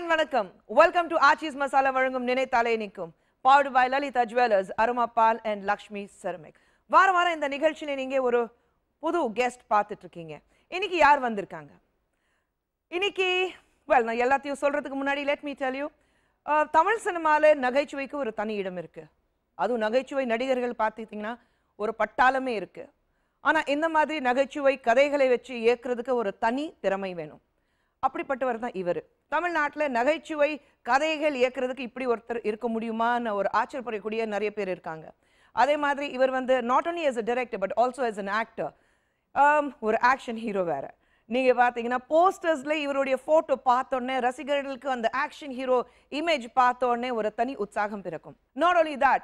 and Vanakkam. Welcome to Aachi's Masala Varaverpu Ninaithale Inikkum, powered by Lalitha Jewellers, Arumai Pal and Lakshmi Ceramic. Varavara in the Nigalchile ninge oru pudhu guest paathitirukeenga. Iniki yaar vandirukanga? Iniki well na ellathiyum solradhukku munadi let me tell you Tamil cinema la nagaichuvaikku oru thani idam irukku. Adu nagaichuvai nadigargal paathitingna oru pattalume irukku. Ana indha maadhiri nagaichuvai kadaigalai vechi yekradhukku oru thani thiramai venum. அப்படிப்பட்டவர் தான் இவர். தமிழ்நாட்டில் நகைச்சுவை கதைகள் இயக்கிறதுக்கு இப்படி ஒருத்தர் இருக்க முடியுமான்னு ஒரு ஆச்சரியப்படக்கூடிய நிறைய பேர் இருக்காங்க. அதே மாதிரி இவர் வந்து not only as a director but also as an actor, ஒரு ஆக்ஷன் ஹீரோ வேற. நீங்கள் பார்த்தீங்கன்னா போஸ்டர்ஸ்ல இவருடைய ஃபோட்டோ பார்த்தோன்னே ரசிகர்களுக்கு அந்த ஆக்ஷன் ஹீரோ இமேஜ் பார்த்தோன்னே ஒரு தனி உற்சாகம் பிறக்கும். Not only that,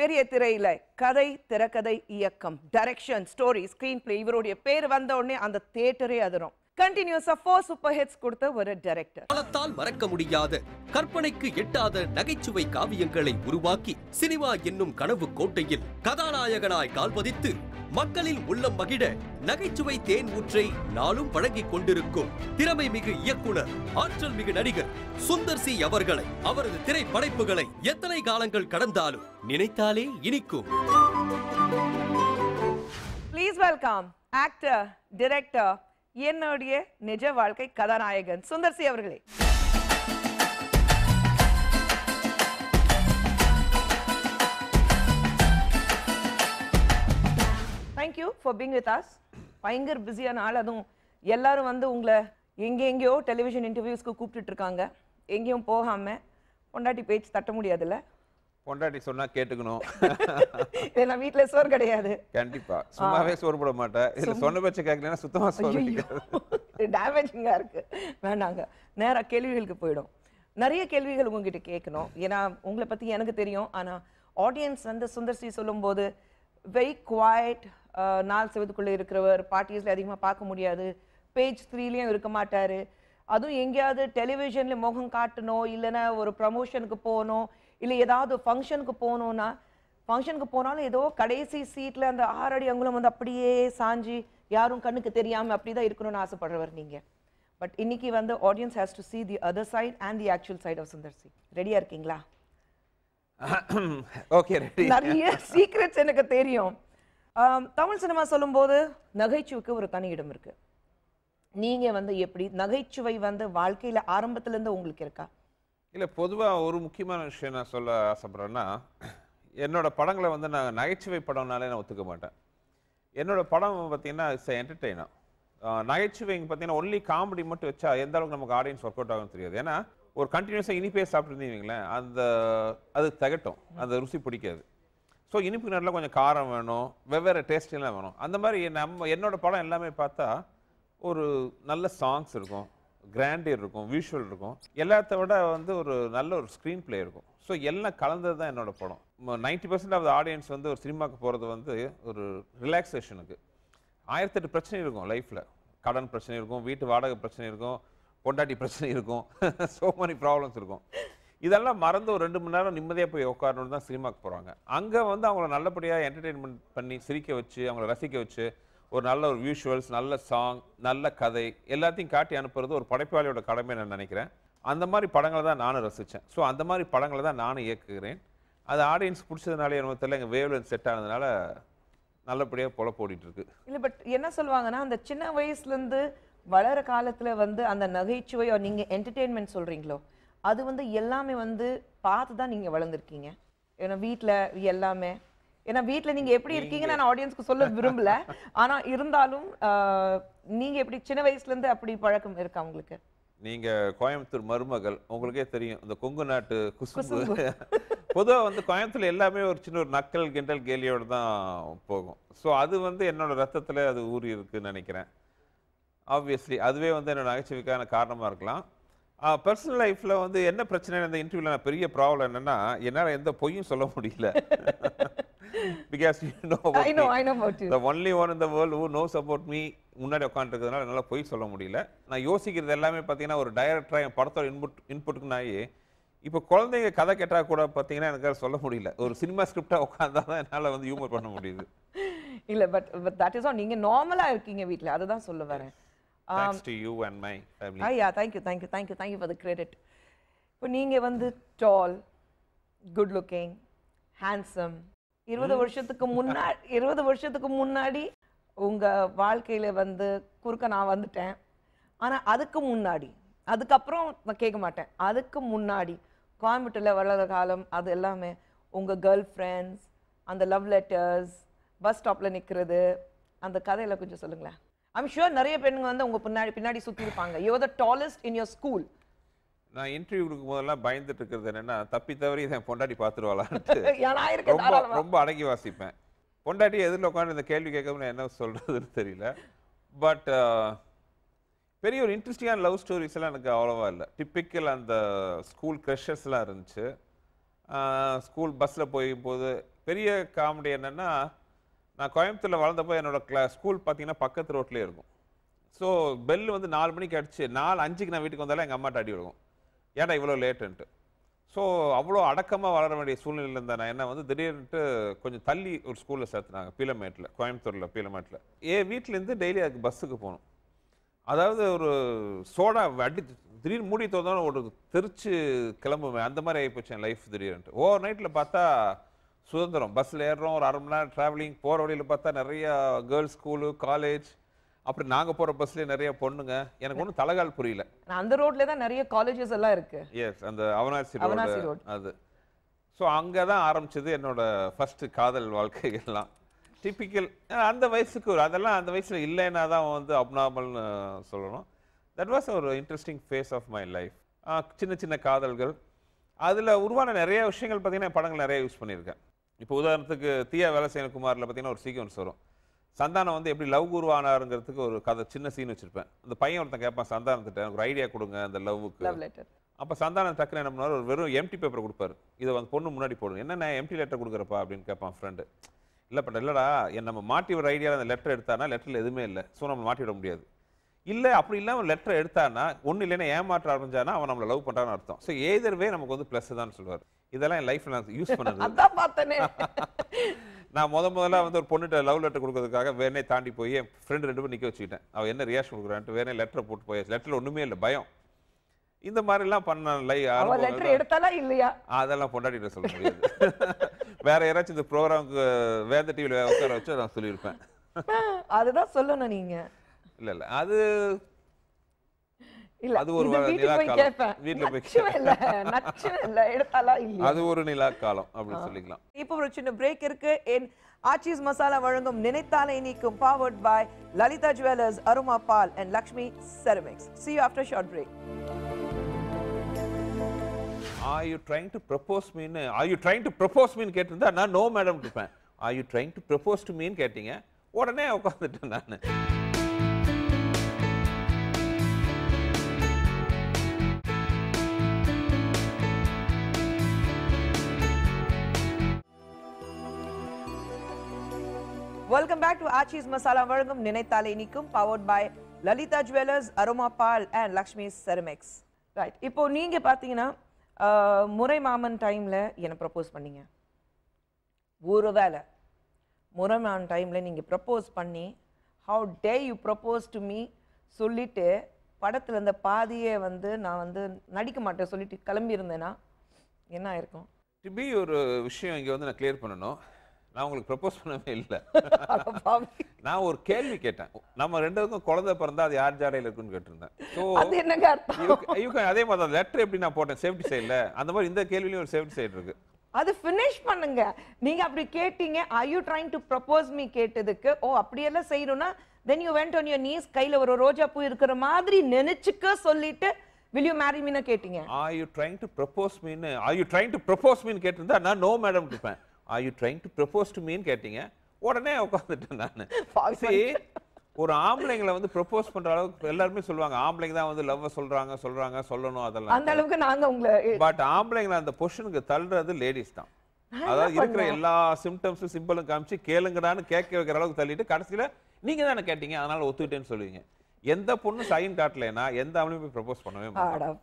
பெரிய திரையில கதை திரைக்கதை இயக்கம், டைரக்ஷன், ஸ்டோரி, ஸ்கிரீன் பிளே, இவருடைய பேர் வந்தோடனே அந்த தியேட்டரே அதிரும். Continuous of 4 super hits கொடுத்த ஒரு டைரக்டர். காலத்தால் மறக்க முடியாத கற்பனைக்கு எட்டாத நகைச்சுவை காவியங்களை உருவாக்கி சினிமா என்னும் கனவு கோட்டையில் கதாநாயகனாய் கால்பதித்து மக்களின் உள்ளம் மகிழ நகைச்சுவை தேன் ஊற்றை நாளும் பழகிக் கொண்டிருக்கும் திறமை மிகு இயக்குனர், ஆற்றல் மிகு நடிகர் சுந்தர் சி அவர்களை, அவரது திரை படைப்புகளை எத்தனை காலங்கள் கடந்தாலும் நினைத்தாலே இனிக்கும். Please welcome actor, director என்னுடைய நிஜ வாழ்க்கை கதாநாயகன் சுந்தர் சி அவர்களே. Thank you for being with us. பயங்கர பிஸியான ஆள், அதுவும் எல்லாரும் வந்து உங்களை எங்கெங்கயோ டெலிவிஷன் இன்டர்வியூஸ்க்கு கூப்பிட்டு இருக்காங்க. எங்கேயும் போகாம பொண்டாட்டி பேச்சு தட்ட முடியாதுல்ல? பொண்டாட்டி சொன்னா கேட்டுக்கணும். நான் வீட்ல சோறு கிடையாது. கண்டிப்பா சும்மாவே சோறு போட மாட்டேன். இல்ல சொன்ன பச்ச கேக்கலனா சுத்தமா சோறு கிடைக்காது. டேமேஜிங்கா இருக்கு. வேண்டாங்க. நேரா கேள்விகளுக்கு போய்டும். நிறைய கேள்விகள் உங்ககிட்ட கேட்கணும். ஏனா உங்களை பத்தி எனக்கு தெரியும். ஆனா ஆடியன்ஸ் வந்து சுந்தர் சி சொல்லும்போது வெரி குவைட், நாள் செவதுக்குள்ள இருக்கிறவர், பார்ட்டிஸ்ல அதிகமா பார்க்க முடியாது, பேஜ் 3லயும் இருக்க மாட்டாரு. அதுவும் எங்கேயாவது டெலிவிஷன்ல முகம் காட்டணும், இல்லனா ஒரு ப்ரமோஷனுக்கு போகணும், இல்லை ஏதாவது ஃபங்க்ஷனுக்கு போகணும்னா ஃபங்க்ஷனுக்கு போனாலும் ஏதோ கடைசி சீட்டில் அந்த 6 அடி அங்குலம் வந்து அப்படியே சாஞ்சி யாரும் கண்ணுக்கு தெரியாமல் அப்படி தான் இருக்கணும்னு ஆசைப்படுறவர் நீங்கள். பட் இன்னைக்கு வந்து audience has to see the other side and the actual side of Sundar C. ரெடியாக இருக்கீங்களா? Okay, ready. நிறைய சீக்ரெட்ஸ் எனக்கு தெரியும். தமிழ் சினிமா சொல்லும்போது நகைச்சுவைக்கு ஒரு தனி இடம் இருக்குது. நீங்கள் வந்து எப்படி நகைச்சுவை வந்து வாழ்க்கையில் ஆரம்பத்துலேருந்து உங்களுக்கு இருக்கா? இல்லை, பொதுவாக ஒரு முக்கியமான விஷயம் நான் சொல்ல ஆசைப்பட்றேன்னா, என்னோடய படங்களை வந்து நான் நகைச்சுவை படம்னாலே நான் ஒத்துக்க மாட்டேன். என்னோடய படம் பார்த்திங்கன்னா இட்ஸ் என்டர்டெய்னர். நகைச்சுவைங்க பார்த்திங்கன்னா ஒன்லி காமெடி மட்டும் வச்சா எந்த அளவுக்கு நமக்கு ஆடியன்ஸ் ஒர்க் அவுட் ஆகும்னு தெரியாது. ஏன்னா ஒரு கண்டினியூஸாக இனிப்பே சாப்பிட்ருந்தீங்களேன், அது தகட்டும், அந்த ருசி பிடிக்காது. ஸோ இனிப்புக்கு நல்லா கொஞ்சம் காரம் வேணும், வெவ்வேறு டேஸ்ட்லாம் வேணும். அந்த மாதிரி நம்ம என்னோடய படம் எல்லாமே பார்த்தா ஒரு நல்ல சாங்ஸ் இருக்கும், கிராண்டியர் இருக்கும், விஷுவல் இருக்கும், எல்லாத்த விட வந்து ஒரு நல்ல ஒரு ஸ்க்ரீன் பிளே இருக்கும். ஸோ எல்லாம் கலந்தது தான் என்னோடய படம். 90% ஆஃப் த ஆடியன்ஸ் வந்து ஒரு சினிமாவுக்கு போகிறது வந்து ஒரு ரிலாக்ஸேஷனுக்கு. 1008 பிரச்சனை இருக்கும் லைஃப்பில். கடன் பிரச்சனை இருக்கும், வீட்டு வாடகை பிரச்சனை இருக்கும், பொண்டாட்டி பிரச்சனை இருக்கும், ஸோ மெனி ப்ராப்ளம்ஸ் இருக்கும். இதெல்லாம் மறந்து ஒரு 2 மணி நேரம் நிம்மதியாக போய் உட்காரணுன்னு தான் சினிமாவுக்கு போகிறாங்க. அங்கே வந்து அவங்கள நல்லபடியாக என்டர்டெயின்மெண்ட் பண்ணி சிரிக்க வச்சு அவங்கள ரசிக்க வச்சு ஒரு நல்ல ஒரு விஷுவல்ஸ், நல்ல சாங், நல்ல கதை எல்லாத்தையும் காட்டி அனுப்புறது ஒரு படைப்பாளியோட கடமை நான் நினைக்கிறேன். அந்த மாதிரி படங்களை தான் நானும் ரசித்தேன். ஸோ அந்த மாதிரி படங்களை தான் நானும் இயக்குகிறேன். அது ஆடியன்ஸ் பிடிச்சதுனால என்னமோ தெரியல, எங்கள் வேவ்லென்த் செட் ஆனதுனால நல்லபடியாக பொழப்பு ஓடிட்டு இருக்கு. இல்லை, பட் என்ன சொல்லுவாங்கன்னா அந்த சின்ன வயசுலேருந்து வளர காலத்தில் வந்து அந்த நகைச்சுவையோ நீங்கள் என்டர்டெயின்மெண்ட் சொல்கிறீங்களோ அது வந்து எல்லாமே வந்து பார்த்து தான் நீங்கள் வளர்ந்துருக்கீங்க. ஏன்னா வீட்டில் எல்லாமே, ஏன்னா வீட்டில் நீங்கள் எப்படி இருக்கீங்கன்னு நான் ஆடியன்ஸ்க்கு சொல்ல விரும்பல, ஆனால் இருந்தாலும் நீங்கள் எப்படி சின்ன வயசுலேருந்து அப்படி பழக்கம் இருக்கா உங்களுக்கு? நீங்கள் கோயம்புத்தூர் மருமகள், உங்களுக்கே தெரியும் இந்த கொங்கு நாட்டு குசும்பு. பொதுவாக வந்து கோயம்புத்தூர் எல்லாமே ஒரு சின்ன ஒரு நக்கல் கிண்டல் கேலியோடு தான் போகும். ஸோ அது வந்து என்னோடய ரத்தத்தில் அது ஊறி இருக்குன்னு நினைக்கிறேன். ஆப்வியஸ்லி அதுவே வந்து என்னோடய நகைச்சுவைக்கான காரணமாக இருக்கலாம். பர்சனல் லைஃப்பில் வந்து என்ன பிரச்சனை, இந்த இன்டர்வியூவில் நான் பெரிய ப்ராப்ளம் என்னென்னா என்னால் எந்த பொய்யும் சொல்ல முடியல. Because you know about me. I know about you. The only one in the world who knows about me. முன்னாடி உட்காந்துருக்கிறதுனால என்னால் போய் சொல்ல முடியல. நான் யோசிக்கிறது எல்லாமே பார்த்தீங்கன்னா ஒரு டைரக்டராக என் படத்தோட இன்புட்டுக்கு நான் இப்போ குழந்தைங்க கதை கேட்டால் கூட பார்த்தீங்கன்னா எனக்கு சொல்ல முடியல. ஒரு சினிமா ஸ்கிரிப்டாக உட்காந்தா தான் என்னால் வந்து ஹியூமர் பண்ண முடியுது. இல்லை, பட் தட் இஸ் ஆல். நீங்கள் நார்மலாக இருக்கீங்க வீட்டில், அதுதான் சொல்ல வரேன். Thanks to you and my family. Yeah, thank you, thank you, thank you, thank you for the credit. இப்போ நீங்கள் வந்து டால், குட் லுக்கிங், ஹேண்ட்ஸம், 20 வருஷத்துக்கு முன்னாடி உங்கள் வாழ்க்கையில் வந்து குறுக்க நான் வந்துட்டேன். ஆனால் அதுக்கு முன்னாடி, அதுக்கப்புறம் நான் கேட்க மாட்டேன், அதுக்கு முன்னாடி கோயம்புத்தூரில் வளர்கிற காலம் அது எல்லாமே உங்கள் கேர்ள் ஃப்ரெண்ட்ஸ், அந்த லவ் லெட்டர்ஸ், பஸ் ஸ்டாப்பில் நிற்கிறது, அந்த கதையில் கொஞ்சம் சொல்லுங்களேன். ஐம் ஷுர் நிறைய பெண்கள் வந்து உங்கள் பின்னாடி சுற்றி இருப்பாங்க. You are the tallest in your school. நான் இன்டர்வியூ கொடுக்கும் போதெல்லாம் பயந்துட்டு இருக்கிறது என்னென்னா, தப்பி தவறி என் பொண்டாட்டி பார்த்துருவாளான்னு ரொம்ப அடங்கி வாசிப்பேன். பொண்டாட்டி எதிரில் உட்காந்து இந்த கேள்வி கேட்கவும் நான் என்ன சொல்கிறதுன்னு தெரியல. பட் பெரிய ஒரு இன்ட்ரெஸ்டிங்கான லவ் ஸ்டோரிஸ் எல்லாம் எனக்கு அவ்வளோவா இல்லை. டிப்பிக்கல் அந்த ஸ்கூல் க்ரஷர்ஸ்லாம் இருந்துச்சு. ஸ்கூல் பஸ்ஸில் போகும்போது பெரிய காமெடி என்னென்னா, நான் கோயம்புத்தூரில் வளர்ந்தப்போ என்னோடய ஸ்கூல் பார்த்தீங்கன்னா பக்கத்து ரோட்லேயே இருக்கும். ஸோ பெல் வந்து 4 மணிக்கு அடிச்சு 4:05க்கு நான் வீட்டுக்கு வந்தாலும் எங்கள் அம்மாட்ட அடி விடுவோம், ஏடா இவ்வளோ லேட்டுன்ட்டு. ஸோ அவ்வளோ அடக்கமாக வளர வேண்டிய சூழ்நிலையில் இருந்தேன் நான். என்ன வந்து திடீர்னுட்டு கொஞ்சம் தள்ளி ஒரு ஸ்கூலில் சேர்த்துனாங்க, பீலமேட்டில், கோயம்புத்தூரில் பீலமேட்டில். வீட்டிலேருந்து டெய்லி அதுக்கு பஸ்ஸுக்கு போகணும். அதாவது ஒரு சோடா அடி திடீர்னு மூடி தோந்தாலும் ஒரு தெரிச்சு கிளம்புவேன், அந்த மாதிரி ஆகிப்போச்சு என் லைஃப் திடீர்னுட்டு. ஓவர் நைட்டில் பார்த்தா சுதந்திரம், பஸ்ஸில் ஏறுறோம், ஒரு 1/2 மணி நேரம் ட்ராவலிங், போகிற வழியில் பார்த்தா நிறையா கேர்ள்ஸ் ஸ்கூலு, காலேஜ், அப்படி நாங்கள் போகிற பஸ்லேயே நிறைய பொண்ணுங்க. எனக்கு ஒன்றும் தலைகால் புரியல. அந்த ரோட்லேயே தான் நிறைய காலேஜஸ் எல்லாம் இருக்குது. எஸ், அந்த அவனாசி ரோடு அது. ஸோ அங்கே தான் ஆரம்பிச்சது என்னோடய ஃபஸ்ட்டு காதல் வாழ்க்கைகள்லாம். டிப்பிக்கல் அந்த வயசுக்கு ஒரு அதெல்லாம் அந்த வயசில் இல்லைன்னா தான் வந்து அப்னார்மல்னு சொல்லணும். தட் வாஸ் ஒரு interesting phase of my life. சின்ன சின்ன காதல்கள், அதில் உருவான நிறைய விஷயங்கள் பார்த்திங்கன்னா படங்கள் நிறைய யூஸ் பண்ணியிருக்கேன். இப்போ உதாரணத்துக்கு தீயா வேலசேனகுமாரில் பார்த்திங்கன்னா ஒரு சீக்வன்ஸ் வரும், சந்தானம் வந்து எப்படி லவ் உருவானாருங்கிறதுக்கு ஒரு கதை சின்ன சீன் வச்சுருப்பேன். அந்த பையன் ஒருத்தன் கேட்பான் சந்தானத்திட்ட, எனக்கு ஒரு ஐடியா கொடுங்க அந்த லவ்வுக்கு. அப்போ சந்தானம் டக்குன்னு என்ன பண்ணுவார், ஒரு வெறும் எம்டி பேப்பர் கொடுப்பாரு, இதை வந்து பொண்ணு முன்னாடி போடும், என்னென்ன எம்டி லெட்டர் கொடுக்குறப்பா அப்படின்னு கேட்பான் ஃப்ரெண்டு. இல்லை பட் இல்லைடா, நம்ம மாட்டி ஒரு ஐடியாவில் அந்த லெட்டர் எடுத்தானா லெட்டரில் எதுவுமே இல்லை, ஸோ நம்ம மாட்டி விட முடியாது. இல்லை அப்படி இல்லாமல் ஒரு லெட்டர் எடுத்தானா ஒன்றும் இல்லைன்னா ஏமாற்ற ஆரம்பிச்சானா அவன் நம்மளை லவ் பண்ணுறான்னு அர்த்தம். ஸோ எதர்வே நமக்கு வந்து ப்ளஸ் தான் சொல்லுவார். இதெல்லாம் என் லைஃப்பில் நான் யூஸ் பண்ணது. அதான் பார்த்தேனே, நான் முதல்ல வந்து ஒரு பொண்ணுகிட்ட லவ் லெட்டர் கொடுக்கறதுக்காக வேணே தாண்டி போய் என் ஃப்ரெண்டு 2 பேரும் நிற்க வச்சுக்கிட்டேன். அவன் என்ன ரியாக்ஷன் கொடுக்குறான்ட்டு வேணே லெட்டரை போட்டு போய், லெட்டரில் ஒன்றுமே இல்லை, பயம், இந்த மாதிரிலாம் பண்ண எடுத்தாலாம் இல்லையா அதெல்லாம் கொண்டாடிட்டு சொல்ல முடியாது. வேற யாராச்சும் இந்த ப்ரோக்ராமுக்கு வேந்த டிவியில் உட்கார வச்சு நான் சொல்லியிருப்பேன். அதுதான் சொல்லணும் நீங்க. இல்லை இல்லை அது இல்லை, அது ஒரு வீட்டில் போய் அது ஒரு நிலா காலம் அப்படின்னு சொல்லிக்கலாம். இப்போ ஒரு சின்ன பிரேக் இருக்கு. என் ஆச்சிஸ் மசாலா வழங்கும் நினைத்தாலே இனிக்கும், powered by லலிதா ஜுவல்லர்ஸ், அருமா பால் and Lakshmi ceramics. See you after short break. Are you trying to propose me? Are you trying to propose me? கேட்டிருந்தா நான் நோ மேடம் இருப்பேன். Are you trying to propose to me? கேட்டிங்க உடனே உட்காந்துட்டேன் நான். Welcome back to Aachi's Masala Varaverpu Ninaithale Inikkum, powered by Lalitha Jewellers, Arumai Pal and Lakshmi Ceramics. Right. இப்போ நீங்க பாத்தீங்கன்னா முறை மாமன் டைமில் என்னை ப்ரப்போஸ் பண்ணிங்க. ஒரு வேளை முறை மாமன் டைமில் நீங்கள் ப்ரப்போஸ் பண்ணி how dare you propose to me சொல்லிவிட்டு படத்தில் இந்த பாதியை வந்து நான் வந்து நடிக்க மாட்டேன் சொல்லிட்டு கிளம்பியிருந்தேன்னா என்ன ஆயிருக்கும்? திருப்பி ஒரு விஷயம் இங்கே வந்து நான் கிளியர் பண்ணணும். நான் உங்களுக்கு ப்ரப்போஸ் பண்ணவே இல்லை, நான் ஒரு கேள்வி கேட்டேன். நம்ம 2 பேருக்கும் குழந்தை பிறந்தா அது யார் ஜாடையில் இருக்குன்னு கேட்டிருந்தேன். ஸோ அதே மாதிரி அந்த லெட்டர் எப்படி நான் போட்டேன் சேஃப்டி சைடில், அந்த மாதிரி இந்த கேள்வியிலையும் ஒரு சேஃப்டி சைடு இருக்கு. அது ஃபினிஷ் பண்ணுங்க. நீங்க அப்படி கேட்டீங்க, are you trying to propose me கேட்டதுக்கு, ஓ அப்படியெல்லாம் செய்யணும்னா then you went on your knees, கையில் ஒரு ரோஜா பூ இருக்கிற மாதிரி நினைச்சுக்க சொல்லிட்டு will you marry me ன்னு கேட்டீங்க. Are you trying to propose me, are you trying to propose me கேட்டிருந்தா நான் நோ மேடம் இருப்பேன். Are you trying to propose to me? கேட்டிங்க உடனே உட்காந்துட்டேன் நான். சரி, ஒரு ஆம்பளைங்களை வந்து ப்ரப்போஸ் பண்ணுற அளவுக்கு எல்லாருமே சொல்லுவாங்க, ஆம்பளைங்க தான் வந்து லவ்வை சொல்கிறாங்க சொல்லணும் அதெல்லாம், அந்த அளவுக்கு நாங்கள் உங்களை. பட் ஆம்பளைங்களை அந்த பொஷனுக்கு தள்ளுறது லேடிஸ் தான். அதாவது இருக்கிற எல்லா சிம்டம்ஸும் சிம்பிளும் காமிச்சு கேளுங்கடான்னு கேட்க வைக்கிற அளவுக்கு தள்ளிட்டு கடைசியில் நீங்கள் தானே கேட்டீங்க அதனால் ஒத்துக்கிட்டேன்னு சொல்லுவீங்க. எந்த பொண்ணு சைன் காட்டலைன்னா எந்த ஆம்பளையும் போய் ப்ரப்போஸ் பண்ணவே மாட்டாங்க.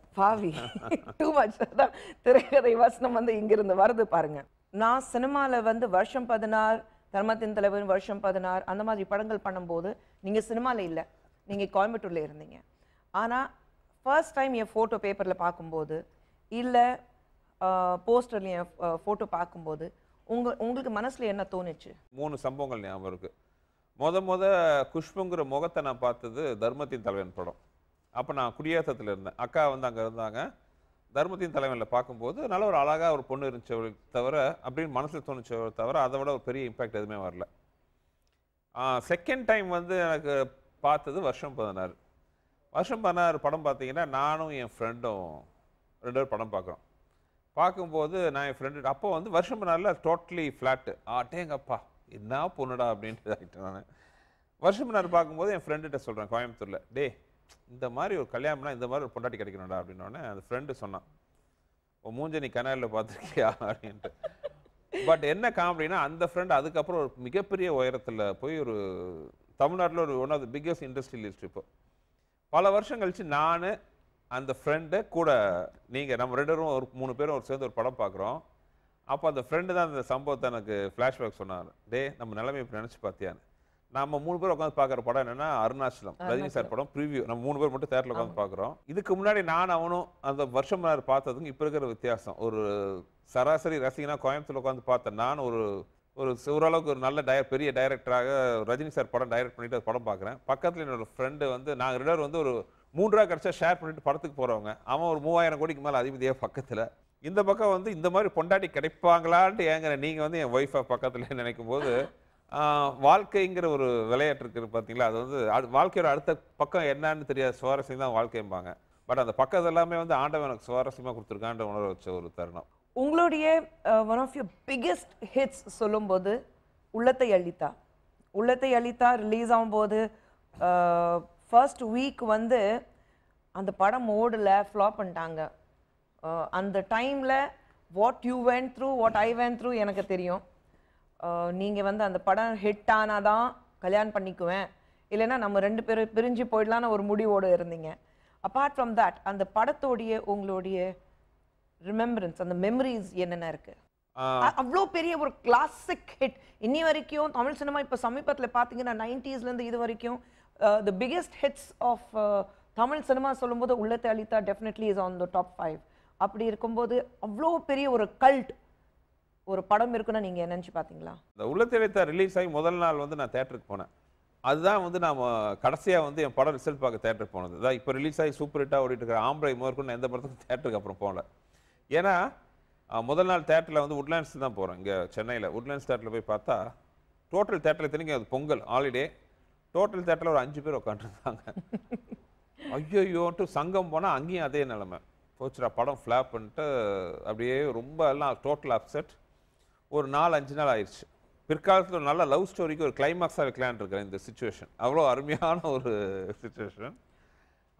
திரைக்கதை வசனம் வந்து இங்கிருந்து வருது பாருங்க. நான் சினிமாவில் வந்து வருஷம் 16 தர்மத்தின் தலைவன், வருஷம் 16 அந்த மாதிரி படங்கள் பண்ணும்போது நீங்கள் சினிமாவில் இல்லை, நீங்கள் கோயம்புத்தூரில் இருந்தீங்க. ஆனால் ஃபர்ஸ்ட் டைம் என் ஃபோட்டோ பேப்பரில் பார்க்கும்போது இல்லை போஸ்டர்லையும் ஃபோட்டோ பார்க்கும்போது உங்களுக்கு மனசில் என்ன தோணுச்சு? மூணு சம்பவங்கள் ஞாபகம் இருக்குது. மொத குஷ்புங்கிற முகத்தை நான் பார்த்தது தர்மத்தின் தலைவன் படம். அப்போ நான் குடியாத்தத்தில் இருந்தேன், அக்கா வந்து அங்கே இருந்தாங்க. தர்மத்தின் தலைவனில் பார்க்கும்போது நல்ல ஒரு அழகாக ஒரு பொண்ணு இருந்துச்சவளுக்கு தவிர அப்படின்னு மனசில் தோணுச்சவளை தவிர அதை விட ஒரு பெரிய இம்பேக்ட் எதுவுமே வரல. செகண்ட் டைம் வந்து எனக்கு பார்த்தது வருஷம் 16 படம் பார்த்தீங்கன்னா நானும் என் ஃப்ரெண்டும் ரெண்டு பேரும் படம் பார்க்குறோம். பார்க்கும்போது நான் என் ஃப்ரெண்டு அப்போ வந்து வருஷம் 16 டோட்டலி ஃப்ளாட்டு. ஆட்டேங்கப்பா என்ன பொண்ணுடா அப்படின்ட்டு ஆகிட்டேன் நான். வருஷம் 16 பார்க்கும்போது என் ஃப்ரெண்டுகிட்ட சொல்கிறேன் கோயம்புத்தூரில், டே இந்த மாதிரி ஒரு கல்யாணம்னா இந்த மாதிரி ஒரு பொண்டாட்டி கிடைக்கணும்டா அப்படின்னோடனே அந்த ஃப்ரெண்டு சொன்னான், இப்போ மூஞ்ச நீ கனாலில் பார்த்துருக்கியா அப்படின்ட்டு. பட் என்ன காமெடினா அந்த ஃப்ரெண்ட் அதுக்கப்புறம் ஒரு மிகப்பெரிய உயரத்தில் போய் ஒரு தமிழ்நாட்டில் ஒரு one of the biggest industrialist. இப்போ பல வருஷம் கழித்து நான் அந்த ஃப்ரெண்டு கூட நீங்கள் நம்ம ரெண்டு பேரும் ஒரு 3 பேரும் ஒரு சேர்ந்து ஒரு படம் பார்க்குறோம். அப்போ அந்த ஃப்ரெண்டு தான் அந்த சம்பவத்தை எனக்கு ஃப்ளாஷ்பேக் சொன்னார், டே நம்ம நிலைமை இப்போ நினச்சி பார்த்தியான்னு. நம்ம 3 பேர் உட்காந்து பார்க்குற படம் என்னென்னா அருணாச்சலம், ரஜினி சார் படம் ப்ரிவியூ. நம்ம 3 பேர் மட்டும் தேட்டரில் உட்காந்து பார்க்குறோம். இதுக்கு முன்னாடி நான் அவனும் அந்த வருஷம் 16 பார்த்ததுக்கும் இப்போ இருக்கிற வித்தியாசம், ஒரு சராசரி ரசிகனா கோயம்புத்தூர் உட்காந்து பார்த்தேன் நான் ஒரு ஓரளவுக்கு ஒரு நல்ல பெரிய டைரக்டராக ரஜினி சார் படம் டைரக்ட் பண்ணிட்டு அது படம் பார்க்குறேன். பக்கத்தில் என்னோட ஃப்ரெண்டு வந்து நாங்கள் ரெண்டு வந்து ஒரு 3 ரூபா கிடச்சா ஷேர் பண்ணிட்டு படத்துக்கு போகிறவங்க, அவன் ஒரு 3000 கோடிக்கு மேலே அதிபதியாக பக்கத்தில். இந்த பக்கம் வந்து இந்த மாதிரி பொண்டாட்டி கிடைப்பாங்களான்ட்டு ஏங்கிற நீங்கள் வந்து என் ஒய்ஃபாக பக்கத்தில் நினைக்கும் போது வாழ்க்கைங்கிற ஒரு விளையாட்டு இருக்குது பார்த்தீங்களா. அது வந்து வாழ்க்கையோட அடுத்த பக்கம் என்னன்னு தெரியாத சுவாரஸ்யம் தான் வாழ்க்கைம்பாங்க. பட் அந்த பக்கத்து எல்லாமே வந்து ஆண்டவன் எனக்கு சுவாரஸ்யமாக கொடுத்துருக்கான்ற உணர வச்ச ஒரு தருணம். உங்களுடைய one of your biggest hits சொல்லும்போது உள்ளத்தை அளித்தா ரிலீஸ் ஆகும்போது ஃபர்ஸ்ட் வீக் வந்து அந்த படம் ஓடலை, ஃப்ளாப் பண்ணிட்டாங்க. அந்த டைமில் what you went through, what I went through எனக்கு தெரியும். நீங்கள் வந்து அந்த படம் ஹிட் ஆனால் தான் கல்யாணம் பண்ணிக்குவேன், இல்லைன்னா நம்ம 2 பேரும் பிரிஞ்சு போயிடலான்னு ஒரு முடிவோடு இருந்தீங்க. அப்பார்ட் ஃப்ரம் தட் அந்த படத்தோடைய உங்களுடைய ரிமெம்பரன்ஸ், அந்த மெமரிஸ் என்னென்ன இருக்குது? அவ்வளோ பெரிய ஒரு கிளாசிக் ஹிட் இன்னி வரைக்கும் தமிழ் சினிமா இப்போ சமீபத்தில் பார்த்தீங்கன்னா 90ஸ்லேருந்து இது வரைக்கும் the biggest hits of Tamil cinema சொல்லும்போது உள்ளத்தை அளித்தா definitely is on the top 5. அப்படி இருக்கும்போது அவ்வளோ பெரிய ஒரு கல்ட் ஒரு படம் இருக்குன்னு நீங்கள் நினச்சி பார்த்தீங்களா? இந்த உள்ளத்தை அளித்தா ரிலீஸ் ஆகி முதல் நாள் வந்து நான் தேட்டருக்கு போனேன். அதுதான் வந்து நாம் கடைசியாக வந்து என் படம் ரிசல்ட் பார்க்க தேட்டருக்கு போனது. அதான் இப்போ ரிலீஸ் ஆகி சூப்பர் ஹிட்டாக ஓடிட்டு இருக்கிற ஆம்பளை மோருக்கு நான் எந்த படத்துக்கு தேட்டருக்கு அப்புறம் போகல. ஏன்னா முதல் நாள் தேட்டரில் வந்து உட்லேண்ட்ஸ் தான் போகிறோம், இங்கே சென்னையில் உட்லேண்ட்ஸ் தேட்டரில் போய் பார்த்தா டோட்டல் தேட்டரில் தெரிஞ்சு அது பொங்கல் ஹாலிடே, டோட்டல் தேட்டரில் ஒரு 5 பேர் உட்காந்துருந்தாங்க. ஐயோயோன்ட்டு சங்கம் போனால் அங்கேயும் அதே நிலமை போச்சுடா, படம் ஃப்ளாப் பண்ணிட்டு அப்படியே ரொம்ப எல்லாம் டோட்டல் அப்செட். ஒரு 4-5 நாள் ஆயிடுச்சு. பிற்காலத்தில் ஒரு நல்ல லவ் ஸ்டோரிக்கு ஒரு கிளைமாக்ஸாக வைக்கலான்னு இருக்கிறேன். இந்த சுச்சுவேஷன் அவ்வளோ அருமையான ஒரு சுச்சுவேஷன்.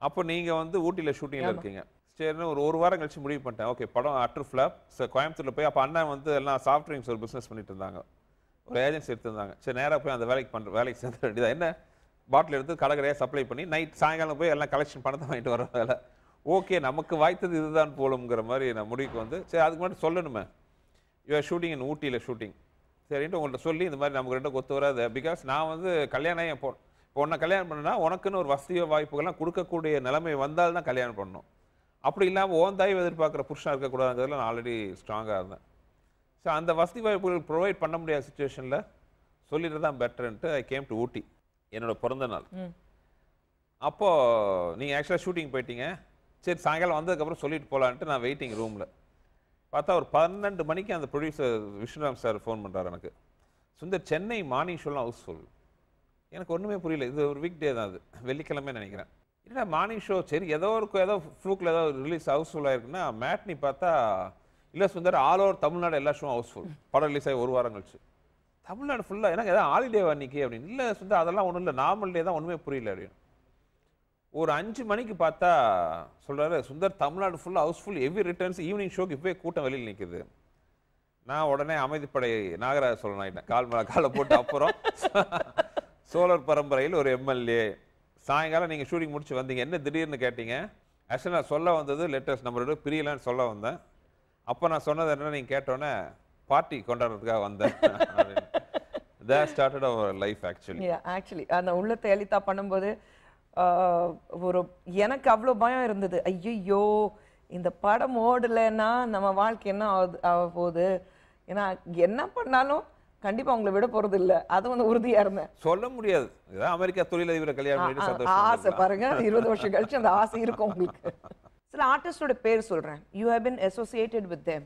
அப்போ நீங்கள் வந்து ஊட்டியில் ஷூட்டிங்கில் இருக்கீங்க. சரின்னு ஒரு வாரம் கழிச்சு முடிவு பண்ணிட்டேன், ஓகே படம் அட்டர் ஃப்ளாப். ஸோ கோயம்புத்தூரில் போய் அப்போ அண்ணன் வந்து எல்லாம் சாஃப்ட் ட்ரிங்க்ஸ் ஒரு பிஸ்னஸ் பண்ணிட்டு இருந்தாங்க, ஒரு ஏஜென்சி எடுத்துருந்தாங்க. சரி நேராக போய் அந்த வேலைக்கு சேர்த்து வேண்டியதான். என்ன பாட்டில் எடுத்து கடை கடையாக சப்ளை பண்ணி நைட் சாயங்காலம் போய் எல்லாம் கலெக்ஷன் பணத்தை வாங்கிட்டு வர வேலை. ஓகே நமக்கு வாய்த்தது இதுதான் போலுங்கிற மாதிரி நான் முடிவுக்கு வந்து, சரி அதுக்கு மட்டும் சொல்லணுமே யூஆர் ஷூட்டிங் இன் ஊட்டியில் ஷூட்டிங் சரின்ட்டு உங்கள்கிட்ட சொல்லி இந்த மாதிரி நமக்கு ரெண்டும் கொத்து வராது. பிகாஸ் நான் வந்து கல்யாணம் இப்போ உன்னை கல்யாணம் பண்ணுன்னா உனக்குன்னு ஒரு வசதியோ வாய்ப்புகள்லாம் கொடுக்கக்கூடிய நிலைமை வந்தால் தான் கல்யாணம் பண்ணணும். அப்படி இல்லாமல் ஓன் தயவு எதிர்பார்க்குற புருஷனாக இருக்கக்கூடாதுங்கிறதுல நான் ஆல்ரெடி ஸ்ட்ராங்காக இருந்தேன். ஸோ அந்த வசதி வாய்ப்புகள் ப்ரொவைட் பண்ண முடியாத சுச்சுவேஷனில் சொல்லிட்டு தான் பெட்டர்ன்ட்டு ஐ கேம் டு ஊட்டி. என்னோடய பிறந்த நாள் அப்போது நீங்கள் ஆக்சுவலாக ஷூட்டிங் போயிட்டீங்க. சரி சாயங்காலம் வந்ததுக்கப்புறம் சொல்லிட்டு போகலான்ட்டு நான் வெயிட்டிங் ரூமில் பார்த்தா ஒரு 12 மணிக்கு அந்த ப்ரொடியூசர் விஷ்ணுராம் சார் ஃபோன் பண்ணுறாரு எனக்கு, சுந்தர் சென்னை மார்னிங் ஷோலாம் ஹவுஸ் ஃபுல். எனக்கு ஒன்றுமே புரியல, இது ஒரு வீக் டே தான், அது வெள்ளிக்கிழமை நினைக்கிறேன். இல்லை மார்னிங் ஷோ சரி ஏதோ ஃப்ளூக்கில் ஏதோ ரிலீஸ் ஹவுஸ்ஃபுல்லாக இருக்குன்னா மேட்னி பார்த்தா இல்லை சுந்தர் ஆல் ஓவர் தமிழ்நாடு எல்லா ஷோவும் ஹவுஸ்ஃபுல். படம் ரிலீஸ் ஆகி ஒரு வாரம் கழிச்சு தமிழ்நாடு ஃபுல்லாக. எனக்கு எதாவது ஹாலிடே அன்றைக்கி அப்படின்னு. இல்லை சுந்தர் அதெல்லாம் ஒன்றும் இல்லை, நார்மல் டே தான், ஒன்றுமே புரியல அப்படின்னு. ஒரு 5 மணிக்கு பார்த்தா சொல்கிறாரு, சுந்தர் தமிழ்நாடு ஃபுல்லாக ஹவுஸ்ஃபுல், எவ்ரி ரிட்டர்ன்ஸ் ஈவினிங் ஷோக்கு இப்போ கூட்டம் வெளியில் நிற்குது. நான் உடனே அமைதிப்படை நாகராஜ சோழன் ஆகிட்டேன். காலை போட்டு அப்புறம் சோழர் பரம்பரையில் ஒரு எம்எல்ஏ. சாயங்காலம் நீங்கள் ஷூட்டிங் முடிச்சு வந்தீங்க, என்ன திடீர்னு கேட்டீங்க? ஆக்சுவலாக நான் சொல்ல வந்தது லெட்டர்ஸ் நம்மளோட பிரியலான்னு சொல்ல வந்தேன். அப்போ நான் சொன்னது என்னென்னா நீங்கள் கேட்டோன்னே பார்ட்டி கொண்டாடுறதுக்காக வந்தேன். That started our life actually. Yeah, actually. அந்த உள்ளத்தை அளித்தா பண்ணும்போது ஒரு எனக்கு அவ்வளோ பயம் இருந்தது, ஐயோ இந்த படம் ஓடலனா நம்ம வாழ்க்கை என்ன ஆக போகுது? ஏன்னா என்ன பண்ணாலும் கண்டிப்பா உங்களை விட போறது இல்ல. அது வந்து உறுதியா இருந்தேன். சொல்ல முடியாது. இதான் அமெரிக்கா தொழிலதிபர் கல்யாணம் பண்ணி சந்தோஷம். ஆசை பாருங்க 20 வருஷம் கழிச்சு அந்த ஆசை இருக்கும் உங்களுக்கு. சில ஆர்டிஸ்டோட பேர் சொல்றேன். You have been associated with them.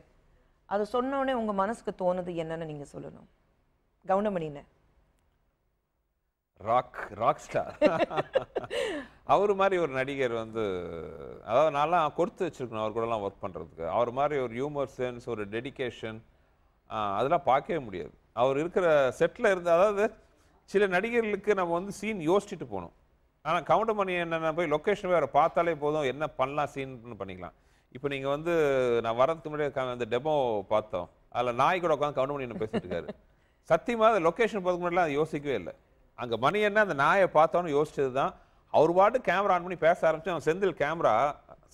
அது சொன்ன உடனே உங்க மனசுக்கு தோணுது என்னன்னு நீங்க சொல்லணும். கவுண்டமணினே ராக் ஸ்டார் அவர் மாதிரி ஒரு நடிகர் வந்து அதாவது நான்லாம் கொடுத்து வச்சிருக்கணும் அவர் கூடலாம் ஒர்க் பண்ணுறதுக்கு. அவர் மாதிரி ஒரு ஹியூமர் சென்ஸ், ஒரு டெடிக்கேஷன் அதெல்லாம் பார்க்கவே முடியாது. அவர் இருக்கிற செட்டில் இருந்து அதாவது சில நடிகர்களுக்கு நம்ம வந்து சீன் யோசிச்சுட்டு போகணும். ஆனால் கவுண்டமணி என்னென்ன போய் லொக்கேஷன் போய் அவரை பார்த்தாலே போதும் என்ன பண்ணலாம் சீன்னு பண்ணிக்கலாம். இப்போ நீங்கள் வந்து நான் வரதுக்கு முன்னாடி அந்த டெமோ பார்த்தோம், அதில் நாய் கூட உட்காந்து கவுண்டமணி என்ன பேசிட்டு இருக்காரு. சத்தியமாக அந்த லொக்கேஷன் போகிறதுக்கு முன்னாடிலாம் அது யோசிக்கவே இல்லை. அங்கே மணி என்ன அந்த நாயை பார்த்தோன்னு யோசிச்சது தான். அவர் பாட்டு கேமரா ஆன் பண்ணி பேச ஆரம்பிச்சு அவன் செந்தில் கேமரா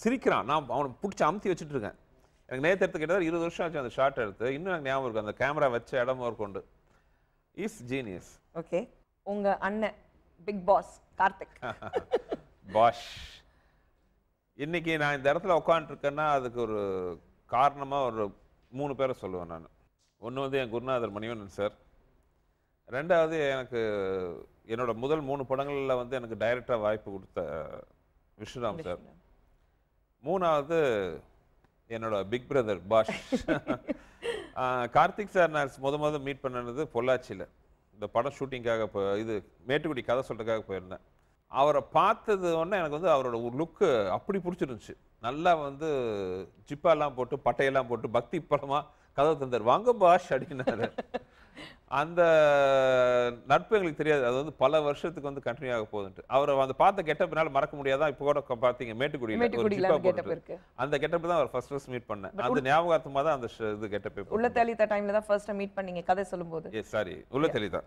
சிரிக்கிறான். நான் அவனை பிடிச்சி அமுத்தி வச்சுட்டு இருக்கேன். எனக்கு நேற்று எடுத்து கிட்டத்தட்ட 20 வருஷம் ஆச்சு அந்த ஷார்ட் எடுத்து. இன்னும் எனக்கு ஞாபகம் இருக்கு அந்த கேமரா வச்ச இடமும் இருக்குண்டு. Is genius. ஓகே, உங்க அண்ணன் பிக் பாஸ் கார்த்திக் பாஷ் இன்னைக்கு நான் இந்த இடத்துல உட்காந்துருக்கேன்னா அதுக்கு ஒரு காரணமாக ஒரு 3 பேரை சொல்லுவேன் நான். ஒன்று வந்து என் குருநாதர் மணிவண்ணன் சார், ரெண்டாவது எனக்கு என்னோட முதல் 3 படங்களில் வந்து எனக்கு டைரக்டாக வாய்ப்பு கொடுத்த விஷ்ணுராம் சார், மூணாவது என்னோட பிக் பிரதர் பாஷ். கார்த்திக் சார் நான் முதல் மீட் பண்ணது பொள்ளாச்சியில் இந்த படம் ஷூட்டிங்காக இது மேட்டுக்குடி கதை சொல்கிறதுக்காக போயிருந்தேன். அவரை பார்த்தது ஒன்று எனக்கு வந்து அவரோட ஒரு லுக்கு அப்படி பிடிச்சிருந்துச்சு. நல்லா வந்து ஜிப்பாலாம் போட்டு பட்டையெல்லாம் போட்டு பக்தி படமாக கதை தந்தார். வாங்க பாஷ் அப்படின்னாரு. அந்த நட்பு எங்களுக்கு தெரியாது, அது வந்து பல வருஷத்துக்கு வந்து கண்டினியூ ஆக போகுதுன்ட்டு. அவரை வந்து பார்த்த கெட்டப்னால மறக்க முடியாதான். இப்போ கூட பார்த்தீங்க மேட்டுக்குடியில் அந்த கெட்டப் தான் அவர் ஃபர்ஸ்ட் மீட் பண்ணேன். அந்த ஞாபகமாக தான் அந்த இது கெட்டப் உள்ள அலிதா டைம்ல தான் ஃபர்ஸ்ட் மீட் பண்ணீங்க கதை சொல்லும்போது. எஸ் சாரி உள்ள அலிதா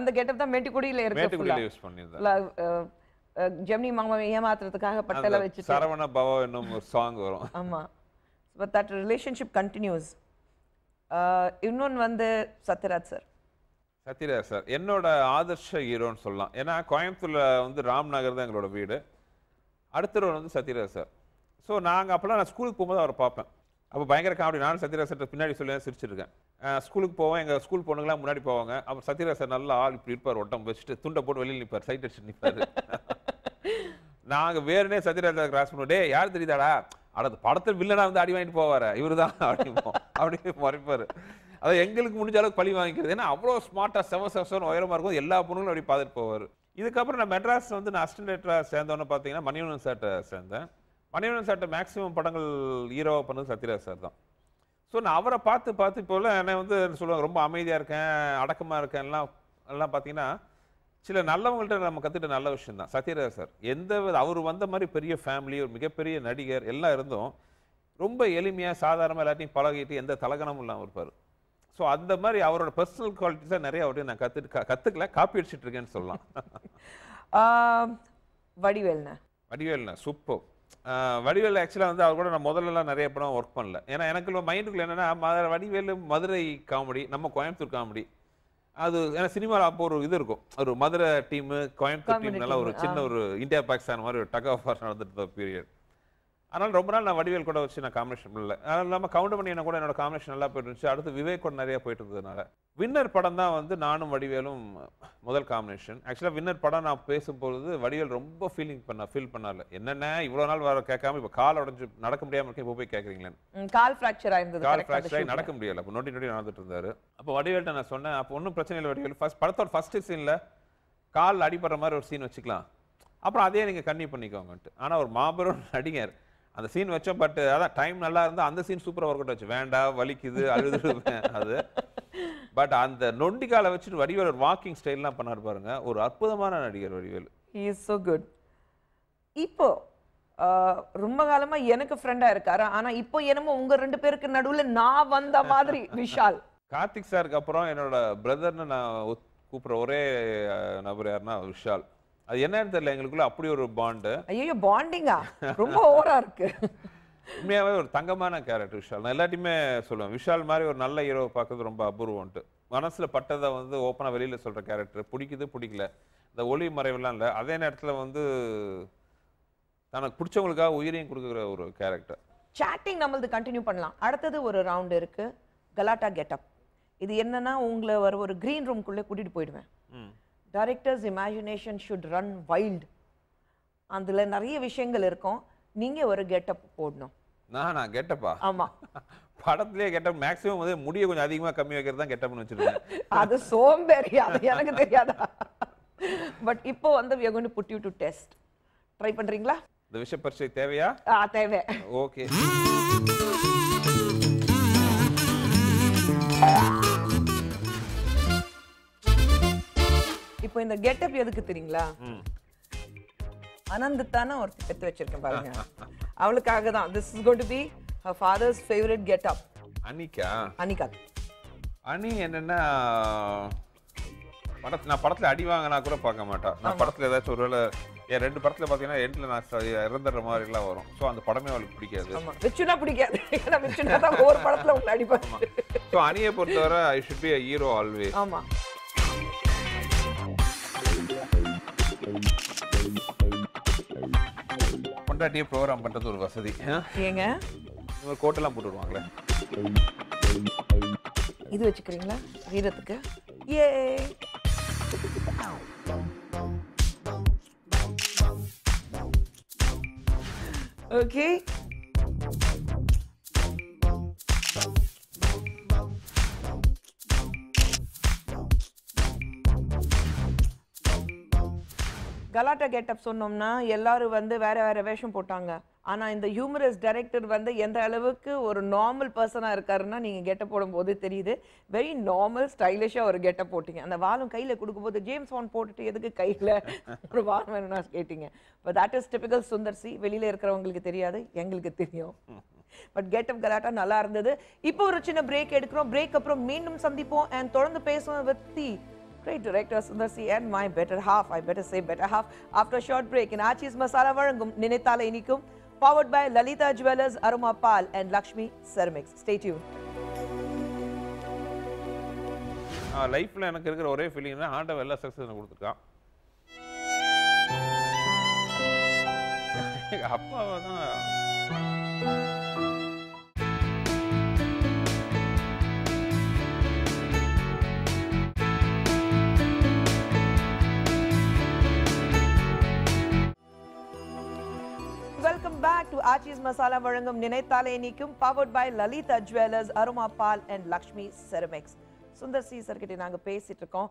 அந்த கெட்டப் தான் மேட்டுக்குடியில் இருக்கு. மேட்டுக்குடியில் யூஸ் பண்ணியிருந்தேன். ஜெமினி மாமா ஏமாத்துறதுக்காக பட்டல வச்சு சரவண பவா என்னும் ஒரு சாங் வரும். ஆமா, பட் தட் ரிலேஷன்ஷிப் கண்டினியூஸ். இன்னொன்று வந்து சத்யராஜ் சார் என்னோட ஆதர்ஷ ஹீரோன்னு சொல்லலாம். ஏன்னா கோயம்புத்தூரில் வந்து ராம்நகர் தான் எங்களோட வீடு. அடுத்தவர் வந்து சத்யராஜ் சார். ஸோ நாங்கள் அப்போலாம் நான் ஸ்கூலுக்கு போகும்போது அவரை பார்ப்பேன். அப்போ பயங்கர காமெடி. நானும் சத்யராஜ் சார் பின்னாடி சொல்லி சிரிச்சிருக்கேன். ஸ்கூலுக்கு போவோம், எங்கள் ஸ்கூல் பொண்ணுங்களாம் முன்னாடி போவாங்க. அப்போ சத்யராஜ் சார் நல்லா ஆள் இப்படி இருப்பார், ஒட்டம் வச்சுட்டு துண்டை போட்டு வெளியில் நிற்பார், சைட் அடிச்சுட்டு நிற்பார். நாங்கள் வேறுனே சத்யராஜ் சார் கிராஸ் பண்ணிவிட்டே யார் தெரியுதாடா அடுத்த படத்தில் வில்லனா வந்து அடி வாங்கிட்டு போவார் இவர் தான் அப்படியே மறைப்பார். அதாவது எங்களுக்கு முடிஞ்ச அளவுக்கு பழி வாங்கிக்கிறது. ஏன்னா அவ்வளோ ஸ்மார்ட்டாக செவன் உயரமாக இருக்கும். எல்லா பொண்ணுங்களும் அப்படி பார்த்துட்டு போவார். இதுக்கப்புறம் நான் மெட்ராஸ் வந்து நான் அசிஸ்டன்டேட்டராக சேர்ந்தோன்னு பார்த்தீங்கன்னா மணிவண்ணன் சார்ட்ட சேர்ந்தேன். மணிவண்ணன் சார்ட்ட மேக்ஸிமம் படங்கள் ஹீரோவாக பண்ணது சத்யராஜ் சார் தான். ஸோ நான் அவரை பார்த்து இப்போல என்னை வந்து சொல்லுவாங்க ரொம்ப அமைதியாக இருக்கேன், அடக்கமாக இருக்கேன் எல்லாம் பார்த்தீங்கன்னா சில நல்லவங்கள்ட்ட நம்ம கற்றுக்கிட்ட நல்ல விஷயம் தான். சத்யராஜ் சார் எந்த அவர் வந்த மாதிரி பெரிய ஃபேமிலி, ஒரு மிகப்பெரிய நடிகர் எல்லாம் இருந்தும் ரொம்ப எளிமையாக சாதாரணமாக எல்லாத்தையும் பழகிட்டு எந்த தலகணமும் இல்லாமல் இருப்பார். ஸோ அந்த மாதிரி அவரோட பர்சனல் குவாலிட்டிஸாக நிறைய அவர்கிட்ட நான் கற்றுக்கல, காப்பி அடிச்சுட்டு இருக்கேன்னு சொல்லலாம். வடிவேல்ண்ணா சூப்பர். வடிவேல் ஆக்சுவலாக வந்து அவர் கூட நான் முதல்லலாம் நிறைய படம் ஒர்க் பண்ணல. ஏன்னா எனக்கு மைண்டுக்குள்ள என்னென்னா வடிவேலு மதுரை காமெடி, நம்ம கோயம்புத்தூர் காமெடி. அது ஏன்னா சினிமாவில் அப்போ ஒரு இது இருக்கும், ஒரு மதுரை டீமு கோயம்புத்தூர் டீம்னால ஒரு சின்ன ஒரு இந்தியா பாகிஸ்தான் மாதிரி ஒரு டக் ஆஃப் வார் நடந்துட்டு பீரியட். அதனால் ரொம்ப நாள் நான் வடிவேல் கூட வச்சு நான் காம்பினேஷன் பண்ணல. அதனால் நம்ம கவுண்டமணி என்ன கூட என்னோட காம்பினேஷன் நல்லா போயிட்டு இருந்துச்சு. அடுத்து விவேக் கூட நிறையா போயிட்டு இருந்ததுனால வின்னர் படம் தான் வந்து நானும் வடிவேலும் முதல் காம்பினேஷன். ஆக்சுவலாக வின்னர் படம் நான் பேசும்பொழுது வடிவேல் ரொம்ப ஃபீல் பண்ணால என்னென்ன இவ்வளோ நாள் வர கேட்காம இப்போ கால் உடஞ்சி நடக்க முடியாமல் இருக்கேன், இப்போ போய் கேட்குறீங்களேன்னு. கால் ஃப்ராக்சர் ஆகி நடக்க முடியலை. அப்போ நொட்டி நடந்துட்டு இருந்தாரு. அப்போ வடிவேல்கிட்ட நான் சொன்னேன், அப்போ ஒன்றும் பிரச்சனை இல்லை வடிவேல், படத்தோட ஃபர்ஸ்ட் சீனில் கால் அடிபடுற மாதிரி ஒரு சீன் வச்சுக்கலாம், அப்புறம் அதே நீங்கள் கன்னியூ பண்ணிக்கோங்கன்ட்டு. ஆனால் ஒரு மாபெரும் நடிகர் அந்த சீன் வச்சோம். பட் அதான் டைம் நல்லா இருந்தால் அந்த சீன் சூப்பராக ஒர்க் அவுட் ஆச்சு. வேண்டாம் வலிக்குது அழுதுடுவேன் அது. பட் அந்த நொண்டி காலை வச்சுட்டு வடிவேல் ஒரு வாக்கிங் ஸ்டைல்லாம் பண்ணாரு பாருங்க. ஒரு அற்புதமான நடிகர் Vadivel. He is so good. இப்போ ரொம்ப காலமாக எனக்கு ஃப்ரெண்டாக இருக்காரு. ஆனால் இப்போ என்னமோ உங்கள் 2 பேருக்கு நடுவில் நான் வந்த மாதிரி விஷால். கார்த்திக் சாருக்கு அப்புறம் என்னோட பிரதர்னு நான் கூப்பிட்ற ஒரே நபர் யாருன்னா விஷால். அது என்னன்னு தெரியல, எங்களுக்குள்ள அப்படி ஒரு பாண்டு. ஐயோ பாண்டிங்கா ரொம்ப ஓவரா இருக்கு. உண்மையாகவே ஒரு தங்கமான கேரக்டர் விஷால். நான் எல்லாத்தையுமே சொல்லுவேன் விஷால் மாதிரி ஒரு நல்ல ஹீரோவை பார்க்கறது ரொம்ப அபூர்வம்ட்டு. மனசில் பட்டதை வந்து ஓப்பனாக வெளியில் சொல்கிற கேரக்டர் பிடிக்குது பிடிக்கல இந்த ஒளி மறைவெல்லாம் இல்லை. அதே நேரத்தில் வந்து தனக்கு பிடிச்சவங்களுக்காக உயிரையும் கொடுக்குற ஒரு character. chatting namaldu continue pannalam. Adathathu oru round irukku Galata getup. Idu enna na ungala oru green room kulle kudittu poiduven. Director's imagination should run wild. Andula nariya vishayangal irukum. Neenga oru getup podnum. Naana getup ah? Ama. படத்திலே கெட்ட maximum வந்து முடிய கொஞ்சம் அதிகமா கம்மி வைக்கிறது தான் கெட்டப்னு வெச்சிருக்கேன். அது சோம்பேறியா அது எனக்கு தெரியாதா. பட் இப்போ வந்து we are going to put you to test. Try பண்றீங்களா? இந்த விஷய பரிசை தேவையா? ஆ தேவை. ஓகே. இப்போ இந்த கெட்டப் எதுக்கு தெரியுங்களா? ஆனந்தத்தான ஒரு எடுத்து வச்சிருக்கேன் பாருங்க. அவளுக்காக தான். This is going to be her father's favorite get-up. Anika? Anika. Ani enna... I don't see you in the past. I don't see you in the past. I don't see you in the past. I don't see you in the past. So, I don't see you in the past. I don't see you. So, Ani, I should be a hero always. Ama. I'm going to program Vasadi. Why? You will put a coat on. This is the read it. Yay! Okay. Galata get-up சொன்னோம்னா எல்லாரும் வந்து வேற வேற வேஷம் போட்டாங்க. ஆனா இந்த humorous director வந்து எந்த அளவுக்கு ஒரு நார்மல் பர்சனா இருக்காருன்னா நீங்க கெட்டப் போடும்போது தெரியுது. வெரி நார்மல் ஸ்டைலிஷா ஒரு கெட்டப் போட்டீங்க. அந்த வாளும் கையில கொடுக்கும்போது ஜேம்ஸ் வான் போட்டுட்டு எதுக்கு கையில ஒரு வாள் வேணும்னா கேட்டிங்க. But that is typical Sundar C. வெளியில இருக்கறவங்களுக்கு தெரியாது, எங்களுக்கு தெரியும். பட் கெட்டப் கலாட்டா நல்லா இருந்தது. இப்போ ஒரு சின்ன பிரேக் எடுக்கிறோம். பிரேக் அப்புறம் மீண்டும் சந்திப்போம் and தொடர்ந்து பேசுவோம் with the great director Sundar C and my better half, I better say better half, after a short break in Aachi's Masala Varaverpu Ninaithale Inikkum, powered by Lalitha Jewellers, Arumai Pal and Lakshmi Ceramics. Stay tuned. Life la enakku irukra ore feeling na hard avella success na kuduthirukka appa avana. Welcome back to Aachi's Masala Varaverpu Ninaithale Inikkum, powered by Lalitha Jewellers, Arumai Pal and Lakshmi Ceramics. Sundar C sir kitta naanga pesitirkom.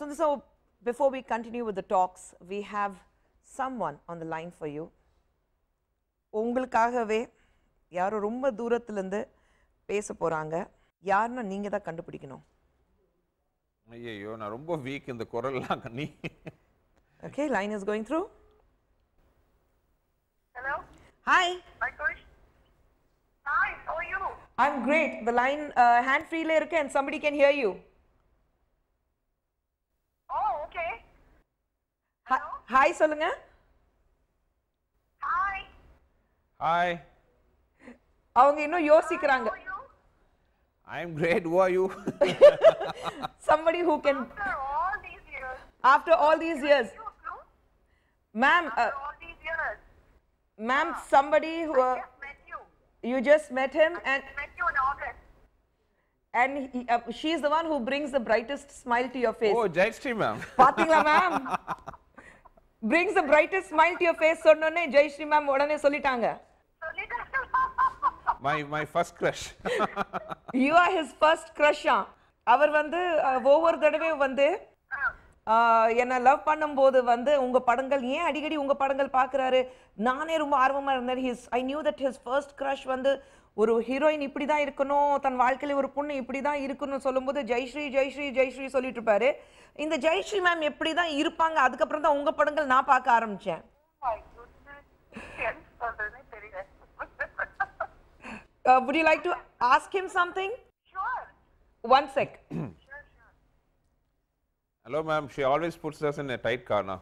Sundar sir, before we continue with the talks, we have someone on the line for you. Ungalkagave yaro romba doorathil irundhu pesa poranga. Yarna neenga da kandupidikanum. Ayyo na romba weak in the koral la kanni. Okay, line is going through. Hello. Hi. Hi, Kush. Hi, how are you? I'm great. The line hand free la irukke and somebody can hear you. Oh, okay. Hello? Hi solunga. Hi. Hi. Avanga inno yosikranga. I'm great. Who are you? Somebody who can after all these years. After all these years. Ma'am, ma'am, somebody who just met you. You just met him, and met you in August. And he, she is the one who brings the brightest smile to your face. Oh, Jayashree ma'am. Pathingala ma'am. Brings the brightest smile to your face. Sonnone Jayashree ma'am odane sollitaanga. My first crush. You are his first crush. Avar vandu over thadave vandu என்ன love பண்ணும்போது வந்து உங்க படங்கள் ஏன் அடிக்கடி உங்க படங்கள் பார்க்குறாரு நானே ரொம்ப ஆர்வமா இருந்தேன். His I knew that his first crush வந்து ஒரு ஹீரோயின் இப்படி தான் இருக்கணும், தன் வாழ்க்கையில ஒரு பொண்ணு இப்படி தான் இருக்கணும்னு சொல்லும்போது ஜெயஸ்ரீ ஜெயஸ்ரீ ஜெயஸ்ரீ சொல்லிட்டு இருப்பாரு. இந்த ஜெயஸ்ரீ மேம் எப்படி தான் இருப்பாங்க, அதுக்கப்புறம் தான் உங்க படங்கள் நான் பார்க்க ஆரம்பிச்சேன். Would you like to ask him something? Sure. One sec. Hello ma'am, she always puts us in a tight corner.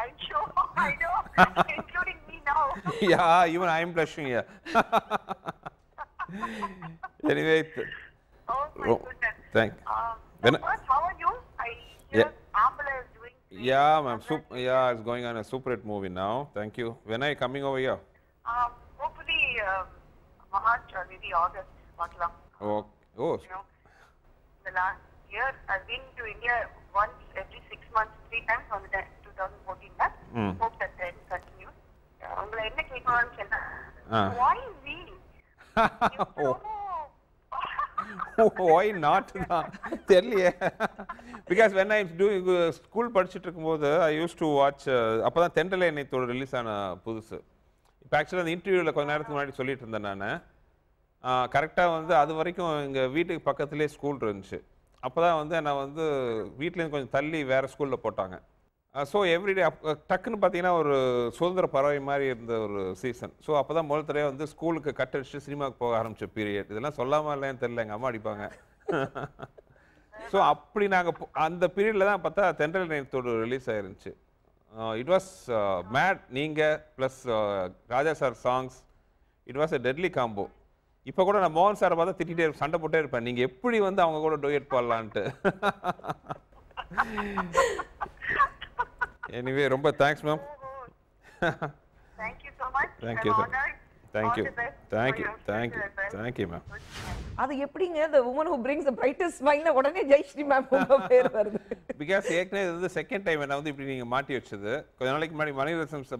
I'm sure, I know, including me now. Yeah, even I'm blushing here. Anyway. Oh my goodness. Thank you. So first, how are you? I hear Ambala is doing great. Yeah ma'am, yeah, it's going on a super hit movie now. Thank you. When are you coming over here? Hopefully March or maybe August, not long. Oh, oh. You know, the last year I've been to India once every 6 months, 3 times on the 2014. Hope that trend continues. Why me? Why not? Because when I was doing school, I used to watch Tendale Inikkum release on Pudusu. Actually, in the interview, I told you that correct, I was school. So, every day, season. So, I school cinema period. So, at that period, release. It was Mad Ninga plus Raja Sir songs. It was a deadly combo. Now, I am going to go to the house. I am going to go anyway, Rumba, thanks, ma'am. Thank you so much. Thank you, thank you. Thank you. Thank you. Thank you, ma'am. That's how the woman who brings the brightest smile is Jayashri ma'am. Because the second time when I was doing Manirathan sir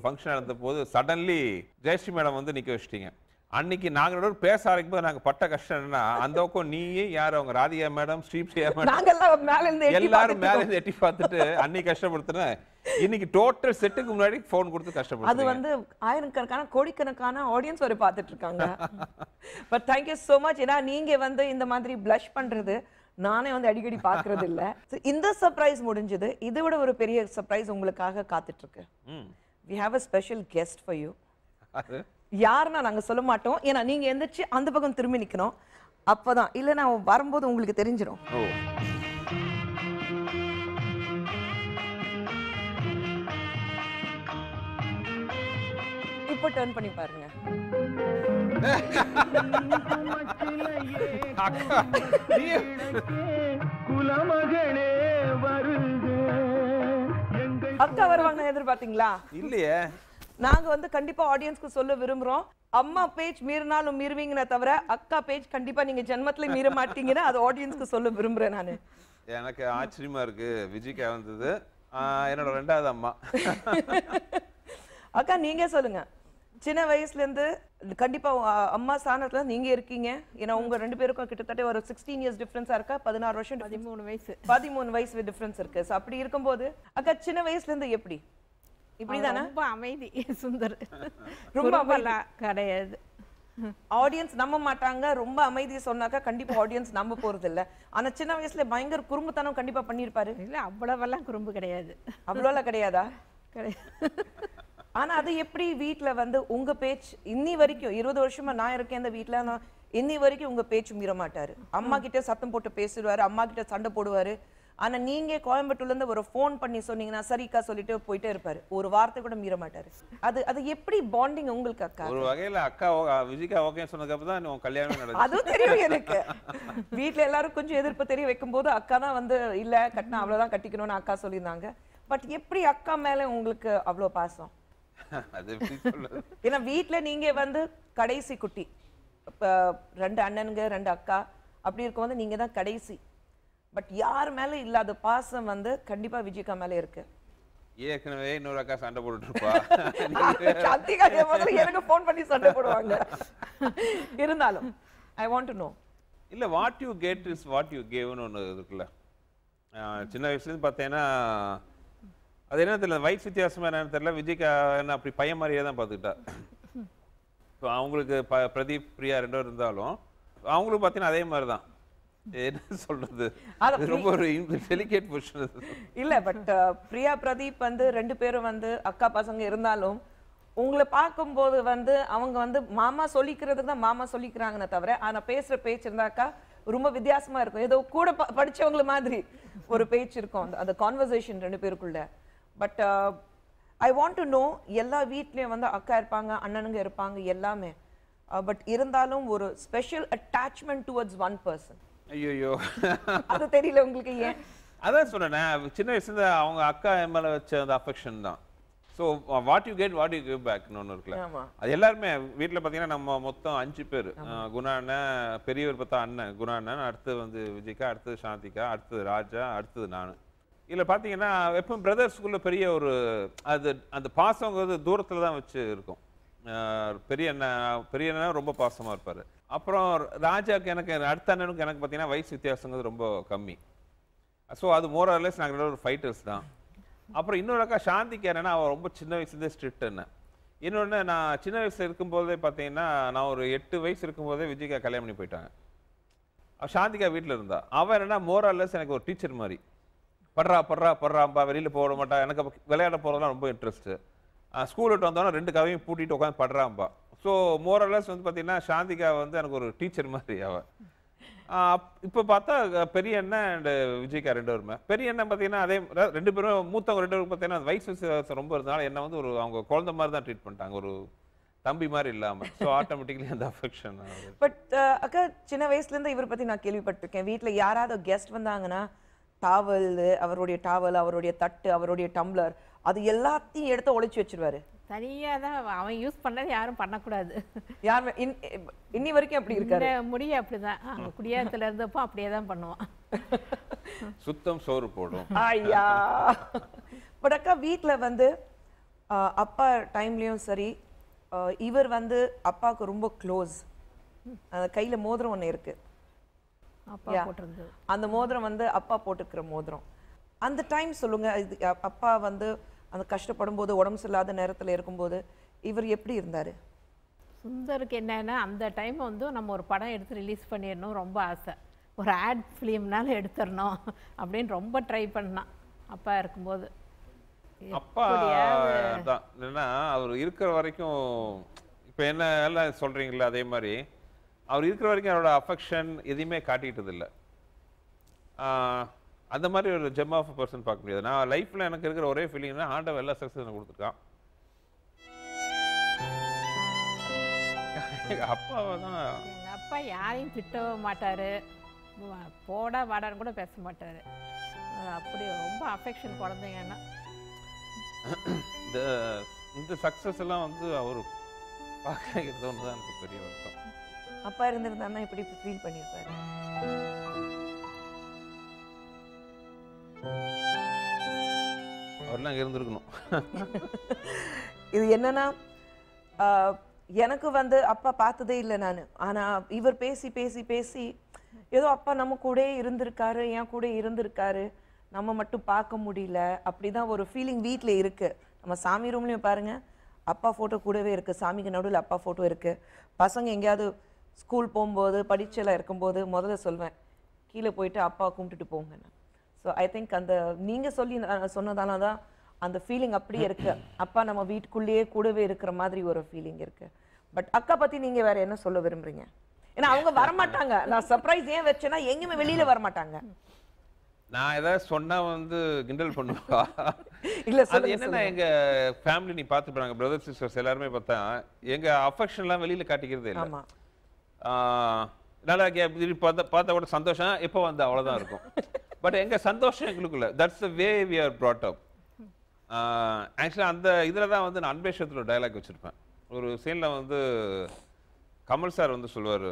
function, suddenly Jayashri madam was Nikosting. அன்னைக்கு நாங்களோட பேச ஆரம்பிக்கும் போது நாங்க பட்ட கஷ்டம் என்னன்னா அந்தோக்கு நீயே யார் அவங்க ராதியா மேடம் ஸ்ரீப்ரியா மேடம் நாங்க எல்லாம் மேல இருந்து எட்டி எல்லாரும் மேல இருந்து எட்டி பார்த்துட்டு அன்னைக்கு கஷ்டப்படுத்துனா இன்னைக்கு டோட்டல் செட்டுக்கு முன்னாடி ஃபோன் கொடுத்து கஷ்டப்படுறாங்க அது வந்து ஆயிரக்கணக்கான கோடிக்கணக்கான ஆடியன்ஸ் வரை பார்த்துட்டு இருக்காங்க but thank you so much ஏனா நீங்க வந்து இந்த மாதிரி blush பண்றது நானே வந்து அடிக்கடி பார்க்கிறது இல்ல சோ இந்த சர்ப்ரைஸ் முடிஞ்சது இதுவிட ஒரு பெரிய சர்ப்ரைஸ் உங்களுக்காக காத்துட்டு இருக்கு we have a special guest for you யார்னா நாங்க சொல்ல மாட்டோம் ஏனா நீங்க எந்திரச்சி அந்த பக்கம் திரும்பி நிக்கணும் அப்பதான் இல்ல நான் வரும்போது உங்களுக்கு தெரிஞ்சிரும் ஓ இப்போ டர்ன் பண்ணி பாருங்க அக்கா நீ குலமகனே வருது அக்கா வருவாங்க எதிர்பார்த்தீங்களா இல்லையே நாங்க வந்து கண்டிப்பா ஆடியன்ஸ்க்கு சொல்ல விரும்பறோம் அம்மா பேஜ் மீறினாலும் மீறுவீங்கனா தவிர அக்கா பேஜ் கண்டிப்பா நீங்க ஜென்மத்திலே மீற மாட்டீங்கனா அது ஆடியன்ஸ்க்கு சொல்ல விரும்பறேன் நானு எனக்கு ஆச்சரியமா இருக்கு விஜிகா வந்தது என்னோட இரண்டாவது அம்மா அக்கா நீங்க சொல்லுங்க சின்ன வயசுல இருந்து கண்டிப்பா அம்மா சானத்துல நீங்க இருக்கீங்க ஏனா உங்க ரெண்டு பேருக்கும் கிட்டத்தட்ட ஒரு 16 இயர்ஸ் டிஃபரன்ஸா இருக்கா 16 வருஷம் 13 வயசு 13 வயசு டிஃபரன்ஸ் இருக்கு சோ அப்படி இருக்கும்போது அக்கா சின்ன வயசுல இருந்து எப்படி இப்படிதானா ரொம்ப அமைதி சுந்தர் ரொம்ப பலா கடையது ஆடியன்ஸ் நம்ப மாட்டாங்க ரொம்ப அமைதி சொன்னாக்க கண்டிப்பா ஆடியன்ஸ் நம்ப போறது இல்ல ஆனா சின்ன வயசுல பயங்கர குறும்புத்தனம் கண்டிப்பா பண்ணிருப்பாரு இல்ல அவ்வளவெல்லாம் குறும்பு கிடையாது அவ்வளவெல்லாம் கிடையாதா ஆனா அது எப்படி வீட்ல வந்து உங்க பேஜ் இன்னி வரைக்கும் 20 வருஷமா நான் இருக்கேன் இந்த வீட்ல நான் இன்னி வரைக்கும் உங்க பேஜ் மீற மாட்டாரு அம்மா கிட்ட சத்தம் போட்டு பேசுவாரு அம்மா கிட்ட சண்டை போடுவாரு ஆனா நீங்க கோயம்புத்தூர்ல இருந்து ஒரு ஃபோன் பண்ணி சொன்னீங்கனா சரிக்கா சொல்லிட்டு போயிட்டே இருப்பாரு ஒரு வார்த்தை கூட மீற மாட்டாரு அது அது எப்படி பாண்டிங் உங்களுக்கு அக்கா ஒரு வகையில அக்கா விஜிகா ஓகே சொன்னதுக்கு அப்புறம் தான் உங்க கல்யாணம் நடந்துச்சு அது தெரியும் எனக்கு வீட்ல எல்லாரும் கொஞ்சம் எதிர்ப்பு தெரிய வைக்கும்போது அக்கா தான் வந்து இல்ல கட்டنا அவ்வளவுதான் கட்டிக்கணும்னு அக்கா சொல்லிருந்தாங்க பட் எப்படி அக்கா மேல உங்களுக்கு அவ்ளோ பாசம் அது எப்படி சொல்றது ஏனா வீட்ல நீங்க வந்து கடைசி குட்டி ரெண்டு அண்ணனுங்க ரெண்டு அக்கா அப்படி இருக்கும்போது நீங்க தான் கடைசி But yaar mele illa the pasam and the Kandipa Vijika mele irke. Ye ekna ve noraka sanda podu irpa. Shanti ka modala enakku phone panni sanda poduvanga. Irundalum I want to know. Illa what you get is what you give nu irukla. Chinna vayasula pathena adha enna therla white vithiyasam enna therla Vijika enna apdi paya mariya dhaan paathukita. So avangalukku Pradeep Priya rendu irundalum avangalum pathina adhe mari dhaan. என்ன சொல்றது அது ரொம்ப ஒரு delicate position இல்ல but Priya Pradeep வந்து ரெண்டு பேரும் வந்து அக்கா பசங்க இருந்தாலும் உங்களை பாக்கும்போது வந்து அவங்க வந்து மாமா சொல்லிக்கிறதுக்கு தான் மாமா சொல்லிக்கறாங்கன தவிர ஆனா பேசுற பேச்சு இருந்தாக்கா ரொம்ப வித்தியாசமா இருக்கும் ஏதோ கூட படிச்சவங்க மாதிரி ஒரு பேச்சு இருக்கும் அந்த கான்வர்சேஷன் ரெண்டு பேருக்குள்ள but I want to know எல்லா வீட்லயும் வந்து அக்கா இருப்பாங்க அண்ணனுங்க இருப்பாங்க எல்லாமே பட் இருந்தாலும் ஒரு special attachment towards one person ஐயோ அது தெரியல உங்களுக்கு ஏன் அதான் சொல்றேன் சின்ன வயசுல அவங்க அக்கா மேல வச்ச அந்த அஃபெக்ஷன் தான் So what you get, what you give back. No, no, class. That's everyone. We Gunana, Perivar Pata Anna, Gunana, Artha, Vijika, Artha, Shantika, Artha, Raja, Artha, Nana. Illa Pathina, Epum brothers school of Perior, and the Pasong of the Durthala, which Periana, Robo Pasam or Pere. Upper Raja Kanaka, Arthan, Kanak Patina, Vice with their son of Rombo Kami. So other more or less Nagro fighters now. அப்புறம் இன்னொருக்க சாந்திக்கு என்னன்னா அவ ரொம்ப சின்ன வயசுல இருந்து ஸ்ட்ரிக்ட்னா இன்னொன்னு நான் சின்ன வயசுல இருக்கும்போதே பாத்தீங்கன்னா நான் ஒரு 8 வயசு இருக்கும்போதே விஜய்கா கல்யாணம் பண்ணி போயிட்டாங்க அவ சாந்திகா வீட்ல இருந்தா அவ என்னன்னா மோரல்லஸ் எனக்கு ஒரு டீச்சர் மாதிரி படுறா படுறா படுறாம்பா வெளியில போற மாட்டா எனக்கு விளையாட போறதுல ரொம்ப இன்ட்ரஸ்ட் ஸ்கூல் விட்டு வந்தானே ரெண்டு கவையும் பூட்டிட்டு உட்கார்ந்து படுறாம்பா சோ மோரல்லஸ் வந்து பாத்தீங்கன்னா சாந்திகா வந்து எனக்கு ஒரு டீச்சர் மாதிரி அவ இப்போ பார்த்தா பெரிய அண்ணா and விஜய்கா ரெண்டு பேரும் பெரிய அண்ணா பார்த்தீங்கன்னா அதே ரெண்டு பேரும் மூத்தவங்க ரெண்டு பேரும் பார்த்தீங்கன்னா வயசு ரொம்ப இருந்தனால என்ன வந்து ஒரு அவங்க குழந்தை மாதிரி தான் ட்ரீட் பண்ணிட்டாங்க ஒரு தம்பி மாதிரி இல்லாம சோ ஆட்டோமேட்டிக்கலி அந்த அஃபெக்ஷன் பட் அக்கா சின்ன வயசுல இருந்து இவர பத்தி நான் கேள்விப்பட்டிருக்கேன் வீட்ல யாராவது கெஸ்ட் வந்தாங்கன்னா டாவல் அவருடைய டாவல் அவருடைய தட்டு அவருடைய டம்ளர் அது எல்லாத்தையும் எடுத்து ஒளிச்சு வச்சிருவாரு தனியா தான் அவன் யூஸ் பண்ணது யாரும் பண்ண கூடாது யார் இன்னி வரைக்கும் அப்படி இருக்காரு முடிய அப்படி தான் அங்க குடியாத்துல இருந்தப்போ அப்படியே தான் பண்ணுவான் சுத்தம் சோறு போடும் ஐயா பட் அக்கா வீட்ல வந்து அப்பா டைம்லயும் சரி இவர் வந்து அப்பாக்கு ரொம்ப க்ளோஸ் கையில மோதிரம் ஒண்ணே இருக்கு அப்பா போட்டிருந்தது அந்த மோதிரம் வந்து அப்பா போட்டுக்கிற மோதிரம் அந்த டைம் சொல்லுங்க அப்பா வந்து அந்த கஷ்டப்படும்போது உடம்பு சரியில்லாத நேரத்துல இருக்கும்போது இவர் எப்படி இருந்தாரு சுந்தருக்கு என்னன்னா அந்த டைம் வந்து நம்ம ஒரு படம் எடுத்து ரிலீஸ் பண்ணிரணும் ரொம்ப ஆசை ஒரு ஆட் ஃபிலிம்னால எடுத்துறணும் அப்படிን ரொம்ப ட்ரை பண்ணான் அப்பா இருக்கும்போது அப்பா தான் என்னன்னா அவர் இருக்கிற வரைக்கும் இப்போ என்ன எல்லாம் சொல்றீங்களா அதே மாதிரி அவர் இருக்கிற வரைக்கும் அவரோட அஃபெக்ஷன் எதுமே காட்டிட்டது இல்ல அந்த மாதிரி ஒரு ஜெம் ஆஃப் பர்சன் பார்க்க முடியாது நான் லைஃப்ல எனக்கு இருக்கிற ஒரே ஃபீலிங்னா ஆண்டவன் எல்லா சக்சஸும் கொடுத்துட்டான் அப்பா தான் அப்பா யாரையும் திட்டவே மாட்டாரு போடா வாடான்னு கூட பேச மாட்டாரு அப்படி ரொம்ப அஃபெக்ஷன் குழந்தைங்கன்னா இந்த சக்சஸ் எல்லாம் வந்து அவர் பார்க்கிறது ஒன்று தான் எனக்கு பெரிய வருத்தம் அப்பா இருந்திருந்தான்னா இப்படி ஃபீல் பண்ணியிருப்பாரு அவர்லாம் இருந்திருக்கணும் இது என்னன்னா எனக்கு வந்து அப்பா பார்த்ததே இல்லை நான் ஆனா இவர் பேசி பேசி பேசி ஏதோ அப்பா நம்ம கூட இருந்திருக்காரு என் கூட இருந்திருக்காரு நம்ம மட்டும் பார்க்க முடியல அப்படிதான் ஒரு ஃபீலிங் வீட்ல இருக்கு நம்ம சாமி ரூம்லயும் பாருங்க அப்பா போட்டோ கூடவே இருக்கு சாமிக்கு நடுவில் அப்பா போட்டோ இருக்கு பசங்க எங்கேயாவது ஸ்கூல் போகும்போது படிச்செல்லாம் இருக்கும்போது முதல்ல சொல்வேன் கீழே போயிட்டு அப்பா கும்பிட்டுட்டு போங்க So I think அந்த நீங்க சொல்லி சொன்னதால தான் அந்த ஃபீலிங் அப்படியே இருக்கு அப்பா நம்ம வீட்டுக்குள்ளே கூடவே இருக்கிற மாதிரி ஒரு ஃபீலிங் இருக்கு பட் அக்கா பத்தி நீங்க வேற என்ன சொல்ல விரும்பறீங்க ஏனா அவங்க வர மாட்டாங்க நான் சர்ப்ரைஸ் ஏன் வெச்சேனா எங்கமே வெளியில வர மாட்டாங்க நான் ஏதா சொன்னா வந்து கிண்டல் பண்ணுவா இல்ல சொல்லுங்க என்னன்னா எங்க ஃபேமிலி நீ பாத்து போறாங்க பிரதர்ஸ் சிஸ்டர்ஸ் எல்லாரும் பார்த்தா எங்க அஃபெக்ஷன்லாம் வெளியில காட்டிக்கிறதே இல்ல ஆமா நாளைக்கு அப்படி பார்த்தா கூட சந்தோஷம் எப்போ வந்து அவ்வளவுதான் இருக்கும் But enga sandosham engalukku that's the way we are brought up actually and idhila da vandu Anbe Sivathula dialogue vechirupen oru scene la vandu Kamal sir vandu solvaru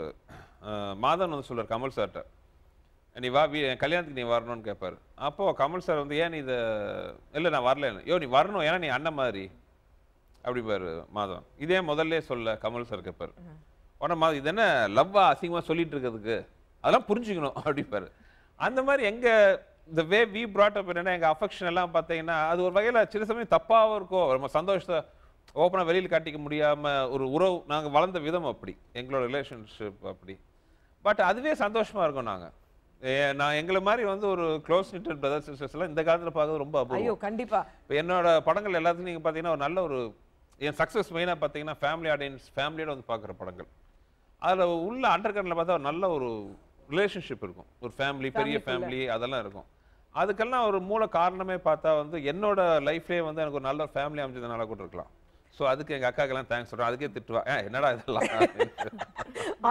Madan vandu solvaru Kamal sir ta nee va kalyanathu nee varano nu keppar appo Kamal sir vandu yen idu illa na varala yo nee varano ena nee anna mari appadi paru Madan idhe modalle solla Kamal sir keppar ona ma idena love ah asingama sollitt irukadukku adha purinjikanum appadi paru அந்த மாதிரி எங்க the way we brought up என்னன்னா எங்க affection எல்லாம் பாத்தீங்கன்னா அது ஒரு வகையில சில சமயம் தப்பாவோ இருக்கும் நம்ம சந்தோஷத்தை ஓபனா வெளியில காட்டிக்க முடியாம ஒரு உறவு நாங்க வளர்ந்த விதம் அப்படி எங்களோட ரிலேஷன்ஷிப் அப்படி பட் அதுவே சந்தோஷமா இருக்கும் நாங்க நான் எங்கள மாதிரி வந்து ஒரு க்ளோஸ் knit பிரதர்ஸ் சிஸ்டர்ஸ் எல்லாம் இந்த காலத்துல பார்க்கிறது ரொம்ப அபூர்வம் ஐயோ கண்டிப்பா இப்போ என்னோட படங்கள் எல்லாத்துக்கும் நீங்க பாத்தீங்கன்னா ஒரு நல்ல ஒரு என் சக்சஸ் மெயினா பாத்தீங்கன்னா ஃபேமிலி ஆடியன்ஸ் ஃபேமிலியோட வந்து பாக்குற படங்கள் அதுல உள்ள அண்டர்கரண்ட்ல பார்த்தா ஒரு நல்ல ஒரு ரிலேஷன்ஷிப் இருக்கும் ஒரு ஃபேமிலி பெரிய ஃபேமிலி அதெல்லாம் இருக்கும் அதுக்கெல்லாம் ஒரு மூல காரணமே பார்த்தா வந்து என்னோட லைஃப்லயே வந்து எனக்கு ஒரு நல்ல ஃபேமிலி அமைஞ்சதுனால கூட இருக்கலாம் சோ அதுக்கு எங்க அக்காக்கெல்லாம் தேங்க்ஸ் சொல்றேன் அதுக்கே திட்டுவா என்னடா இதெல்லாம்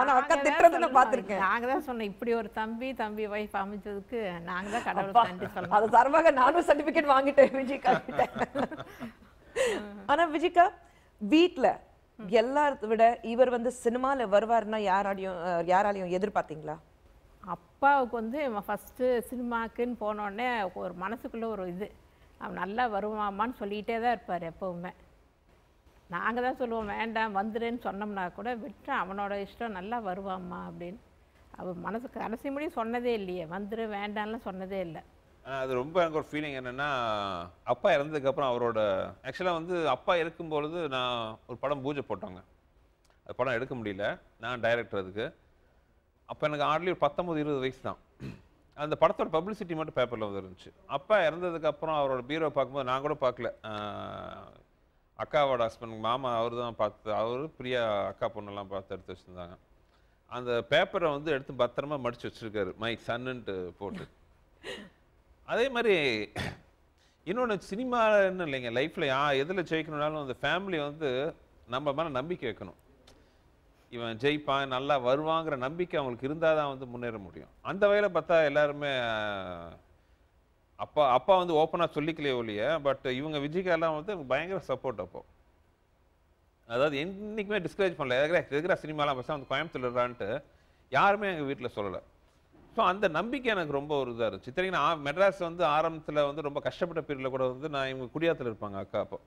ஆனா அக்கா திட்றதுல பாத்துர்க்கேன் நாங்க தான் சொன்னேன் இப்படி ஒரு தம்பி தம்பி வைஃப் அமைஞ்சதுக்கு நாங்க தான் கடவுளுக்கு நன்றி சொல்லணும் அது சர்வாக நானும் சர்டிபிகேட் வாங்கிட்டேன் விஜய் கிட்ட ஆனா விஜிகா வீட்ல எல்லார விட இவர் வந்து சினிமால வருவார்னா யாராலயும் எதிர்பார்த்தீங்களா? அப்பாவுக்கு வந்து ஃபர்ஸ்ட் சினிமாக்குன்னு போன உடனே ஒரு மனசுக்குள்ள ஒரு இது அவன் நல்லா வருவாமான்னு சொல்லிட்டே தான் இருப்பார் எப்பவுமே. நாங்க தான் சொல்லுவோம் வேண்டாம் வந்துடுன்னு சொன்னோம்னா கூட விட்டு அவனோட இஷ்டம் நல்லா வருவாம்மா அப்படின்னு. அவன் மனசுக்கு கடைசி முடி சொன்னதே இல்லையே, வந்துடு வேண்டாம்னு சொன்னதே இல்லை. அது ரொம்ப எனக்கு ஒரு ஃபீலிங் என்னென்னா அப்பா இறந்ததுக்கப்புறம் அவரோட ஆக்சுவலாக வந்து அப்பா இருக்கும்பொழுது நான் ஒரு படம் பூஜை போட்டாங்க. அது படம் எடுக்க முடியல, நான் டைரக்டர் அதுக்கு. அப்போ எனக்கு ஆர்ட்லி ஒரு 19-20 வயசு தான். அந்த படத்தோட பப்ளிசிட்டி மட்டும் பேப்பரில் வந்துருந்துச்சு. அப்பா இறந்ததுக்கப்புறம் அவரோட பீரோ பார்க்கும்போது நான் கூட பார்க்கல, அக்காவோட ஹஸ்பண்ட் மாமா அவர் தான் பார்த்து, அவர் பிரியா அக்கா பொண்ணெல்லாம் பார்த்து எடுத்து வச்சுருந்தாங்க. அந்த பேப்பரை வந்து எடுத்து பத்திரமா மடித்து வச்சுருக்காரு மை சன்னுன்ட்டு போட்டு. அதே மாதிரி இன்னொன்று சினிமான்னு இல்லைங்க, லைஃப்பில் எதில் ஜெயிக்கணும்னாலும் அந்த ஃபேமிலி வந்து நம்ம மேலே நம்பிக்கை வைக்கணும். இவன் ஜெயிப்பான் நல்லா வருவாங்கிற நம்பிக்கை அவங்களுக்கு இருந்தால் தான் வந்து முன்னேற முடியும். அந்த வகையில் பார்த்தா எல்லாருமே அப்பா அப்பா வந்து ஓப்பனாக சொல்லிக்கலையே ஒழிய, பட் இவங்க விஜய்க்கெல்லாம் வந்து பயங்கர சப்போர்ட். அப்போது அதாவது என்றைக்குமே டிஸ்கரேஜ் பண்ணல, எதுக்குற சினிமாலாம் பசங்க வந்து கோயம்புத்தூர் இருறான்ட்டு யாருமே எங்கள் வீட்டில் சொல்லலை. ஸோ அந்த நம்பிக்கை எனக்கு ரொம்ப ஒரு இதாக இருந்துச்சு. தெரியுங்கன்னா மெட்ராஸ் வந்து ஆரம்பத்தில் வந்து ரொம்ப கஷ்டப்பட்ட பீரியடில் கூட வந்து நான் இவங்க குடியாத்தில் இருப்பாங்க அக்கா. அப்போ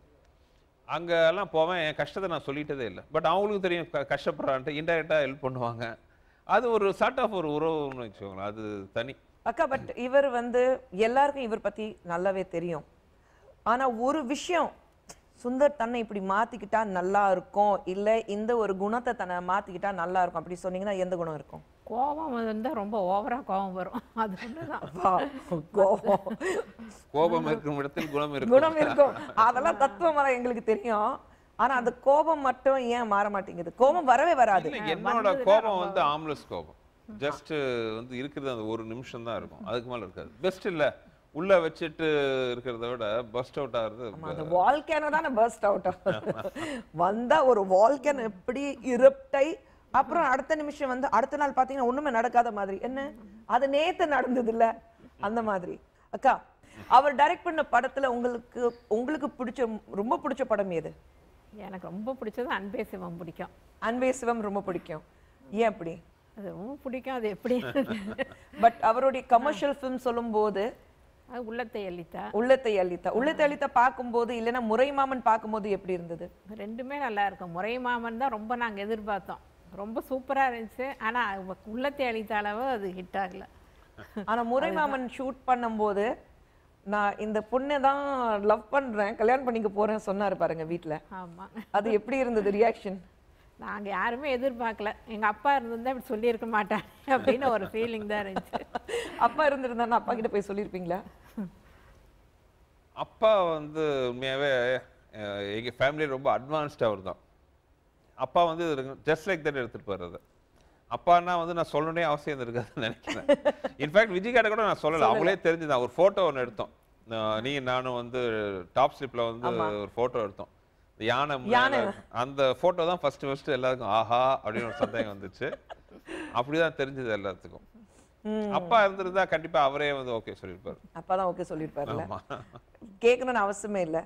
அங்கெல்லாம் போவேன், என் கஷ்டத்தை நான் சொல்லிட்டதே இல்லை, பட் அவங்களுக்கும் தெரியும் கஷ்டப்படுறான்ட்டு, இன்டைரக்டாக ஹெல்ப் பண்ணுவாங்க. அது ஒரு சார்ட் ஆஃப் ஒரு உறவுன்னு வச்சுக்கோங்களேன், அது தனி அக்கா. பட் இவர் வந்து எல்லாருக்கும் இவர் பற்றி நல்லாவே தெரியும். ஆனால் ஒரு விஷயம், சுந்தர் தன்னை இப்படி மாற்றிக்கிட்டா நல்லா இருக்கும், இல்லை இந்த ஒரு குணத்தை தன்னை மாற்றிக்கிட்டா நல்லா இருக்கும் அப்படி சொன்னீங்கன்னா எந்த குணம் இருக்கும்? கோபம் இருந்தால் ரொம்ப ஓவராக கோபம் வரும். அது ஒன்றுதான் கோபம், கோபம் இருக்கும் இடத்தில் குணம் இருக்கும், குணம் இருக்கும். அதெல்லாம் தத்துவமாக எங்களுக்கு தெரியும். ஆனால் அந்த கோபம் மட்டும் ஏன் மாற மாட்டேங்குது? கோபம் வரவே வராது. என்னோட கோபம் வந்து ஆம்லஸ் கோபம், ஜஸ்ட் வந்து இருக்கிறது அந்த ஒரு நிமிஷம் தான் இருக்கும், அதுக்கு மேலே இருக்காது. பெஸ்ட் இல்லை உள்ள வச்சிட்டு இருக்கிறத விட பஸ்ட் அவுட் ஆகுறது. அந்த வால்கேனோ தானே பஸ்ட் அவுட் ஆகுது. வந்தால் ஒரு வால்கேனோ எப்படி இருப்டை, அப்புறம் அடுத்த நிமிஷம் வந்து அடுத்த நாள் பார்த்தீங்கன்னா ஒன்றுமே நடக்காத மாதிரி, என்ன அது நேற்று நடந்தது இல்லை அந்த மாதிரி. அக்கா, அவர் டைரக்ட் பண்ண படத்தில் உங்களுக்கு பிடிச்ச ரொம்ப பிடிச்ச படம் எது? எனக்கு ரொம்ப பிடிச்சது அன்பே சிவம் பிடிக்கும். அன்பே சிவம் ரொம்ப பிடிக்கும், ஏன் அப்படி? அது ரொம்ப பிடிக்கும், அது எப்படி? பட் அவருடைய கமர்ஷியல் ஃபிலிம் சொல்லும்போது உல்லத்தை அள்ளித்தா, உல்லத்தை அள்ளித்தா பார்க்கும்போது இல்லைன்னா முறைமாமன் பார்க்கும்போது எப்படி இருந்தது? ரெண்டுமே நல்லா இருக்கும். முறைமாமன் தான் ரொம்ப நாங்கள் எதிர்பார்த்தோம், ரொம்ப சூப்பராக இருந்துச்சு. ஆனால் உல்லத்தை அள்ளித்தா அளவு அது ஹிட் ஆகலை. ஆனால் முறைமாமன் ஷூட் பண்ணும்போது நான் இந்த பொண்ணை தான் லவ் பண்ணுறேன், கல்யாணம் பண்ணிக்க போகிறேன் சொன்னார் பாருங்க வீட்டில். ஆமாம், அது எப்படி இருந்தது ரியாக்ஷன்? நாங்கள் யாருமே எதிர்பார்க்கல, எங்கள் அப்பா இருந்திருந்தா இப்படி சொல்லியிருக்க மாட்டாங்க அப்படின்னு ஒரு ஃபீலிங் தான் இருந்துச்சு. அப்பா இருந்திருந்தானே அப்பா கிட்ட போய் சொல்லியிருப்பீங்களா? அப்பா வந்து உண்மையாகவே எங்கள் ஃபேமிலி ரொம்ப அட்வான்ஸ்டாக அவர் தான். அப்பா வந்து ஜஸ்ட் லைக் தான் எடுத்துகிட்டு போகிறது. அப்பான்னா வந்து நான் சொல்லணுன்னே அவசியம் இருக்காதுன்னு நினைக்கிறேன். இன்ஃபேக்ட் விஜய்காட்ட கூட நான் சொல்லலை, அவங்களே தெரிஞ்சுதான். ஒரு ஃபோட்டோ ஒன்று எடுத்தோம், நீ நானும் வந்து டாப் ஸ்லிப்பில் வந்து ஒரு ஃபோட்டோ எடுத்தோம். யானை அந்த போட்டோ தான் ஃபர்ஸ்ட் எல்லாருக்கும் ஆஹா அப்படின்னு ஒரு சந்தேகம் வந்துச்சு. அப்படிதான் தெரிஞ்சது எல்லாத்துக்கும். அப்பா இருந்திருந்தா கண்டிப்பா அவரே வந்து ஓகே சொல்லியிருப்பாரு. அப்பாதான் ஓகே சொல்லியிருப்பாரு, கேட்கணும்னு அவசியமே இல்லை.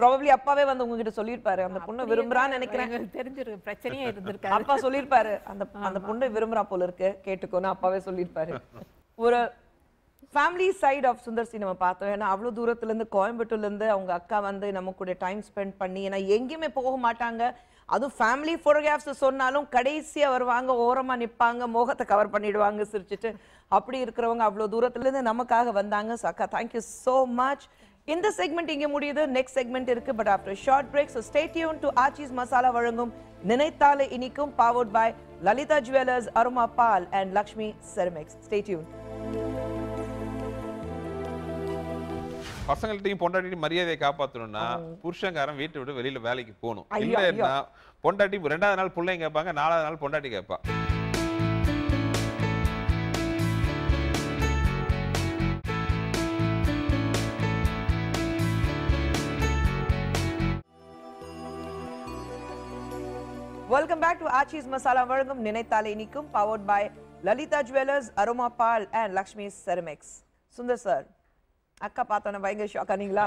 ப்ராபபிலி அப்பாவே வந்து உங்ககிட்ட சொல்லியிருப்பாரு அந்த பொண்ணை விரும்புறான்னு நினைக்கிறேன். தெரிஞ்சிருக்கு, பிரச்சனையே இருந்திருக்கு. அப்பா சொல்லியிருப்பாரு அந்த அந்த பொண்ணை விரும்புறா போல இருக்கு கேட்டுக்கோன்னு அப்பாவே சொல்லியிருப்பாரு. ஒரு family side of Sundar C நம்ம பார்த்தோம். ஏன்னா அவ்வளோ தூரத்துலேருந்து கோயம்புத்தூர்லேருந்து அவங்க அக்கா வந்து நம்ம கூட டைம் ஸ்பெண்ட் பண்ணி, ஏன்னா எங்கேயுமே போக மாட்டாங்க. அதுவும் ஃபேமிலி ஃபோட்டோகிராஃப்ஸ் சொன்னாலும் கடைசியாக வருவாங்க, ஓரமாக நிற்பாங்க, மோகத்தை கவர் பண்ணிடுவாங்க சிரிச்சுட்டு. அப்படி இருக்கிறவங்க அவ்வளோ தூரத்துலேருந்து நமக்காக வந்தாங்க. ஸோ அக்கா, தேங்க்யூ ஸோ மச். இந்த செக்மெண்ட் இங்கே முடியுது, நெக்ஸ்ட் செக்மெண்ட் இருக்குது, but after short break. So stay tuned to Aachi's masala வழங்கும் நினைத்தாலே இனிக்கும், powered by Lalitha jewellers, அருமா ball and Lakshmi ceramics. Stay tuned. பசங்கள்ட்டையும் பொண்டாட்டியும் மரியாதையை காப்பாற்றணும்னா புருஷங்காரன் வீட்டை விட்டு வெளியில வேலைக்கு போகணும். இல்லைன்னா பொண்டாட்டி ரெண்டாவது நாள் பிள்ளைங்க கேட்பாங்க, நாலாவது நாள் பொண்டாட்டி கேட்பா. Welcome back to Aachi's masala வழங்கும் நினைத்தாலே இனிக்கும், powered by Lalitha jewellers, அருமா ball and Lakshmi ceramics. Sundar sir, அக்கா பார்த்தோன பயங்கர ஷாக் ஆனீங்களா?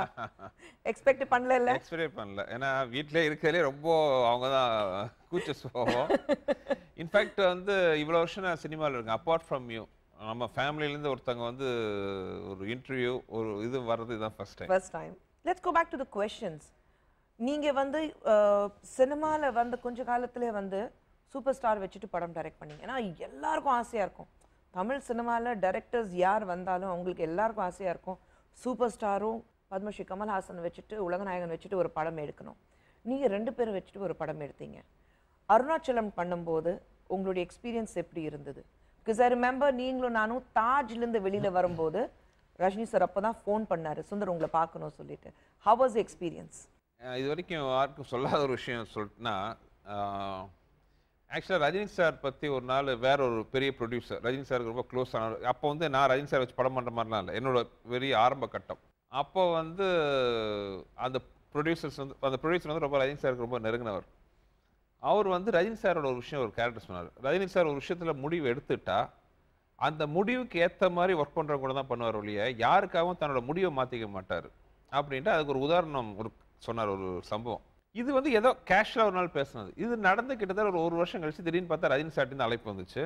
எக்ஸ்பெக்ட் பண்ணல இல்ல? எக்ஸ்பெக்ட் பண்ணல. ஏனா வீட்ல இருக்கறதுல ரொம்ப அவங்க தான் கூச்ச சுபாவம். இன் ஃபேக்ட் வந்து இவ்வளவு வருஷம் நான் சினிமால இருக்கேன். அபார்ட் फ्रॉम யூ நம்ம ஃபேமிலில இருந்து ஒருத்தங்க வந்து ஒரு இன்டர்வியூ ஒரு இது வரது இதான் first time. First time. Let's go back to the questions. நீங்க வந்து சினிமால வந்து கொஞ்ச காலத்திலே வந்து சூப்பர் ஸ்டார் வெச்சிட்டு படம் டைரக்ட் பண்ணீங்க. ஏனா எல்லாருக்கும் ஆசையா இருக்கும். தமிழ் சினிமால டைரக்டர்ஸ் யார் வந்தாலும் அவங்களுக்கு எல்லாருக்கும் ஆசையா இருக்கும். சூப்பர்ஸ்டாரும் பத்மஸ்ரீ கமல் ஹாசன் வெச்சிட்டு உலகநாயகன் வெச்சிட்டு ஒரு படம் எடுக்கணும். நீங்க ரெண்டு பேரும் வெச்சிட்டு ஒரு படம் எடுத்தீங்க. அருணாச்சலம் பண்ணும்போது உங்களுடைய எக்ஸ்பீரியன்ஸ் எப்படி இருந்தது? because I remember நீங்களும் நானும் தாஜ்ல இருந்து வெளியில வரும்போது ரஜினி சார் அப்பதான் ஃபோன் பண்ணாரு, சுந்தர் உங்களை பார்க்கணும் சொல்லிட்டு. how was the experience? இது வரைக்கும் யாருக்கும் சொல்லாத ஒரு விஷயம் சொல்லிட்டுனா, ஆக்சுவலாக ரஜினி சார் பற்றி ஒரு நாள் வேற ஒரு பெரிய ப்ரொடியூசர், ரஜினி சாருக்கு ரொம்ப க்ளோஸ் ஆனவர். அப்போ வந்து நான் ரஜினி சார் வச்சு படம் பண்ணுற மாதிரிலாம் இல்லை, என்னோட பெரிய ஆரம்ப கட்டம். அப்போ வந்து அந்த ப்ரொடியூசர் வந்து ரொம்ப ரஜினி சாருக்கு ரொம்ப நெருங்கினவர். அவர் வந்து ரஜினி சாரோட ஒரு விஷயம் ஒரு கேரக்டர் சொன்னார். ரஜினி சார் ஒரு விஷயத்தில் முடிவு எடுத்துட்டா அந்த முடிவுக்கு ஏற்ற மாதிரி ஒர்க் பண்ணுறவங்க கூட தான் பண்ணுவார் ஒழிய யாருக்காகவும் தன்னோட முடிவை மாற்றிக்க மாட்டார் அப்படின்ட்டு அதுக்கு ஒரு உதாரணம் ஒரு சொன்னார், ஒரு சம்பவம். இது வந்து ஏதோ கேஷுவலாக ஒரு நாள் பேசினது. இது நடந்து கிட்டத்தட்ட ஒரு ஒரு வருஷம் கழிச்சு திடீர்னு பார்த்தா ரஜினி சார்ட்டின்னு அழைப்பு வந்துச்சு.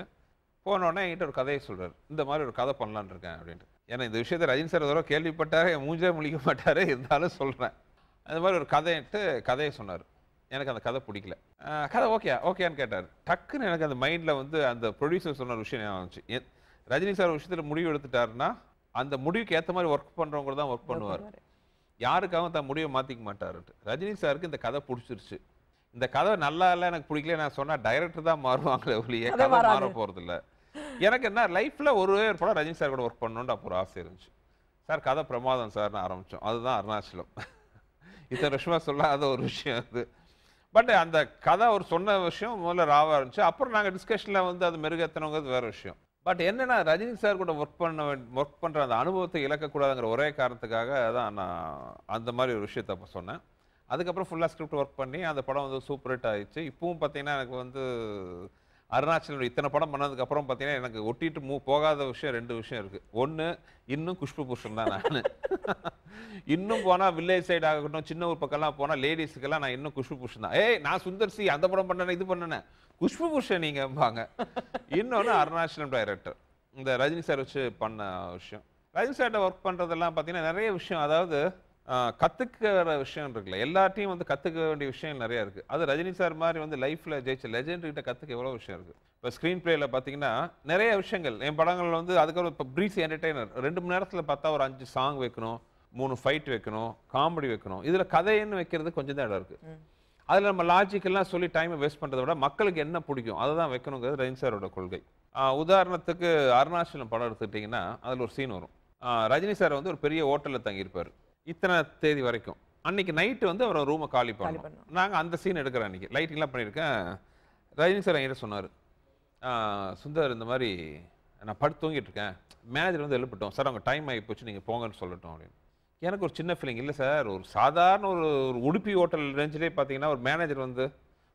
போனோடனே என்கிட்ட ஒரு கதையை சொல்கிறார், இந்த மாதிரி ஒரு கதை பண்ணலான்னு இருக்கேன் அப்படின்ட்டு. ஏன்னா இந்த விஷயத்தை ரஜினி சார் தவிர கேள்விப்பட்டார், மூஞ்சே முழிக்க மாட்டார், இருந்தாலும் சொல்கிறேன். அந்த மாதிரி ஒரு கதைன்ட்டு கதையை சொன்னார். எனக்கு அந்த கதை பிடிக்கல. கதை ஓகேன்னு கேட்டார். டக்குன்னு எனக்கு அந்த மைண்டில் வந்து அந்த ப்ரொடியூசர் சொன்ன ஒரு விஷயம் வந்துச்சு. ரஜினி சார் ஒரு விஷயத்தில் முடிவு எடுத்துட்டாருன்னா அந்த முடிவுக்கு ஏற்ற மாதிரி ஒர்க் பண்ணுறவங்க தான் ஒர்க் பண்ணுவார், யாருக்காகவும் தான் முடிவை மாற்றிக்க மாட்டார்ட்டு. ரஜினி சாருக்கு இந்த கதை பிடிச்சிருச்சு. இந்த கதை நல்லா இல்லை, எனக்கு பிடிக்கல, நான் சொன்னால் டைரக்டர் தான் மாறுவாங்களே ஒழிய கதை மாற போகிறதில்ல. எனக்கு என்ன லைஃப்பில் ஒரே ஒரு படம் ரஜினி சார் கூட ஒர்க் பண்ணணுன்ட்டு அப்போ ஒரு ஆசை இருந்துச்சு. சார் கதை பிரமாதம் சார்னு ஆரம்பித்தோம். அதுதான் அருணாச்சலம். இத்தனை விஷயமா சொல்லாத ஒரு விஷயம் அது. பட் அந்த கதை அவர் சொன்ன விஷயம் முதல்ல ராவாக இருந்துச்சு. அப்புறம் நாங்கள் டிஸ்கஷனில் வந்து அது மெருகத்தனங்கிறது வேறு விஷயம். பட் என்னென்னா ரஜினி சார் கூட ஒர்க் பண்ணுற அந்த அனுபவத்தை இழக்கக்கூடாதுங்கிற ஒரே காரணத்துக்காக தான் நான் அந்த மாதிரி ஒரு விஷயத்தை அப்போ சொன்னேன். அதுக்கப்புறம் ஃபுல்லாக ஸ்கிரிப்ட் ஒர்க் பண்ணி அந்த படம் வந்து சூப்பர் ஹிட் ஆகிடுச்சு. இப்பவும் பார்த்தீங்கன்னா எனக்கு வந்து அருணாச்சலம் இத்தனை படம் பண்ணதுக்கப்புறம் பார்த்தீங்கன்னா எனக்கு ஒட்டிட்டு போகாத விஷயம் ரெண்டு விஷயம் இருக்குது. ஒன்று, இன்னும் குஷ்பு புருஷன் தான் நான். இன்னும் போனால் வில்லேஜ் சைடு ஆகட்டும், சின்ன ஊர் பக்கம்லாம் போனால் லேடிஸுக்கெல்லாம் நான் இன்னும் குஷ்பு புருஷன் தான். நான் சுந்தர் சி அந்த படம் பண்ணேன், இது பண்ணினேன், குஷ்பு புருஷன் நீங்கம்பாங்க. இன்னொன்று அருணாச்சலம் டைரக்டர், இந்த ரஜினி சார் வச்சு பண்ண விஷயம். ரஜினி சார்கிட்ட ஒர்க் பண்ணுறதெல்லாம் பார்த்தீங்கன்னா நிறைய விஷயம், அதாவது கற்றுக்கிற விஷயம் இருக்குல்ல, எல்லாத்தையும் வந்து கற்றுக்க வேண்டிய விஷயம் நிறையா இருக்குது. அது ரஜினி சார் மாதிரி வந்து லைஃப்பில் ஜெயிச்ச லெஜெண்ட்கிட்ட கற்றுக்க எவ்வளோ விஷயம் இருக்குது. இப்போ ஸ்க்ரீன் பிளேயில் பார்த்தீங்கன்னா நிறைய விஷயங்கள் என் படங்கள் வந்து, அதுக்கப்புறம் இப்போ பிரீஸ் என்டர்டெய்னர் 2 மணி நேரத்தில் பார்த்தா ஒரு 5 சாங் வைக்கணும், 3 ஃபைட் வைக்கணும், காமெடி வைக்கணும். இதில் கதைன்னு வைக்கிறது கொஞ்சம் தான் இடம் இருக்குது. அதில் நம்ம லாஜிக்கெல்லாம் சொல்லி டைமை வேஸ்ட் பண்ணுறத விட மக்களுக்கு என்ன பிடிக்கும் அதை தான் வைக்கணுங்கிறது ரஜினி சாரோட கொள்கை. உதாரணத்துக்கு அருணாச்சலம் படம் எடுத்துக்கிட்டிங்கன்னா அதில் ஒரு சீன் வரும். ரஜினி சார் வந்து ஒரு பெரிய ஹோட்டலில் தங்கியிருப்பார் இத்தனை தேதி வரைக்கும். அன்றைக்கி நைட்டு வந்து அவரை ரூமை காலி பண்ணோம். நாங்கள் அந்த சீன் எடுக்கிறோம். அன்றைக்கி லைட்டிங்லாம் பண்ணியிருக்கேன். ரஜினி சார் என்கிட்ட சொன்னார், சுந்தர் இந்த மாதிரி நான் படுத்து தூங்கிட்டு இருக்கேன், மேனேஜர் வந்து எழுப்பிட்டோம் சார், அவங்க டைம் ஆகி போச்சு, நீங்கள் போங்கன்னு சொல்லட்டும் அப்படின்னு. எனக்கு ஒரு சின்ன ஃபீலிங், இல்லை சார் ஒரு சாதாரண ஒரு உடுப்பி ஹோட்டல் ரேஞ்சிலே பார்த்தீங்கன்னா ஒரு மேனேஜர் வந்து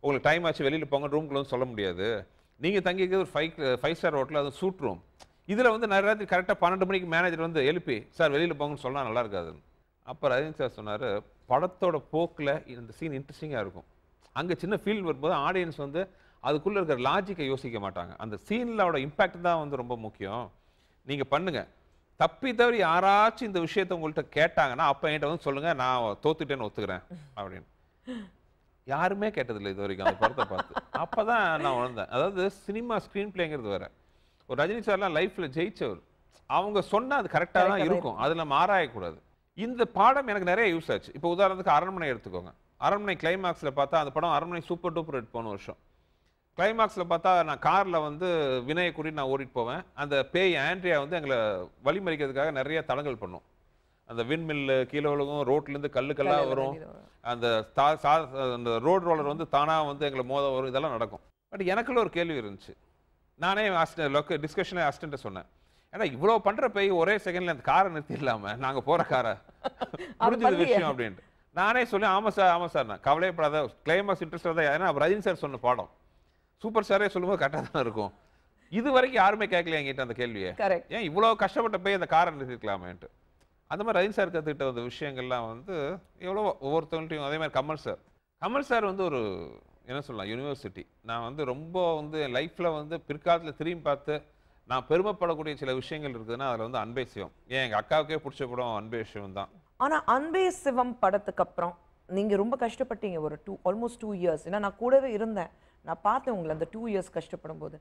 உங்களுக்கு டைம் ஆச்சு வெளியில் போங்க, ரூம்குள்ள வந்து சொல்ல முடியாது. நீங்கள் தங்கிக்கிறது ஒரு 5 ஸ்டார் ஹோட்டல், அது சூட் ரூம். இதில் வந்து நிறைய நேரத்துக்கு கரெக்டாக 12 மணிக்கு மேனேஜர் வந்து எழுப்பி சார் வெளியில் போங்கன்னு சொன்னால் நல்லா இருக்காதுன்னு. அப்போ ரஜினி சார் சொன்னார், படத்தோட போக்கில் இந்த சீன் இன்ட்ரெஸ்டிங்காக இருக்கும். அங்கே சின்ன ஃபீல் வரும்போது ஆடியன்ஸ் வந்து அதுக்குள்ளே இருக்கிற லாஜிக்கை யோசிக்க மாட்டாங்க. அந்த சீனிலோட இம்பேக்ட் தான் வந்து ரொம்ப முக்கியம். நீங்கள் பண்ணுங்கள், தப்பி தவறி யாராச்சும் இந்த விஷயத்த உங்கள்கிட்ட கேட்டாங்கன்னா அப்போ என்கிட்ட வந்து சொல்லுங்கள், நான் தோத்துட்டேன்னு ஒத்துக்கிறேன் அப்படின்னு. யாருமே கேட்டதில்லை இது வரைக்கும் அந்த படத்தை பார்த்து. அப்போ தான் நான் உணர்ந்தேன், அதாவது சினிமா ஸ்க்ரீன் பிளேங்கிறது வேறு. ஒரு ரஜினி சார்லாம் லைஃப்பில் ஜெயிச்சவர், அவங்க சொன்னால் அது கரெக்டாக தான் இருக்கும், அதில் நம்ம ஆராயக்கூடாது. இந்த பாடம் எனக்கு நிறைய யூஸ் ஆச்சு. இப்போ உதாரணத்துக்கு அரண்மனை எடுத்துக்கோங்க. அரண்மனை கிளைமாக்ஸில் பார்த்தா அந்த படம் அரண்மனை சூப்பர் டூப்பர் ஹிட் போன வருஷம். கிளைமாக்ஸில் பார்த்தா நான் காரில் வந்து வினயை கூட்டிட்டு நான் ஓடிட்டு போவேன். அந்த பேய் ஆண்ட்ரியா வந்து எங்களை வழிமறிக்கிறதுக்காக நிறைய தடங்கள் பண்ணும். அந்த விண்மில்லு கீழே விழுகும், ரோட்லேருந்து கல்லுக்கெல்லாம் வரும், அந்த ரோடு ரோலர் வந்து தானாக வந்து எங்களை மோத வரும், இதெல்லாம் நடக்கும். பட் எனக்குள்ள ஒரு கேள்வி இருந்துச்சு. நானே டிஸ்கஷனே அசிஸ்டண்ட்டை சொன்னேன், ஏன்னா இவ்வளோ பண்ணுற பேய் ஒரே செகண்டில் அந்த காரை நிறுத்திடலாமல் நாங்கள் போகிற காரை முடிஞ்சது விஷயம் அப்படின்ட்டு நானே சொல்லி. ஆமாம் சார் நான் கவலைப்படாத, கிளைமாக்ஸ் இன்ட்ரெஸ்டாக தான். ஏன்னா ரஜினி சார் சொன்ன பாடம் சூப்பர் ஸ்டாரே சொல்லும்போது கரெக்டாக தான் இருக்கும். இது வரைக்கும் யாருமே கேட்கல என்கிட்ட அந்த கேள்வியை, ஏன் இவ்வளோ கஷ்டப்பட்ட போய் அந்த காரை நிறுத்திக்கலாமேன்ட்டு. அந்த மாதிரி ரஜினி சார் கற்றுக்கிட்ட அந்த விஷயங்கள்லாம் வந்து எவ்வளோ ஒவ்வொருத்தவங்கள்ட்டையும் அதே மாதிரி கமல் சார் வந்து ஒரு என்ன சொல்லலாம் யூனிவர்சிட்டி. நான் வந்து ரொம்ப வந்து லைஃப்பில் வந்து பிற்காலத்தில் திரும்பி பார்த்து நான் பெருமைப்படக்கூடிய சில விஷயங்கள் இருக்குதுன்னா அதில் வந்து அன்பே சிவம். ஏன் எங்கள் அக்காவுக்கே பிடிச்ச படம் அன்பே சிவம் தான். ஆனால் அன்பே சிவம் படத்துக்கு அப்புறம் நீங்கள் ரொம்ப கஷ்டப்பட்டீங்க ஒரு ஆல்மோஸ்ட் 2 இயர்ஸ். ஏன்னா நான் கூடவே இருந்தேன், நான் பார்த்தேன் உங்களை அந்த 2 இயர்ஸ் கஷ்டப்படும் போது.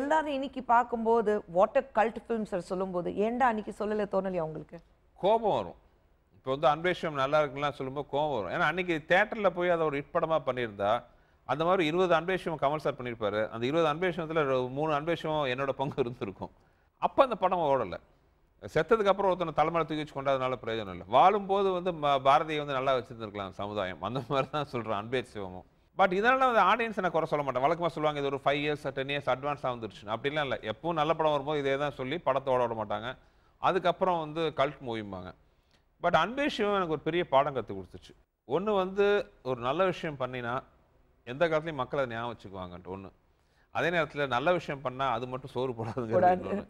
எல்லாரும் இன்னைக்கு பார்க்கும்போது வாட்டர் கல்ட் ஃபிலிம் சார் சொல்லும்போது ஏண்டா அன்னைக்கு சொல்லலை தோணலையா உங்களுக்கு? கோபம் வரும். இப்போ வந்து அன்பே சிவம் நல்லா இருக்குலாம் சொல்லும்போது கோபம் வரும். ஏன்னா அன்னைக்கு தேட்டரில் போய் அதை ஒரு ஹிட்படமாக பண்ணியிருந்தா அந்த மாதிரி 20 அன்பே சிவம் கமல் சார் பண்ணியிருப்பார். அந்த 20 அன்பே சிவத்தில் 3 அன்பே சிவம் என்னோட பங்கு இருந்திருக்கும். அப்போ அந்த படம் ஓடலை. செத்ததுக்கப்புறம் ஒருத்தனை தலைமலை தூக்கி வச்சு கொண்டாதனால பிரயோஜனம் இல்லை. வாழும்போது வந்து பாரதியை வந்து நல்லா வச்சுருந்துருக்கலாம் சமுதாயம். அந்த மாதிரி தான் சொல்கிறேன் அன்பே சிவமும். பட் இதனால் வந்து ஆடியன்ஸ் நான் குறை சொல்ல மாட்டேன். வழக்கமாக சொல்லுவாங்க இது ஒரு 5 இயர்ஸ் 10 இயர்ஸ் அட்வான்ஸாக வந்துருச்சுன்னு. அப்படிலாம் இல்லை, எப்பவும் நல்ல படம் வரும்போது இதே தான் சொல்லி படத்தை ஓட விட மாட்டாங்க. அதுக்கப்புறம் வந்து கல்ட் மூவிம்பாங்க. பட் அன்பே சிவம் எனக்கு ஒரு பெரிய பாடம் கற்றுக் கொடுத்துச்சு. ஒன்று வந்து ஒரு நல்ல விஷயம் பண்ணினா எந்த காலத்துலையும் மக்கள் அதை ஞாபகம் வச்சுக்குவாங்கன்ட்டு ஒன்று. அதே நேரத்தில் நல்ல விஷயம் பண்ணால் அது மட்டும் சோறு போடாதுங்கிறது ஒன்று.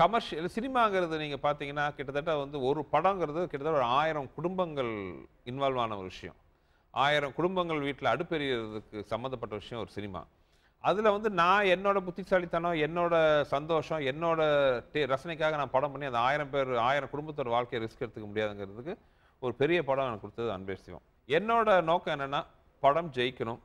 கமர்ஷியல் சினிமாங்கிறது நீங்கள் பார்த்தீங்கன்னா கிட்டத்தட்ட வந்து ஒரு படங்கிறது கிட்டத்தட்ட ஒரு 1000 குடும்பங்கள் இன்வால்வ் ஆன ஒரு விஷயம். 1000 குடும்பங்கள் வீட்டில் அடுப்பெரியதுக்கு சம்மந்தப்பட்ட விஷயம் ஒரு சினிமா. அதில் வந்து நான் என்னோட புத்திசாலித்தனம், என்னோட சந்தோஷம், என்னோட ரசனைக்காக நான் படம் பண்ணி அந்த 1000 பேர் 1000 குடும்பத்தோட வாழ்க்கையை ரிஸ்க் எடுத்துக்க முடியாதுங்கிறதுக்கு ஒரு பெரிய படம் எனக்கு கொடுத்தது அன்பே சிவம். என்னோட நோக்கம் என்னென்னா படம் ஜெயிக்கணும்,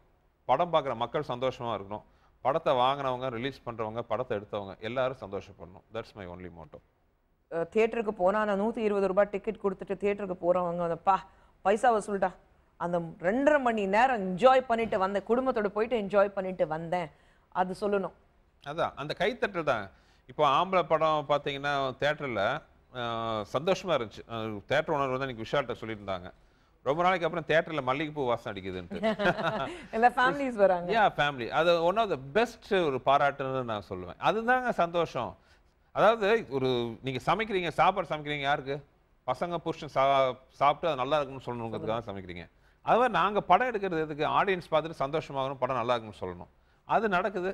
படம் பார்க்குற மக்கள் சந்தோஷமாக இருக்கணும், படத்தை வாங்கினவங்க, ரிலீஸ் பண்ணுறவங்க, படத்தை எடுத்தவங்க எல்லாரும் சந்தோஷப்படணும். That's my only motto. தியேட்டருக்கு போனால் அந்த 120 ரூபாய் டிக்கெட் கொடுத்துட்டு தியேட்டருக்கு போகிறவங்க அந்த பைசாவை சொல்லிட்டா அந்த 2.5 மணி நேரம் என்ஜாய் பண்ணிட்டு வந்தேன், குடும்பத்தோடு போயிட்டு என்ஜாய் பண்ணிட்டு வந்தேன் அது சொல்லணும். அதான் அந்த கைத்தட்டல் தான். இப்போ ஆம்பளை படம் பார்த்தீங்கன்னா தேட்டரில் சந்தோஷமாக இருந்துச்சு. தேட்டர் ஓனர் வந்து எனக்கு விஷால்கிட்ட சொல்லியிருந்தாங்க ரொம்ப நாளைக்கு அப்புறம் தியேட்டர்ல மல்லிகைப்பூ வாசம் அடிக்குதுன்ட்டு. அது ஒன் ஆஃப் த பெஸ்ட் ஒரு பாராட்டுன்னு நான் சொல்லுவேன். அதுதாங்க சந்தோஷம். அதாவது ஒரு நீங்க சமைக்கிறீங்க, சாப்பாடு சமைக்கிறீங்க, யாருக்கு பசங்க புருஷன் சாப்பிட்டு அது நல்லா இருக்குன்னு சொல்லணுங்கிறதுக்காக சமைக்கிறீங்க. அதுவே நாங்கள் படம் எடுக்கிறது எதுக்கு? ஆடியன்ஸ் பார்த்துட்டு சந்தோஷமாகணும், படம் நல்லா இருக்குன்னு சொல்லணும். அது நடக்குது.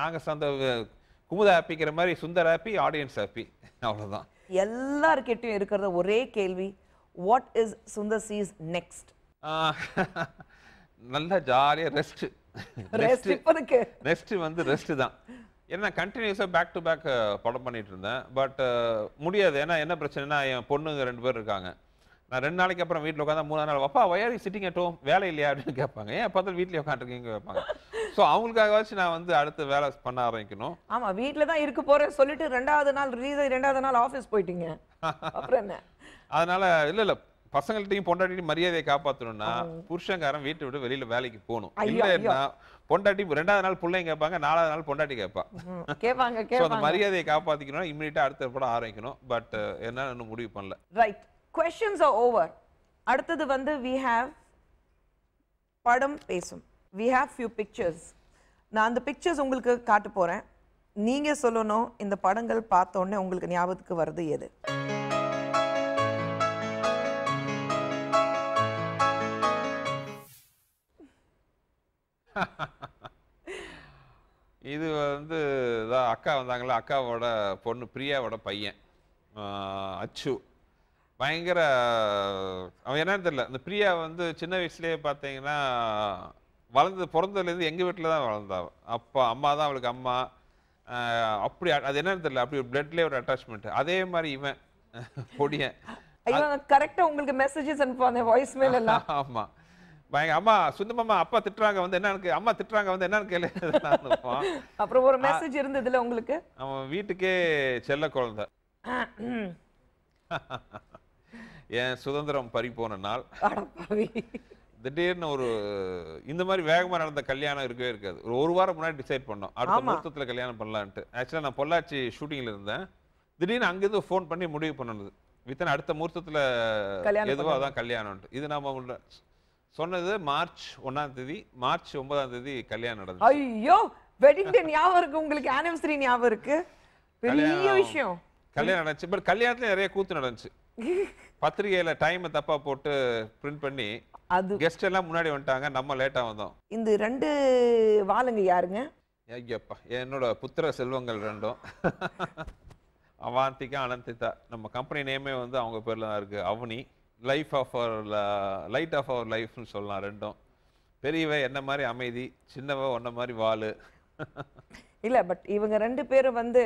நாங்கள் குமுத ஹாப்பிக்கிற மாதிரி சுந்தர் ஹாப்பி, ஆடியன்ஸ் ஹாப்பி, அவ்வளோதான். எல்லாருக்கிட்டையும் இருக்கிறத ஒரே கேள்வி, what is Sundar C's next? நல்ல ஜாலியாக ரெஸ்ட் இப்போதுக்கு நெக்ஸ்ட்டு வந்து ரெஸ்ட்டு தான். ஏன்னா கண்டினியூஸாக பேக் டு பேக் படம் பண்ணிகிட்டு இருந்தேன். பட் முடியாது. ஏன்னா என்ன பிரச்சனைனா என் பொண்ணுங்க 2 பேர் இருக்காங்க. நான் 2 நாளைக்கு அப்புறம் வீட்டில் உட்காந்தா 3ஆம் நாள் அப்பா வயர் சிட்டிங் அட் ஹோம் வேலை இல்லையா அப்படின்னு கேட்பாங்க. ஏன் பார்த்தாலும் வீட்டில் உட்காந்துருக்கீங்க வைப்பாங்க. ஸோ அவங்களுக்காகவாச்சும் நான் வந்து அடுத்து வேலை பண்ண ஆரம்பிக்கணும். ஆமாம், வீட்டில் தான் இருக்க போகிறேன் சொல்லிட்டு 2வது நாள் ரீசன் 2வது நாள் ஆஃபீஸ் போயிட்டீங்க அப்புறம் என்ன? அதனால இல்லை பசங்கள்ட்டையும் பொண்டாட்டியும் மரியாதையை காப்பாற்றணும்னா புருஷங்காரன் வீட்டை விட்டு வெளியில வேலைக்கு போகணும். இல்லைன்னா பொண்டாட்டி 2வது நாள் பிள்ளைங்க கேட்பாங்க, 4வது நாள் பொண்டாட்டி கேட்பாங்க. அந்த மரியாதையை காப்பாற்றிக்கணும்னா இம்மிடியா அடுத்த படம் ஆரம்பிக்கணும். பட் என்ன இன்னும் முடிவு பண்ணல. Right, questions are over. அடுத்தது வந்து we have படம் பேசும். we have few pictures. நான் அந்த pictures உங்களுக்கு காட்ட போறேன். நீங்க சொல்லணும் இந்த படங்கள் பார்த்த உடனே உங்களுக்கு ஞாபகத்துக்கு வருது எது. இது வந்து அக்கா வந்தாங்களா, அக்காவோட பொண்ணு பிரியாவோட பையன் அச்சு. பயங்கர அவன் என்னன்னு தெரியல. அந்த பிரியா வந்து சின்ன வயசுலேயே பார்த்தீங்கன்னா பிறந்ததுலேருந்து எங்கள் வீட்டில் தான் வளர்ந்தாள். அப்பா அம்மா தான் அவளுக்கு அம்மா. அப்படி அது என்னன்னு தெரியல, அப்படி ஒரு பிளட்லேயே ஒரு அட்டாச்மெண்ட். அதே மாதிரி இவன் பொடியன். கரெக்டாக உங்களுக்கு மெசேஜஸ் அனுப்புவாங்க, வாய்ஸ்மெயில் எல்லாம். ஆமாம், பயங்கர அம்மா சுந்தமம்மா அப்பா திட்டுறாங்க வந்து என்னன்னு அம்மா திட்டுறாங்க வந்து என்னன்னு கேளு. அப்புறம் ஒரு மெசேஜ் இருந்ததுல உங்களுக்கு அவன் வீட்டுக்கே செல்ல குழந்தை என் சுதந்திரம் பறி போன நாள். திடீர்னு ஒரு இந்த மாதிரி வேகமாக நடந்த கல்யாணம் இருக்கவே இருக்காது. ஒரு 1 வாரம் முன்னாடி டிசைட் பண்ணோம் அடுத்த மொத்தத்தில் கல்யாணம் பண்ணலான்ட்டு. ஆக்சுவலாக நான் பொள்ளாச்சி ஷூட்டிங்கில் இருந்தேன். திடீர்னு அங்கேருந்து ஃபோன் பண்ணி முடிவு பண்ணது வித்தின் அடுத்த முகூர்த்தத்தில் எதுவாக தான் கல்யாணம்ட்டு. இது நம்ம சொன்னது மார்ச் 1ஆம் தேதி, மார்ச் 9ஆம் தேதி கல்யாணம் நடந்தது. ஐயோ, வெட்டிங் டே ஞாபகம் இருக்கு உங்களுக்கு, ஆனிவர்சரி ஞாபகம் இருக்கு, பெரிய விஷயம் கல்யாணம் நடந்துச்சு. பட் கல்யாணத்துல நிறைய கூத்து நடந்துச்சு. பத்திரிகையில டைம் தப்பா போட்டு பிரிண்ட் பண்ணி அது கெஸ்ட் எல்லாம் முன்னாடி வந்துட்டாங்க, நம்ம லேட்டா வந்தோம். இந்த 2 வாளுங்க யாருங்க? ஐயப்பா, என்னோட புத்திர செல்வங்கள் 2ம். Avantika Anantita, நம்ம company name வந்து அவங்க பேர்ல தான் இருக்கு அவனி life of our light of our life னு சொல்லலாம் ரெண்டும் பெரியவே என்ன மாதிரி அமைதி சின்னவே ஒன்ன மாதிரி வாளு இல்ல பட் இவங்க ரெண்டு பேர் வந்து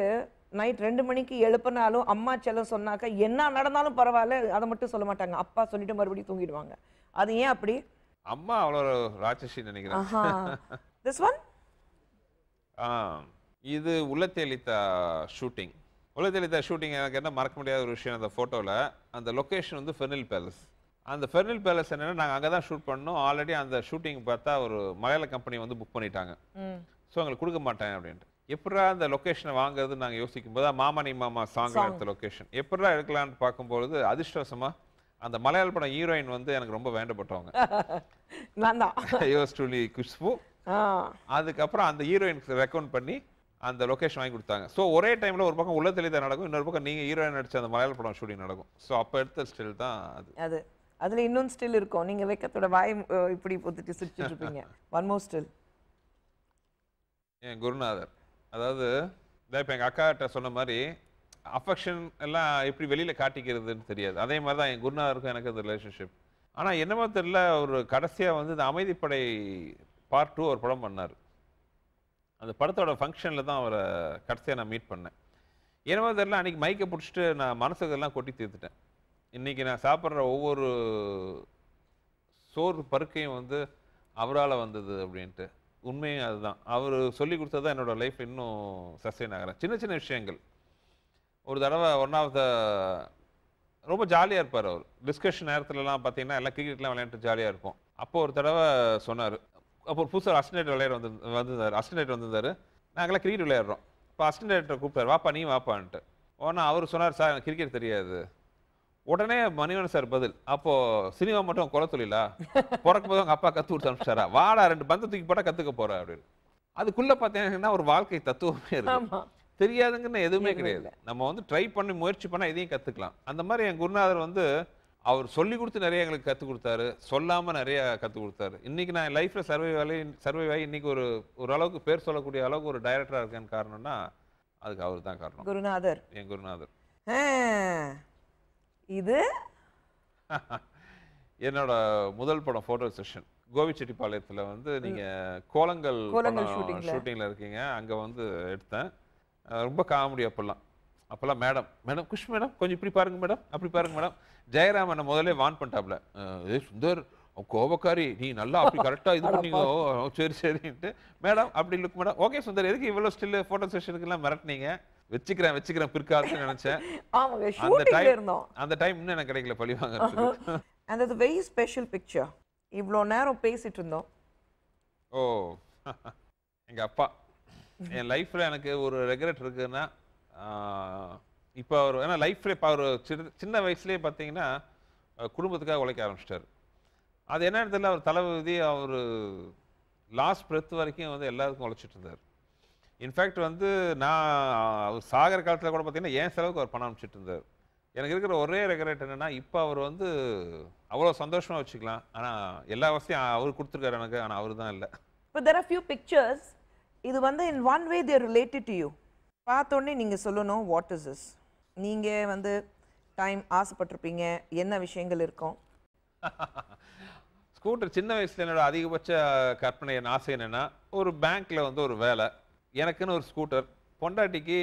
நைட் 2 மணிக்கு எழுப்புனாலும் அம்மா செல்லம் சொன்னாக்க என்ன நடந்தாலும் பரவாயில்லை அத மட்டும் சொல்ல மாட்டாங்க அப்பா சொல்லிட்டு மறுபடியும் தூங்கிடுவாங்க அது ஏன் அப்படி அம்மா அவளோ ராட்சசி நினைக்கிறேன் this one இது Ullathai Allitha shooting Ullathai shooting enakena mark mudiyadha oru vishayam andha photo la andha location undu Fernil Palace andha Fernil Palace enna naanga anga da shoot pannom already andha shooting paatha oru Malayala company vandu book pannitaanga so engalukku kudukka maatan appdinu eppra andha location vaanguradhu naanga yosikkumbodha maamani mama song la location eppra edukalaam nu paakumbodhu adishthasama andha Malayala padam heroine vandu enakku romba vendapattavanga nanda yours truly Khushbu adukapra andha heroine ku recount panni And the location I could thank. So, one time, we will tell you that you are going to Malayalam shooting. So, that's still there. That's still still there. One more still. Gurunadhar. That's the affection is not the relationship. Part 2 or அந்த படத்தோட ஃபங்க்ஷன்ல தான் அவரை கடைசியா நான் meet பண்ணேன். ஏனோ தெரியல அன்னைக்கு மைக்க புடிச்சிட்டு நான் மனசுதெல்லாம் கொட்டி தீர்த்துட்டேன். இன்னைக்கு நான் சாப்பிடுற ஒவ்வொரு சோறு பருக்கையும் வந்து அவரால வந்தது அப்படினு. உண்மையே அதுதான். அவர் சொல்லி கொடுத்ததா என்னோட லைஃப் இன்னும் சஸ்டெயின் ஆகற. சின்ன சின்ன விஷயங்கள். ஒரு தடவை one of the ரொம்ப ஜாலியா இருப்பார் அவர். டிஸ்கஷன் நேரத்துல எல்லாம் பாத்தீங்கன்னா எல்லாம் கிரிக்கெட்லாம் விளையாடிட்டு ஜாலியா இருப்போம். அப்போ ஒரு தடவை சொன்னார் அப்போ புதுசா அசிஸ்டன்ட் விளையாட வந்தார் அசிஸ்டன்ட் வந்தார் நாங்கலாம் கிரிக்கெட் விளையாடுறோம் அப்போ அசிஸ்டன்ட்டை கூப்பிட்டார் வாப்பா நீ வாப்பான்ட்டு ஓனா அவர் சொன்னார் சார் எனக்கு கிரிக்கெட் தெரியாது உடனே மணிவண்ணன் சார் பதில் அப்போ சினிமா மட்டும் குறை தொழிலா பிறக்கும்போது அவங்க அப்பா கற்று கொடுத்து அனுப்பிச்சாரா வாடா ரெண்டு பந்தை தூக்கி போட்டா கற்றுக்க போறா அப்படின்னு அதுக்குள்ளே பார்த்தீங்கன்னா ஒரு வாழ்க்கை தத்துவமே இருக்கு தெரியாதுங்கன்னு எதுவுமே கிடையாது நம்ம வந்து ட்ரை பண்ணி முயற்சி பண்ணால் இதையும் கற்றுக்கலாம் அந்த மாதிரி என் குருநாதர் வந்து அவர் சொல்லி கொடுத்து நிறைய எங்களுக்கு கத்து கொடுத்தாரு சொல்லாம நிறைய கத்து கொடுத்தாரு இன்னைக்கு நான் லைஃப்ல சர்வைவ் ஆகி இன்னைக்கு ஒரு அளவுக்கு பேர் சொல்லக்கூடிய அளவுக்கு ஒரு டைரக்டரா இருக்கேன் காரணம்னா அதுக்கு அவர்தான் காரணம் குருநாதர் என் குருநாதர் இது என்னோட முதல் படம் போட்டோ செஷன் கோபிச்செட்டிப்பாளையத்துல வந்து நீங்க கோலங்கள் ஷூட்டிங்ல இருக்கீங்க அங்க வந்து எடுத்தேன் ரொம்ப காமெடி அப்பெல்லாம் அப்பெல்லாம் மேடம் மேடம் குஷ் மேடம் கொஞ்சம் இப்படி பாருங்க மேடம் அப்படி பாருங்க மேடம் ஜெயராமனை முதலே வான் பண்ணிட்டாப்ல ஏ சுந்தர் கோபக்காரி நீ நல்லா அப்படி கரெக்டாக இது பண்ணீங்க சரி சரின்ட்டு மேடம் அப்படி லுக் மேடம் ஓகே சுந்தர் எதுக்கு இவ்வளோ ஸ்டில் ஃபோட்டோ செஷனுக்குலாம் மிரட்டினீங்க வச்சுக்கிறேன் வச்சுக்கிறேன் பிற்காலத்துன்னு நினச்சேன் அந்த டைம் இன்னும் எனக்கு கிடைக்கல பழி வாங்க அண்ட் அது வெரி ஸ்பெஷல் பிக்சர் இவ்வளோ நேரம் பேசிட்டு இருந்தோம் ஓ எங்கள் அப்பா என் லைஃப்பில் எனக்கு ஒரு ரெக்ரெட் இருக்குன்னா இப்போ அவர் ஏன்னா லைஃப்ல இப்போ அவர் சின்ன வயசுலேயே பார்த்தீங்கன்னா குடும்பத்துக்காக உழைக்க ஆரம்பிச்சிட்டார் அது என்ன இடத்துல அவர் தலைவிதி அவர் லாஸ்ட் பிரெத் வரைக்கும் வந்து எல்லாருக்கும் உழைச்சிட்டு இருந்தார் இன்ஃபேக்ட் வந்து நான் அவர் சாகர காலத்தில் கூட பார்த்தீங்கன்னா ஏன் செலவுக்கு அவர் பண்ண ஆரம்பிச்சிட்டு இருந்தார் எனக்கு இருக்கிற ஒரே ரெக்ரெட் என்னென்னா இப்போ அவர் வந்து அவ்வளோ சந்தோஷமாக வச்சுக்கலாம் ஆனால் எல்லா வசதியும் அவர் கொடுத்துருக்காரு எனக்கு ஆனால் அவர் தான் இல்லை இப்போ there are few pictures இது வந்து in one way they are related to you பார்த்தோன்னே நீங்கள் சொல்லணும் வாட் இஸ் இஸ் நீங்கள் வந்து டைம் ஆசைப்பட்டிருப்பீங்க என்ன விஷயங்கள் இருக்கும் ஸ்கூட்டர் சின்ன வயசில் என்னோட அதிகபட்ச கற்பனை என் ஆசை என்னென்னா ஒரு பேங்க்கில் வந்து ஒரு வேலை எனக்குன்னு ஒரு ஸ்கூட்டர் பொண்டாட்டிக்கு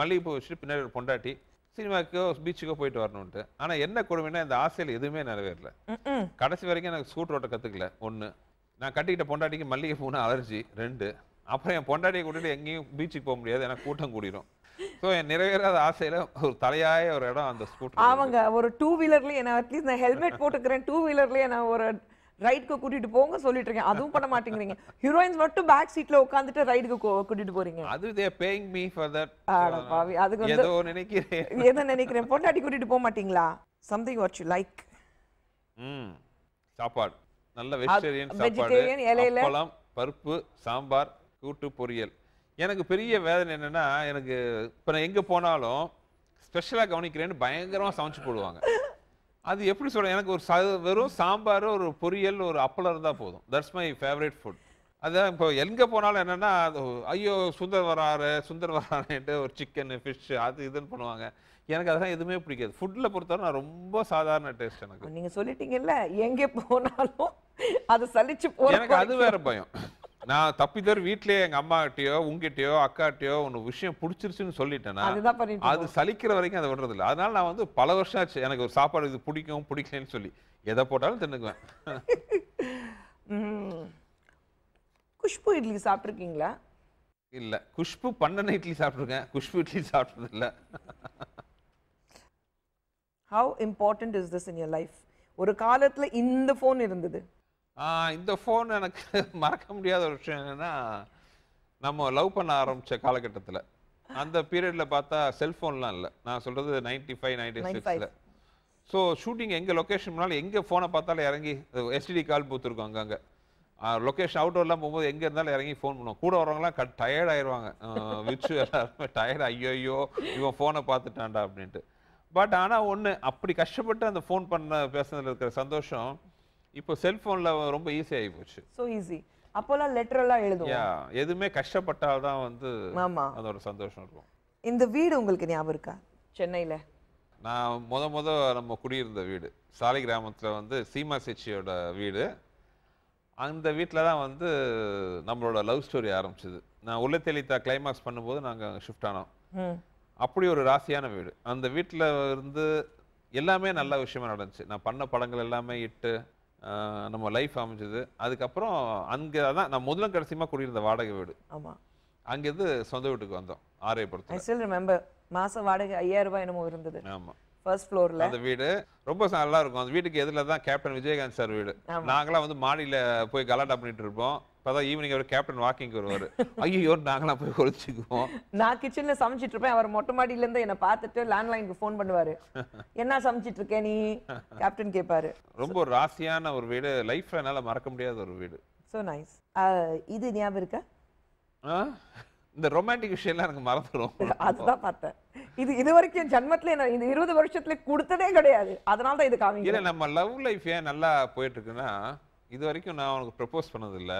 மல்லிகைப்பூ வச்சுட்டு பின்னாடி ஒரு பொண்டாட்டி சினிமாவுக்கோ பீச்சுக்கோ போயிட்டு வரணுன்ட்டு ஆனால் என்ன கொடுமைன்னா இந்த ஆசையில் எதுவுமே நிறைவேறல கடைசி வரைக்கும் எனக்கு ஸ்கூட்டர் ஓட்ட கற்றுக்கல ஒன்று நான் கட்டிக்கிட்ட பொண்டாட்டிக்கு மல்லிகைப்பூன்னு அலர்ஜி ரெண்டு அப்புறம் என் பொண்டாட்டியை கூட்டிட்டு எங்கேயும் பீச்சுக்கு போக முடியாது எனக்கு கூட்டம் கூடிடும் ஸோ என் நிறைவேறாத ஆசையில ஒரு தலையாய ஒரு இடம் அந்த ஸ்கூட்டர் அவங்க ஒரு டூ வீலர்லயே நான் அட்லீஸ்ட் நான் ஹெல்மெட் போட்டுக்கிறேன் டூ வீலர்லயே நான் ஒரு ரைடுக்கு கூட்டிட்டு போங்க சொல்லிட்டு இருக்கேன் அதுவும் பண்ண மாட்டேங்கிறீங்க ஹீரோயின்ஸ் மட்டும் பேக் சீட்ல உட்காந்துட்டு ரைடுக்கு கூட்டிட்டு போறீங்க அது they paying me for that பாவி அதுக்கு வந்து ஏதோ நினைக்கிறேன் ஏதோ நினைக்கிறேன் பொண்டாட்டி கூட்டிட்டு போக மாட்டீங்களா something what you like சாப்பாடு நல்ல வெஜிடேரியன் சாப்பாடு அப்பளம் பருப்பு சாம்பார் கூட்டு பொரியல் எனக்கு பெரிய வேதனை என்னன்னா எனக்கு இப்போ நான் எங்கே போனாலும் ஸ்பெஷலாக கவனிக்கிறேன்னு பயங்கரமாக சமைச்சு போடுவாங்க அது எப்படி சொல்கிறேன் எனக்கு ஒரு வெறும் சாம்பார் ஒரு பொரியல் ஒரு அப்பளம் இருந்தால் போதும் தட்ஸ் மை ஃபேவரேட் ஃபுட் அதான் இப்போ எங்க போனாலும் என்னன்னா ஐயோ சுந்தர் வராருன்ட்டு ஒரு சிக்கன் ஃபிஷ் அது இதுன்னு பண்ணுவாங்க. எனக்கு அதெல்லாம் எதுவுமே பிடிக்காது. ஃபுட்டில் பொறுத்தவரை நான் ரொம்ப சாதாரண டேஸ்ட். எனக்கு நீங்கள் சொல்லிட்டீங்கல்ல எங்கே போனாலும் அது சலிச்சு போகிறேன். எனக்கு அது வேற பயம். நான் தப்பிதர் வீட்டிலேயே எங்கள் அம்மாகிட்டயோ உங்ககிட்டயோ அக்காட்டையோ உனக்கு விஷயம் பிடிச்சிருச்சுன்னு சொல்லிட்டேன்னா அது சலிக்கிற வரைக்கும் அதை விடுறதில்ல. அதனால நான் வந்து பல வருஷம் ஆச்சு எனக்கு ஒரு சாப்பாடு இது பிடிக்கும் பிடிக்கலன்னு சொல்லி எதை போட்டாலும் தின்னுக்குவேன். குஷ்பு இட்லி சாப்பிட்ருக்கீங்களா? இல்லை, குஷ்பு பண்ணனை இட்லி சாப்பிட்ருக்கேன், குஷ்பு இட்லி சாப்பிட்றது இல்லை. How important is this in your life? ஒரு காலத்தில் இந்த ஃபோன் இருந்தது. இந்த ஃபோன் எனக்கு மறக்க முடியாத ஒரு விஷயம் என்னென்னா, நம்ம லவ் பண்ண ஆரம்பித்த காலகட்டத்தில் அந்த பீரியடில் பார்த்தா செல்ஃபோன்லாம் இல்லை. நான் சொல்கிறது 95, 96ல். ஸோ ஷூட்டிங் எங்கள் லொக்கேஷன் முன்னால் எங்கே ஃபோனை பார்த்தாலும் இறங்கி எஸ்டிடி கால் பூத்துருக்கோம். அங்கங்கே லொக்கேஷன் அவுட்டோர்லாம் போகும்போது எங்கே இருந்தாலும் இறங்கி ஃபோன் பண்ணுவோம். கூட வரவங்களாம் டயர்ட் ஆயிடுவாங்க. விச்சு எல்லாருமே டயர்ட், ஐயோ இவன் ஃபோனை பார்த்துட்டான்டா அப்படின்ட்டு. பட் ஆனால் ஒன்று, அப்படி கஷ்டப்பட்டு அந்த ஃபோன் பண்ண பேசுனதில் இருக்கிற சந்தோஷம் இப்போ செல்ஃபோனில் ரொம்ப ஈஸியாகி போச்சு. So easy. அப்போல்லாம் லெட்டரெல்லாம் எழுதுவோம். எதுவுமே கஷ்டப்பட்டால் தான் வந்து அதோட சந்தோஷம் இருக்கும். இந்த வீடு உங்களுக்கு ஞாபகம் இருக்கா? சென்னையில் நான் முத நம்ம குடியிருந்த வீடு சாலை கிராமத்தில் வந்து சீமா சேச்சியோட வீடு. அந்த வீட்டில் தான் வந்து நம்மளோட லவ் ஸ்டோரி ஆரம்பிச்சிது. நான் உல்லத்தெளித்தா கிளைமாக்ஸ் பண்ணும்போது நாங்கள் ஷிஃப்ட் ஆனோம். அப்படி ஒரு ராசியான வீடு. அந்த வீட்டில் இருந்து எல்லாமே நல்ல விஷயமா நடந்துச்சு. நான் பண்ண படங்கள் எல்லாமே இட்டு நம்ம லைஃப் அமைஞ்சது. அதுக்கப்புறம் அங்கே தான் நான் முதலும் கடைசியமாக குடியிருந்த வாடகை வீடு. ஆமாம், அங்கேருந்து சொந்த வீட்டுக்கு வந்தோம் ஆரியபுரத்தில். ஐ ஸ்டில் ரிமெம்பர், மாதம் வாடகை 5000 ரூபாய் என்னமோ இருந்தது. ஆமாம், ஃபர்ஸ்ட் ஃப்ளோரில் அந்த வீடு ரொம்ப நல்லா இருக்கும். அந்த வீட்டுக்கு எதிரில் தான் கேப்டன் விஜயகாந்த் சார் வீடு. நாங்களாம் வந்து மாடியில் போய் கலாட்டா பண்ணிட்டு இருப்போம். அப்பதான் ஈவினிங் அவர் கேப்டன் வாக்கிங் வருவார். ஐயோ நாங்களாம் போய் ஒழிச்சுக்குவோம். நான் கிச்சன்ல சமைச்சிட்டு இருப்பேன். அவர் மொட்டை மாடியில இருந்து என்னை பார்த்துட்டு லேண்ட்லைனுக்கு ஃபோன் பண்ணுவாரு, என்ன சமைச்சிட்டு இருக்கே நீ கேப்டன் கேட்பாரு. ரொம்ப ஒரு ராசியான ஒரு வீடு, லைஃப்ல என்னால மறக்க முடியாத ஒரு வீடு. So nice. இது ஞாபகம் இருக்கா? இந்த ரொமான்டிக் விஷயம்லாம் எனக்கு மறந்துடும். அதுதான் பார்த்தேன். இது இது வரைக்கும் ஜன்மத்துல இந்த 20 வருஷத்துல கொடுத்ததே கிடையாது. அதனால தான் இது காமிங்க. இல்லை, நம்ம லவ் லைஃப் ஏன் நல்லா போயிட்டு இருக்குன்னா, இது வரைக்கும் நான் உனக்கு ப்ரப்போஸ் பண்ணதில்லை,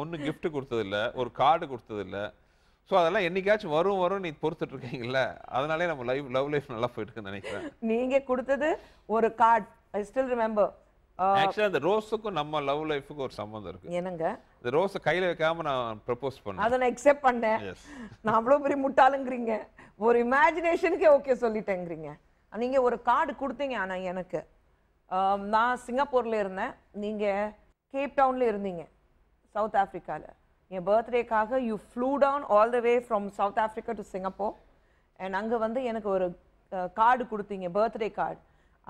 ஒன்றும் கிஃப்ட் கொடுத்ததில்லை, ஒரு கார்டு கொடுத்ததில்லை. ஸோ அதெல்லாம் என்னைக்காச்சும் வரும் நீ பொறுத்துட்டு இருக்கீங்களா? அதனாலே நம்ம லைஃப் லவ் லைஃப் நல்லா போயிட்டு இருக்குன்னு நினைக்கிறேன். நீங்கள் கொடுத்தது ஒரு கார்டு. I still remember. ஆக்சுவலாக அந்த ரோஸுக்கும் நம்ம லவ் லைஃபுக்கும் ஒரு சம்மந்தம் இருக்கு. என்னங்க? இந்த ரோஸை கையில் வைக்காம நான் ப்ரப்போஸ் பண்ணேன். அதை நான் அக்செப்ட் பண்ணேன். நான் அவ்வளோ பெரிய முட்டாளுங்கிறீங்க, ஒரு இமேஜினேஷனுக்கே ஓகே சொல்லிட்டேங்கிறீங்க. நீங்கள் ஒரு கார்டு கொடுத்தீங்க. ஆனால் எனக்கு நான் சிங்கப்பூரில் இருந்தேன், நீங்கள் கேப்டவுனில் இருந்தீங்க சவுத் ஆஃப்ரிக்காவில். என் பர்த்டேக்காக you flew down all the way from South Africa to Singapore. And அங்கே வந்து எனக்கு ஒரு கார்டு கொடுத்தீங்க, பர்த்டே கார்டு.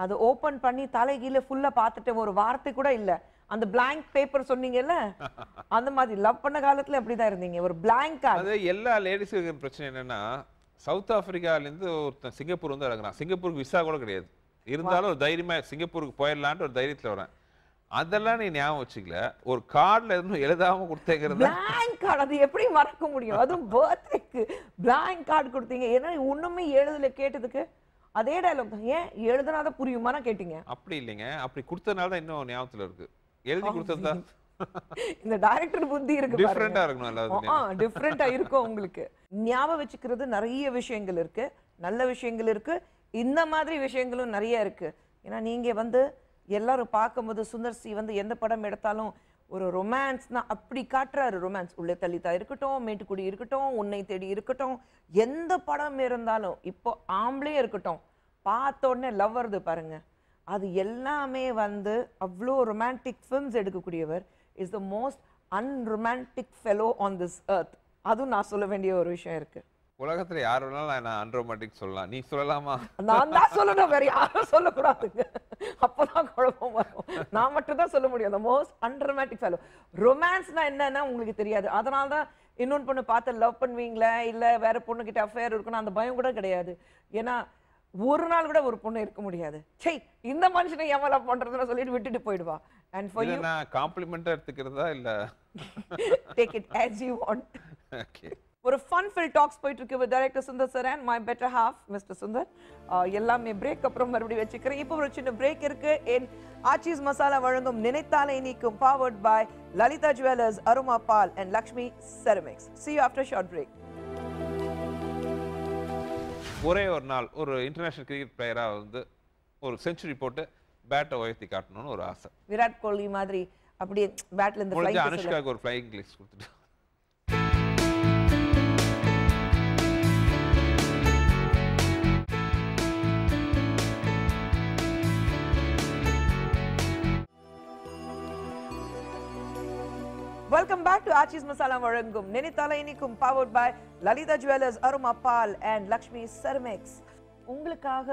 அது ஓப்பன் பண்ணி தலைகீழே ஃபுல்லாக பார்த்துட்டேன். ஒரு வார்த்தை கூட இல்லை. அந்த பிளாங்க் பேப்பர் சொன்னீங்கல்ல, அந்த மாதிரி லவ் பண்ண காலத்தில் அப்படி தான் இருந்தீங்க. ஒரு பிளாங்க் கார்டு. எல்லா லேடிஸுக்கு பிரச்சனை என்னென்னா, சவுத் ஆஃப்ரிக்காலேருந்து ஒருத்தன் சிங்கப்பூர் வந்து இறங்குறான். சிங்கப்பூருக்கு விசா கூட கிடையாது. இருந்தாலும் ஒரு தைரியமாக சிங்கப்பூருக்கு போயிடலான்ட்டு ஒரு தைரியத்தில் வரேன். அதெல்லாம் நீ ஞாபகம் வச்சுக்கல, ஒரு கார்டில் எதுவும் எழுதாம கொடுத்தேங்கிறது. பிளாங்க் கார்டு அது எப்படி மறக்க முடியும்? அதுவும் பர்த்டேக்கு பிளாங்க் கார்டு கொடுத்தீங்க. ஏன்னா ஒன்றுமே எழுதல. கேட்டதுக்கு அதே டைலாக் தான். ஏன் எழுதுனாத புரியுமானா கேட்டீங்க. அப்படி இல்லைங்க, அப்படி கொடுத்ததுனால தான் இன்னும் ஞாபகத்தில் இருக்கு. எழுதி கொடுத்தது தான். இந்த டைரக்டர் புத்தி இருக்கு, டிஃப்ரெண்டா இருக்கணும். எல்லாரும் டிஃப்ரெண்டா இருக்கும். உங்களுக்கு ஞாபகம் வச்சுக்கிறது நிறைய விஷயங்கள் இருக்கு, நல்ல விஷயங்கள் இருக்கு, இந்த மாதிரி விஷயங்களும் நிறைய இருக்கு. ஏன்னா நீங்க வந்து எல்லாரும் பார்க்கும்போது சுந்தர் சி வந்து எந்த படம் எடுத்தாலும் ஒரு ரொமான்ஸ்னா அப்படி காட்டுறாரு. ரொமான்ஸ் உல்லத்தெளித்தா இருக்கட்டும், மேட்டுக்குடி இருக்கட்டும், உன்னை தேடி இருக்கட்டும், எந்த படம் இருந்தாலும் இப்போ ஆம்பளே இருக்கட்டும், பார்த்த உடனே லவ் வருது பாருங்க. அது எல்லாமே வந்து அவ்வளோ ரொமான்டிக் ஃபிலிம்ஸ் எடுக்கக்கூடியவர் is the most unromantic fellow on this earth. அதுவும் நான் சொல்ல வேண்டிய ஒரு விஷயம் இருக்கு. உலகத்துல யார் வேணாலும் நான் அன்ரோமாட்டிக் சொல்லலாம். நீ சொல்லலாமா? நான் தான் சொல்லணும், வேற யாரும் சொல்லக்கூடாதுங்க. அப்போதான் குழப்பம் வரும். நான் மட்டும் தான் சொல்ல முடியும். Most அன்ரோமாட்டிக் fellow. ரொமான்ஸ்னா என்னன்னா உங்களுக்கு தெரியாது. அதனால தான் இன்னொன்று பொண்ணு பார்த்து லவ் பண்ணுவீங்களா இல்லை வேற பொண்ணுக்கிட்ட அஃபேர் இருக்குன்னு அந்த பயம் கூட கிடையாது. ஏன்னா ஒரு நாள் கூட ஒரு பொண்ணு இருக்க முடியாது, செய் இந்த மனுஷனை ஏன் லவ் பண்றதுன்னு சொல்லிட்டு விட்டுட்டு போயிடுவா. அண்ட் ஃபார் யூ நான் காம்ப்ளிமெண்டா எடுத்துக்கிறதா இல்லை take it as you want. Okay. ஒரு ஃபன் ஃபில் டாக்ஸ் போயிட்டு இருக்கு with director Sundar sir and my better half mister Sundar. எல்லாமே பிரேக் அப்புறம் மறுபடியும் வச்சுக்கிறேன். இப்போ ஒரு சின்ன பிரேக் இருக்கு. என் ஆச்சிஸ் மசாலா வழங்கும் நினைத்தாலே இனிக்கும் powered by Lalitha jewellers, அருமா ball and Lakshmi ceramics. See you after short break. ஒரே ஒரு நாள் ஒரு இன்டர்நேஷனல் கிரிக்கெட் பிளேயராக வந்து ஒரு செஞ்சுரி போட்டு பேட்டை உயர்த்தி காட்டணும்னு ஒரு ஆசை. விராட் கோலி மாதிரி அப்படியே பேட்ல இருந்து ஃப்ளைங் கிஸ் அனுஷ்காக்கு ஒரு ஃப்ளைங் கிஸ் கொடுத்துட்டு. Welcome back to Aachi's Masala Varangum. Ninithala Inikkum powered by Lalitha Jewellers, Aruma Pal and Lakshmi Ceramics. உங்களுக்காக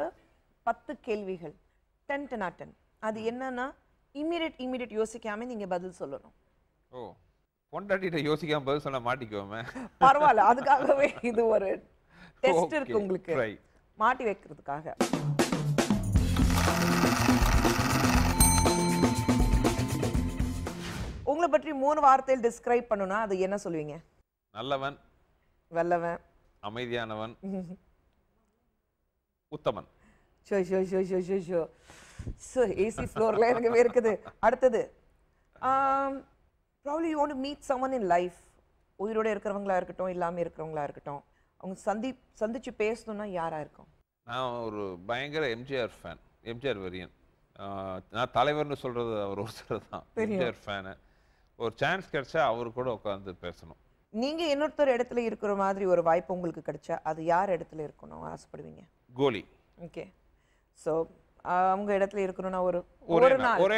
10 கேள்விகள் 10 to 10. அது என்னன்னா immediate யோசிக்காம நீங்க பதில் சொல்லணும். ஓ பொண்டாட்டிட்ட யோசிக்காம பதில் சொன்னா மாட்டிக்குவோமே. பரவாயில்லை, அதுக்காகவே இது ஒரு டெஸ்ட் இருக்கு உங்களுக்கு மாட்டி வைக்கிறதுக்காக. உங்களை பற்றி 3 வார்த்தையில் டிஸ்கிரைப் பண்ணுனா அது என்ன சொல்வீங்க? நல்லவன், வல்லவன், அமைதியானவன், உத்தமன். சோ ஏசி ஃப்ளோர்ல எனக்கு இருக்குது. அடுத்து probably you want to meet someone in life. உயிரோட இருக்கறவங்களா இருக்கட்டும், இல்லாம இருக்கறவங்களா இருக்கட்டும், அவங்க சந்திச்சு பேசணும்னா யாரா இருக்கும்? நான் ஒரு பயங்கர எம்ஜிஆர் ஃபேன், எம்ஜிஆர் வெரியன். நான் தலைவர்னு சொல்றது அவர் ஒருத்தர் தான். எம்ஜிஆர் ஃபேன். ஒரு சான்ஸ் கிடைச்சா அவரு கூட உட்கார்ந்து பேசணும். நீங்க இன்னொருத்தர் இடத்துல இருக்கிற மாதிரி ஒரு வாய்ப்பு உங்களுக்கு கிடைச்சா அது யார் இடத்துல இருக்கணும் ஆசைப்படுவீங்க? கோலி. ஓகே. சோ அவங்க இடத்துல இருக்கணும்னா ஒரே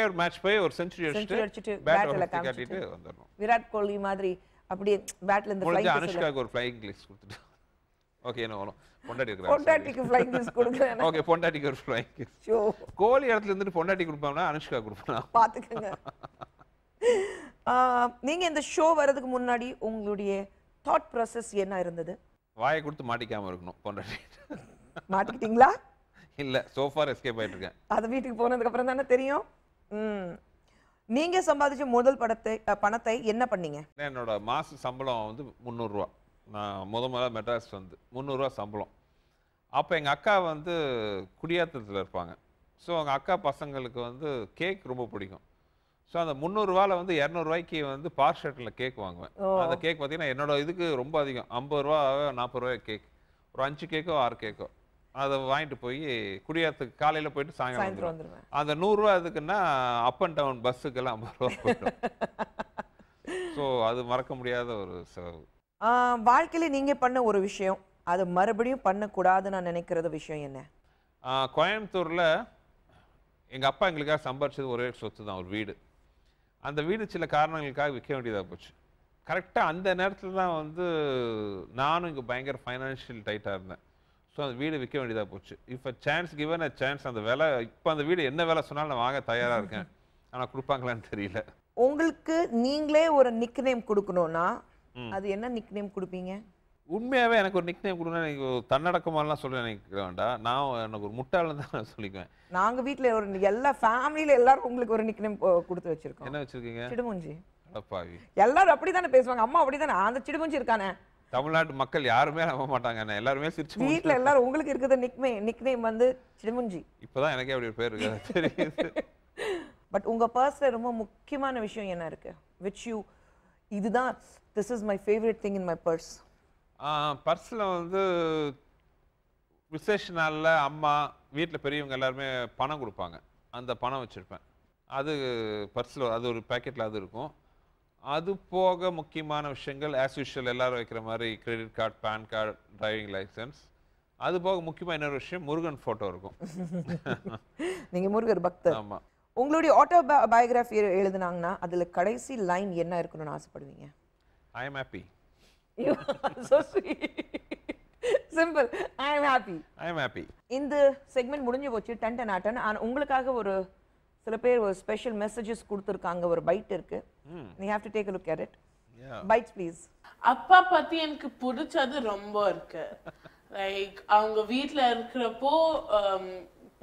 ஒரு மேட்ச் போய் ஒரு செஞ்சுரி அடிச்சிட்டு பேட்ல காட்டிட்டு வந்துறணும். விராட் கோலி மாதிரி அப்படியே பேட்ல இருந்து ஃப்ளைங் கிஸ். அனுஷ்காக்கு ஒரு ஃப்ளைங் கிஸ் கொடுத்துட்டு. ஓகே என்ன பொண்டாட்டி இருக்கு. பொண்டாட்டிக்கு ஃப்ளைங் கிஸ் கொடுக்கறானே. ஓகே பொண்டாட்டிக்கு ஒரு ஃப்ளைங் கிஸ். சோ கோலி இடத்துல இருந்து பொண்டாட்டி கொடுப்பானா அனுஷ்கா கொடுப்பானா பாத்துக்கங்க. நீங்க இந்த ஷோ வரதுக்கு முன்னாடி உங்களுடைய தாட் process என்ன இருந்தது? வாயை கொடுத்து மாட்டிக்காம இருக்கணும். பொண்டாட்டி மாட்டிக்கிட்டீங்களா? இல்ல, so far escape ஆயிட்டு இருக்கேன். அது வீட்டுக்கு போனதுக்கு அப்புறம் தான தெரியும். நீங்க சம்பாதிச்ச முதல் பணத்தை என்ன பண்ணீங்க? என்னோட மாச சம்பளம் வந்து 300 ரூபாய். நான் முதல்ல மெட்ராஸ் வந்து 300 ரூபாய் சம்பளம். அப்போ எங்கள் அக்கா வந்து குடியாத்தத்தில் இருப்பாங்க. ஸோ எங்கள் அக்கா பசங்களுக்கு வந்து கேக் ரொம்ப பிடிக்கும். ஸோ அந்த 300 ரூபாயில் வந்து 200 ரூபாய்க்கு வந்து பார்ஷட்டில் கேக் வாங்குவேன். அந்த கேக் பார்த்தீங்கன்னா என்னோட இதுக்கு ரொம்ப அதிகம். 50 ரூபா 40 ரூபாய் கேக். ஒரு 5 கேக்கோ 6 கேக்கோ அதை வாங்கிட்டு போய் குடியாத்துக்கு காலையில் போயிட்டு சாயங்காலம் வந்துடுவேன். அந்த 100 ரூபா அதுக்குன்னா அப் அண்ட் டவுன் பஸ்ஸுக்கெல்லாம் 50 ரூபா போயிடும். ஸோ அது மறக்க முடியாத ஒரு செலவு. வாழ்க்கையில் நீங்கள் பண்ண ஒரு விஷயம் அது மறுபடியும் பண்ணக்கூடாதுன்னு நான் நினைக்கிறது விஷயம் என்ன? கோயம்புத்தூரில் எங்கள் அப்பா எங்களுக்காக சம்பாரிச்சது ஒரே சொத்து தான், ஒரு வீடு. அந்த வீடு சில காரணங்களுக்காக விற்க வேண்டியதாக போச்சு. கரெக்டாக அந்த நேரத்தில் தான் வந்து நானும் இங்கே பயங்கர ஃபைனான்ஷியல் டைட்டாக இருந்தேன். ஸோ அந்த வீடு விற்க வேண்டியதாக போச்சு. இப்போ சான்ஸ் கிவன் அ சான்ஸ், அந்த விலை இப்போ அந்த வீடு என்ன விலை சொன்னாலும் நான் வாங்க தயாராக இருக்கேன். ஆனால் கொடுப்பாங்களான்னு தெரியல. உங்களுக்கு நீங்களே ஒரு நிக் நேம் கொடுக்கணும்னா அது என்ன நிக் நேம் கொடுப்பீங்க? உண்மையாகவே எனக்கு ஒரு நிக் நேம் கொடுனா எனக்கு தன்னடக்கமாலாம் சொல்ல நினைக்க வேண்டாம். நான் எனக்கு ஒரு முட்டாளன்னு தான் நான் சொல்லிக்குவேன். நாங்கள் வீட்டில் ஒரு எல்லா ஃபேமிலியில் எல்லாரும் உங்களுக்கு ஒரு நிக் நேம் கொடுத்து வச்சிருக்கோம். என்ன வச்சிருக்கீங்க? சிடுமூஞ்சி. அப்பாவி, எல்லாரும் அப்படி தானே பேசுவாங்க. அம்மா அப்படி தானே அந்த சிடுமூஞ்சி இருக்கானே. தமிழ்நாட்டு மக்கள் யாருமே நம்ப மாட்டாங்க, எல்லாருமே சிரிச்சு. வீட்டில் எல்லாரும் உங்களுக்கு இருக்கிற நிக் நேம் வந்து சிடுமூஞ்சி. இப்போதான் எனக்கே அப்படி ஒரு பேர் இருக்கு தெரியுது. பட் உங்கள் பர்சனல் ரொம்ப முக்கியமான விஷயம் என்ன இருக்கு விச் யூ இதுதான் this is my favorite thing in my purse? பர்ஸ்ல வந்து விசேஷ நாள்ல அம்மா வீட்டில் பெரியவங்க எல்லாருமே பணம் கொடுப்பாங்க. அந்த பணம் வச்சுருப்பேன். அது பர்ஸில் அது ஒரு பேக்கெட்டில் அது இருக்கும். அது போக முக்கியமான விஷயங்கள் ஆஸ் யூஷுவல் எல்லாரும் வைக்கிற மாதிரி credit card, PAN card, driving licence. அது போக முக்கியமாக இன்னொரு விஷயம் முருகன் ஃபோட்டோ இருக்கும். நீங்கள் முருகர் பக்தர்? ஆமாம். உங்களுடைய ஆட்டோ பயோகிராஃபி எழுதுனாங்கன்னா அதில் கடைசி லைன் என்ன இருக்கணும்னு ஆசைப்படுவீங்க? I am happy. You are so sweet. Simple. I am happy. I am happy. இந்த செக்மெண்ட் முடிஞ்சு போச்சு. டன்டனாட்டன். ஆனா உங்களுக்காக ஒரு சில பேர் ஒரு ஸ்பெஷல் மெசேजेस கொடுத்திருக்காங்க. ஒரு பைட் இருக்கு. You have to take a look at it. Yeah. Bites please. அப்பா பத்தி எனக்கு புடிச்சது ரொம்ப இருக்கு. லைக் அவங்க வீட்ல இருக்கறப்போ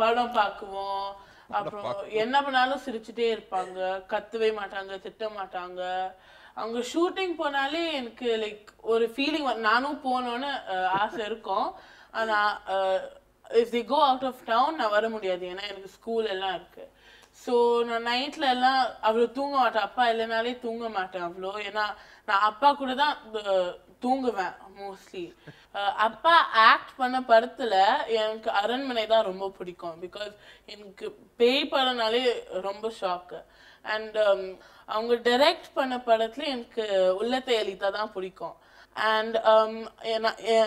படம் பாக்குவோம், அப்புறம் என்ன பண்ணாலும் சிரிச்சிட்டே இருப்பாங்க, கத்துவே மாட்டாங்க, திட்ட மாட்டாங்க. அங்க ஷூட்டிங் போனாலே எனக்கு லைக் ஒரு ஃபீலிங், நானும் போனோன்னு ஆசை இருக்கும். ஆனா if they go out of town நான் வர முடியாது, ஏன்னா எனக்கு ஸ்கூல் எல்லாம் இருக்கு. ஸோ நான் நைட்ல எல்லாம் அவ்வளோ தூங்க மாட்டேன், அப்பா இல்லைனாலே தூங்க மாட்டேன் அவ்வளோ. ஏன்னா நான் அப்பா கூட தான் தூங்குவேன் மோஸ்ட்லி. அப்பா ஆக்ட் பண்ண படத்துல எனக்கு அரண்மனை தான் ரொம்ப பிடிக்கும், பிகாஸ் எனக்கு பேய் படம்னாலே ரொம்ப ஷாக்கு. அண்ட் அவங்க டைரக்ட் பண்ண படத்துல எனக்கு உள்ளத்தை அலிதா தான் பிடிக்கும். அண்ட்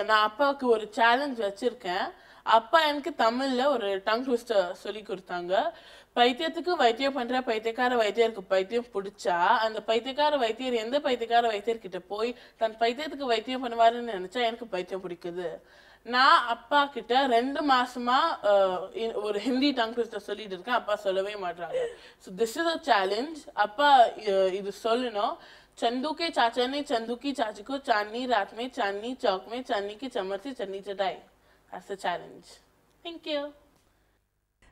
நான் அப்பாவுக்கு ஒரு சேலஞ்ச் வச்சிருக்கேன். அப்பா எனக்கு தமிழ்ல ஒரு டங் ட்விஸ்டர் சொல்லி கொடுத்தாங்க. பைத்தியத்துக்கு வைத்தியம் பண்ற பைத்தியக்கார வைத்தியருக்கு பைத்தியம் பிடிச்சா, அந்த பைத்தியக்கார வைத்தியர் எந்த பைத்தியக்கார வைத்தியர்கிட்ட போய் தன் பைத்தியத்துக்கு வைத்தியம் பண்ணுவாருன்னு நினைச்சா எனக்கு பைத்தியம் பிடிக்குது. நான் அப்பா கிட்ட 2 மாசமா ஒரு ஹிந்தி டங் ட்விஸ்டர் சொல்லிட்டு இருக்கேன், அப்பா சொல்லவே மாட்டாங்க. So this is a challenge, அப்பா இது சொல்லணும். चंदू के चाचा ने चंदू की चाची को चांदनी रात में चांदनी चौक में चांदनी की चम्मच से चटनी चटाई. That's the challenge. Thank you.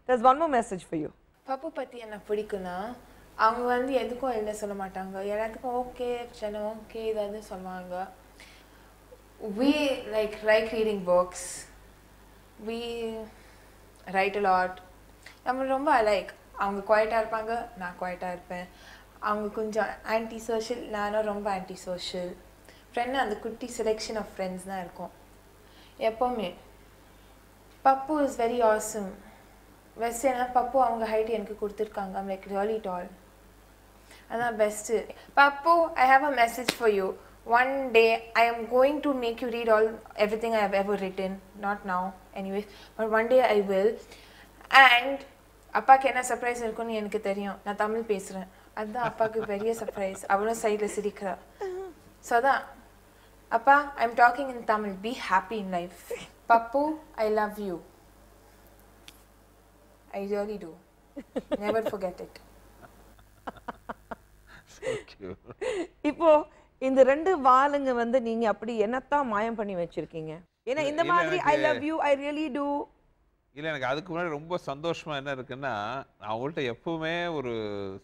There's one more message for you. Papu patti enna pidikuna avanga vandu edukku ella solla maatanga, ellathukku okay channel okay idha solvaanga. We like reading books, we write a lot. Namma romba alike, avanga quiet ah irpaanga, na quiet ah irpen. அவங்க கொஞ்சம் anti social, நானும் ரொம்ப anti social. Friend அந்த குட்டி selection of friends தான் இருக்கும் எப்போவுமே. Pappu is very awesome best. ஏன்னா பப்பு அவங்க ஹைட் எனக்கு கொடுத்துருக்காங்க, லைக் ரியலி டால், அதான் best. Pappu, I have a message for you. One day I am going to make you read all every thing I have ever written, not now anyways, but one day I will. And அப்பாவுக்கு என்ன surprise இருக்குன்னு எனக்கு தெரியும், நான் தமிழ் பேசுகிறேன். அதுதான் அப்பாவுக்கு பெரிய சர்ப்ரைஸ். அவனும் சைடில் சிரிக்கிறா. ஸோ அதான் அப்பா, I am talking in Tamil, be happy in life. Pappu, I love you, I really do, never forget it. இப்போ இந்த 2 வாளுங்க வந்து நீங்க அப்படி என்னத்தான் மாயம் பண்ணி வச்சிருக்கீங்க? ஏன்னா இந்த மாதிரி I love you, I really do இல்லை. எனக்கு அதுக்கு முன்னாடி ரொம்ப சந்தோஷமாக என்ன இருக்குன்னா, நான் அவங்கள்ட்ட எப்போவுமே ஒரு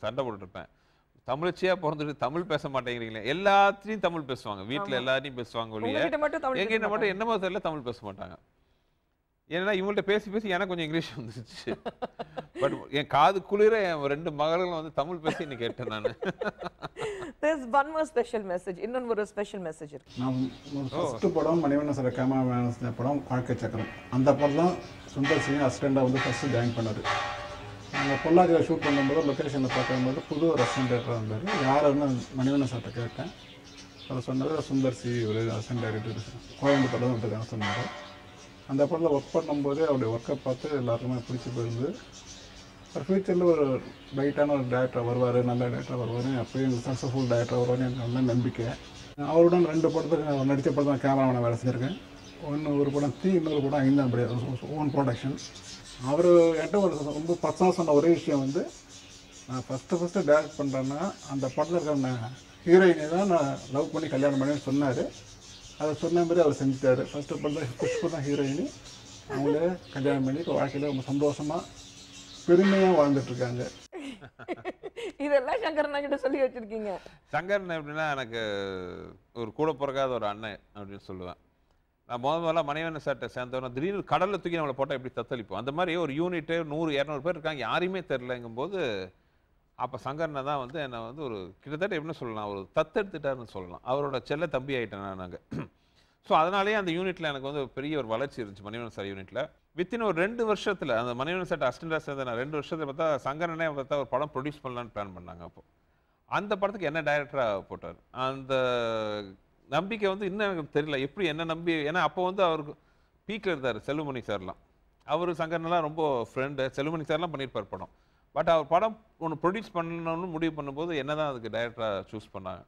சண்டை போட்டுருப்பேன். தமிழ்ச்சியாக பிறந்துட்டு தமிழ் பேச மாட்டேங்கிறீங்களே. எல்லாத்தையும் தமிழ் பேசுவாங்க, வீட்டில் எல்லாத்தையும் பேசுவாங்க, ஒழிய எங்கிட்ட மட்டும் என்ன மாதிரில தமிழ் பேச மாட்டாங்க. ஏன்னா இவங்கள்ட்ட பேசி பேசி எனக்கு கொஞ்சம் இங்கிலீஷ் வந்துருச்சு. பட் என் காது குளிர என் 2 மகள்களும் வந்து தமிழ் பேசி இன்னைக்கு கேட்டேன் நான். There's one more special message. இன்னொரு ஸ்பெஷல் மெசேஜ் இருக்கு. நான் ஃபர்ஸ்ட் படம் மணிவண்ணன் சார் கேமராமேன் படம் வாழ்க்கை சக்கரம். அந்த படம் தான் சுந்தர் சி அசிஸ்டண்டாக வந்து ஃபர்ஸ்ட் ஜாயின் பண்ணாரு. நாங்கள் பொள்ளாச்சியில் ஷூட் பண்ணும்போது லொக்கேஷனில் பார்க்கும்போது புது ரெசிடென்டாக இருந்தார். யாருன்னு மணிவண்ணன் சார்கிட்ட கேட்டேன். அவர் சொன்னது சுந்தர் சி ஒரு அசிஸ்டன்ட் டைரக்டர் கோயம்புத்தூர் தான் வந்துருக்காங்க சொன்னார். அந்த படத்தில் ஒர்க் பண்ணும்போது அவருடைய ஒர்க்கை பார்த்து எல்லாருக்குமே பிடிச்சி போயிருந்து ஒரு ஃபியூச்சரில் ஒரு பிரைட்டான ஒரு டேரக்டராக வருவார், நல்ல டேரக்டராக வருவார், அப்பயும் சக்ஸஸ்ஃபுல் டேரக்டராக வருவார்னு எனக்கு நல்ல நம்பிக்கை. அவருடன் 2 படத்துக்கு நான் நடித்த படத்தில் நான் கேமராமேனாக வேலை செஞ்சுருக்கேன். ஒரு படம் தீ, இன்னொரு படம் 5ஆம்படி, ஓன் ப்ரொடக்ஷன். அவர் என்கிட்ட ஒரு ரொம்ப பர்சனலாக சொன்ன ஒரே விஷயம் வந்து, நான் ஃபஸ்ட்டு டேரக்ட் பண்ணுறேன்னா அந்த படத்தில் இருக்கிற ஹீரோயினை தான் நான் லவ் பண்ணி கல்யாணம் பண்ணேன்னு சொன்னார். அதை சொன்ன மாதிரி அவர் செஞ்சுட்டார். ஃபர்ஸ்ட் படத்தில் குஷ்பு தான் ஹீரோயினி. அவங்கள கல்யாணம் பண்ணி இப்போ வாழ்க்கையில் ரொம்ப சந்தோஷமாக பெருமையாக வாழ்ந்துட்டுருக்காங்க. இதெல்லாம் சங்கரண்ணா கிட்ட சொல்லி வச்சுருக்கீங்க. சங்கரண்ணா எப்படின்னா எனக்கு ஒரு கூட பிறக்காத ஒரு அண்ணன் அப்படின்னு சொல்லுவேன். நான் முதல்ல மணிவண்ணன் சார்கிட்ட சேர்ந்தவனா திடீர்னு கடலில் தூக்கி நம்மளை போட்டால் எப்படி தத்தளிப்போம், அந்த மாதிரி ஒரு யூனிட்டு 100-200 பேர் இருக்காங்க, யாரையுமே தெரிலங்கும்போது அப்போ சங்கரனை தான் வந்து என்னை வந்து ஒரு கிட்டத்தட்ட எப்படின்னு சொல்லலாம், ஒரு தத்தெடுத்துட்டாருன்னு சொல்லலாம். அவரோட செல்ல தம்பி ஆகிட்டேன் நாங்கள். ஸோ அதனாலேயே அந்த யூனிட்டில் எனக்கு வந்து பெரிய ஒரு வளர்ச்சி இருந்துச்சு மணிவண்ணன் சார் யூனிட்டில். வித்தின் ஒரு 2 வருஷத்தில் அந்த மணிவண்ணன் சார் அசிஸ்டண்டாக சேர்ந்த நான் 2 வருஷத்தில் பார்த்தா சங்கரனே பார்த்தா ஒரு படம் ப்ரொடியூஸ் பண்ணலான்னு பிளான் பண்ணாங்க. அப்போது அந்த படத்துக்கு என்ன டைரக்டராக போட்டார். அந்த நம்பிக்கை வந்து இன்னும் எனக்கு தெரியல எப்படி என்ன நம்பி. ஏன்னா அப்போ வந்து அவருக்கு பீக்கில் இருந்தார் செல்லுமணி சார்லாம். அவர் சங்கரனெலாம் ரொம்ப ஃப்ரெண்டு, செல்லுமணி சார்லாம் பண்ணியிருப்பார் படம். பட் அவர் படம் ஒன்று ப்ரொடியூஸ் பண்ணணும்னு முடிவு பண்ணும்போது என்ன தான் அதுக்கு டைரக்டராக சூஸ் பண்ணாங்க.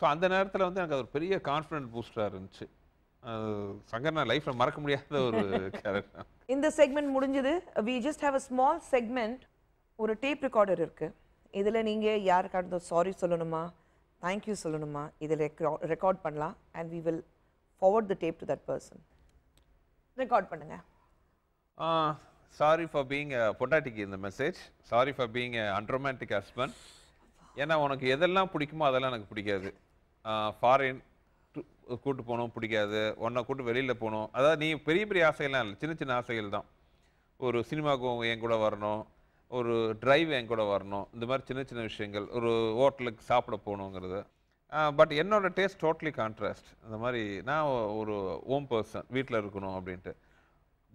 ஸோ அந்த நேரத்தில் வந்து எனக்கு அது ஒரு பெரிய கான்ஃபிடென்ட் பூஸ்டராக இருந்துச்சு. சங்கர்னா லைஃப்பில் மறக்க முடியாத ஒரு கேரக்டர். இந்த செக்மெண்ட் முடிஞ்சது. We just have a small segment. ஒரு டேப் ரெக்கார்டர் இருக்குது, இதில் நீங்கள் யாருக்காக சாரி சொல்லணுமா தேங்க்யூ சொல்லணுமா இதில் ரெக்கார்ட் பண்ணலாம். And we will forward the tape to that person. Record பண்ணுங்கள். sorry for being a பொண்டாட்டிக்கு இந்த message sorry for being an unromantic husband. ஏன்னா உனக்கு எதெல்லாம் பிடிக்குமோ அதெல்லாம் எனக்கு பிடிக்காது. ஃபாரின் கூட்டு போணும் பிடிக்காது, ஒண்ணா கூட்டு வெளியில போணும். அதாவது நீ பெரிய பெரிய ஆசையெல்லாம் இல்ல, சின்ன சின்ன ஆசைகள் தான். ஒரு சினிமாக்கு என் கூட வரணும், ஒரு டிரைவ் என் கூட வரணும், இந்த மாதிரி சின்ன சின்ன விஷயங்கள், ஒரு ஹோட்டலுக்கு சாப்பிட போகணுங்கிறது. பட் என்னோட டேஸ்ட் டோட்டலி கான்ட்ராஸ்ட். அந்த மாதிரி நான் ஒரு ஹோம் பர்சன், வீட்டில் இருக்கணும் அப்படின்ட்டு.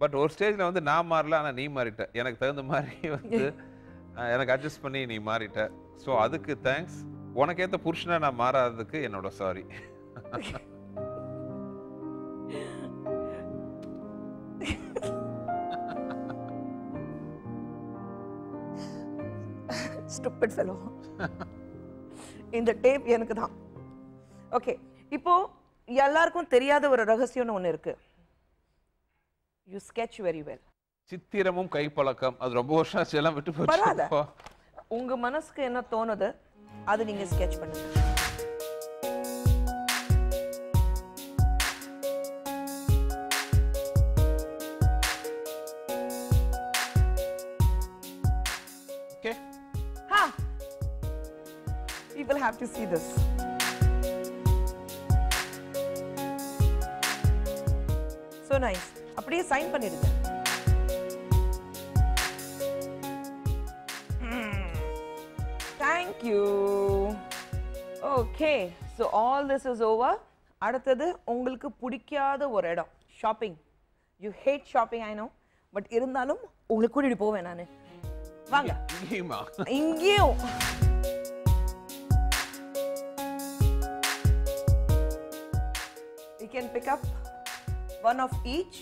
பட் ஒரு ஸ்டேஜில் வந்து நான் மாறல, ஆனால் நீ மாறிட்ட. எனக்கு தகுந்த மாதிரி வந்து எனக்கு அட்ஜஸ்ட் பண்ணி நீ மாறிட்ட. ஸோ அதுக்கு தேங்க்ஸ். உனக்கேற்ற புருஷனாக நான் மாறாததுக்கு என்னோட sorry. Stupid fellow. In the tape, எனக்கு தான். Okay. இப்போ எல்லாருக்கும் தெரியாத ஒரு ரகசியம்னு ஒன்று இருக்கு. You sketch very well. சித்திரமும் கைப்பழக்கம் அது ரொம்ப வருஷம் எல்லாம் விட்டு போச்சு. உங்க மனசுக்கு என்ன தோணுது அது நீங்க ஸ்கெட்ச் பண்ணுங்க. Okay. Ha. You will have to see this. So nice. அப்படியே சைன் பண்ணிடுங்க. Thank you. Okay, so all this is over. அடுத்தது உங்களுக்கு பிடிக்காத ஒரு இடம், shopping. You hate shopping, I know. But இருந்தாலும் உங்களுக்கு கூட்டிட்டு போவேன் நான். வாங்க. இங்கேயும் you can pick up one of each.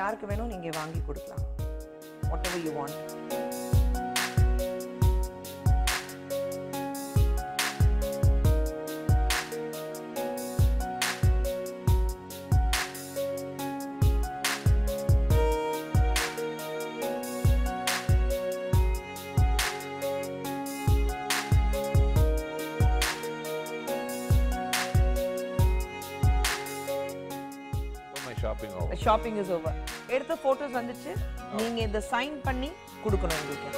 யாருக்கு வேணும் நீங்க வாங்கி கொடுக்கலாம். Whatever you want. Shopping is over. எடுத்த photos வந்துச்சு. நீங்க இந்த sign பண்ணி கொடுக்கணும் உங்களுக்கு.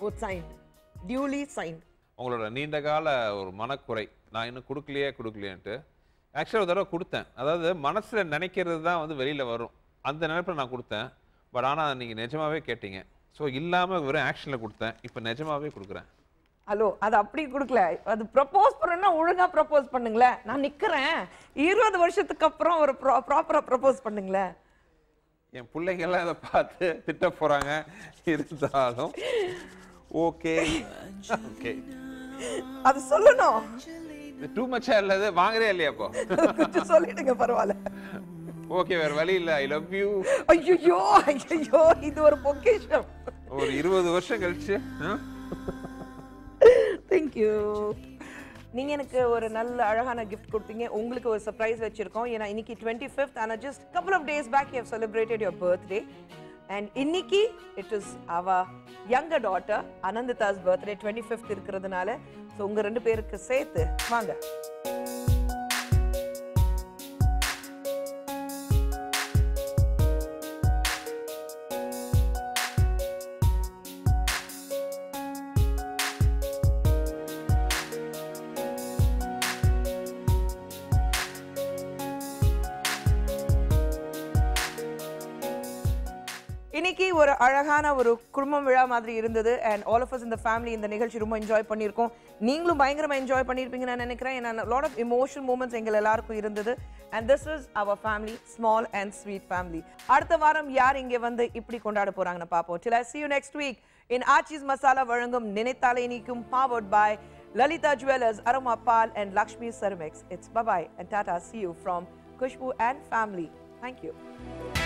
Both signed. Duly signed. உங்களோட நீண்ட கால ஒரு மனக்குறை, நான் இன்னும் கொடுக்கலையேன்ட்டு. ஆக்சுவலா ஒரு தடவை கொடுத்தேன். அதாவது மனசுல நினைக்கிறது தான் வந்து வெளியில வரும். அந்த நினைப்புல நான் கொடுத்தேன். பட் ஆனா நீங்க நிஜமாவே கேட்டீங்க. ஸோ இல்லாமல் வெறும் ஆக்ஷனில் கொடுத்தேன். இப்போ நிஜமாகவே கொடுக்குறேன். ஹலோ, அது அப்படி கொடுக்கல. அது ப்ரப்போஸ் பண்ணுன்னா ஒழுங்காக ப்ரப்போஸ் பண்ணுங்களேன். நான் நிற்கிறேன் 20 வருஷத்துக்கு அப்புறம் ஒரு ப்ராப்பராக ப்ரப்போஸ் பண்ணுங்களேன். என் பிள்ளைங்கள்லாம் இதை பார்த்து திட்ட போகிறாங்க. இருந்தாலும் ஓகே ஓகே அது சொல்லணும். டூ மச்சா இல்லாது வாங்குறே இல்லையா? இப்போ கொஞ்சம் சொல்லிடுங்க, பரவாயில்ல. ஓகே, வேற வழி இல்ல. I love you. ஐயோ ஐயோ, இது ஒரு பொக்கேஷம். ஒரு 20 வருஷம் கழிச்சு Thank you. நீங்க எனக்கு ஒரு நல்ல அழகான gift கொடுத்தீங்க. உங்களுக்கு ஒரு சர்ப்ரைஸ் வச்சிருக்கோம். ஏனா இன்னைக்கு 25th and just couple of days back you have celebrated your birthday. And இன்னைக்கு it is our younger daughter Anandita's birthday 25th இருக்குறதுனால சோ உங்க ரெண்டு பேருக்கு சேர்த்து வாங்க. இன்னைக்கு ஒரு அழகான ஒரு குடும்பம் விழா மாதிரி இருந்தது. அண்ட் ஆல் ஆஃப் அஸ் இந்த ஃபேமிலி இந்த நிகழ்ச்சி ரொம்ப என்ஜாய் பண்ணியிருக்கோம். நீங்களும் பயங்கரமாக என்ஜாய் பண்ணியிருப்பீங்கன்னு நான் நினைக்கிறேன். ஏன்னா லாட் ஆஃப் இமோஷனல் மூமெண்ட்ஸ் எங்கள் எல்லாருக்கும் இருந்தது. And this is our family, small and sweet family. அடுத்த வாரம் யார் இங்கே வந்து இப்படி கொண்டாட போகிறாங்கன்னு பார்ப்போம். Till I see you next week in ஆச்சிஸ் masala வழங்கும் நினைத்தாலே இனிக்கும், powered by Lalitha jewellers, அருமாய் Paal and Lakshmi ceramics. It's bye-bye and tata. See you from Khushbu and family. Thank you.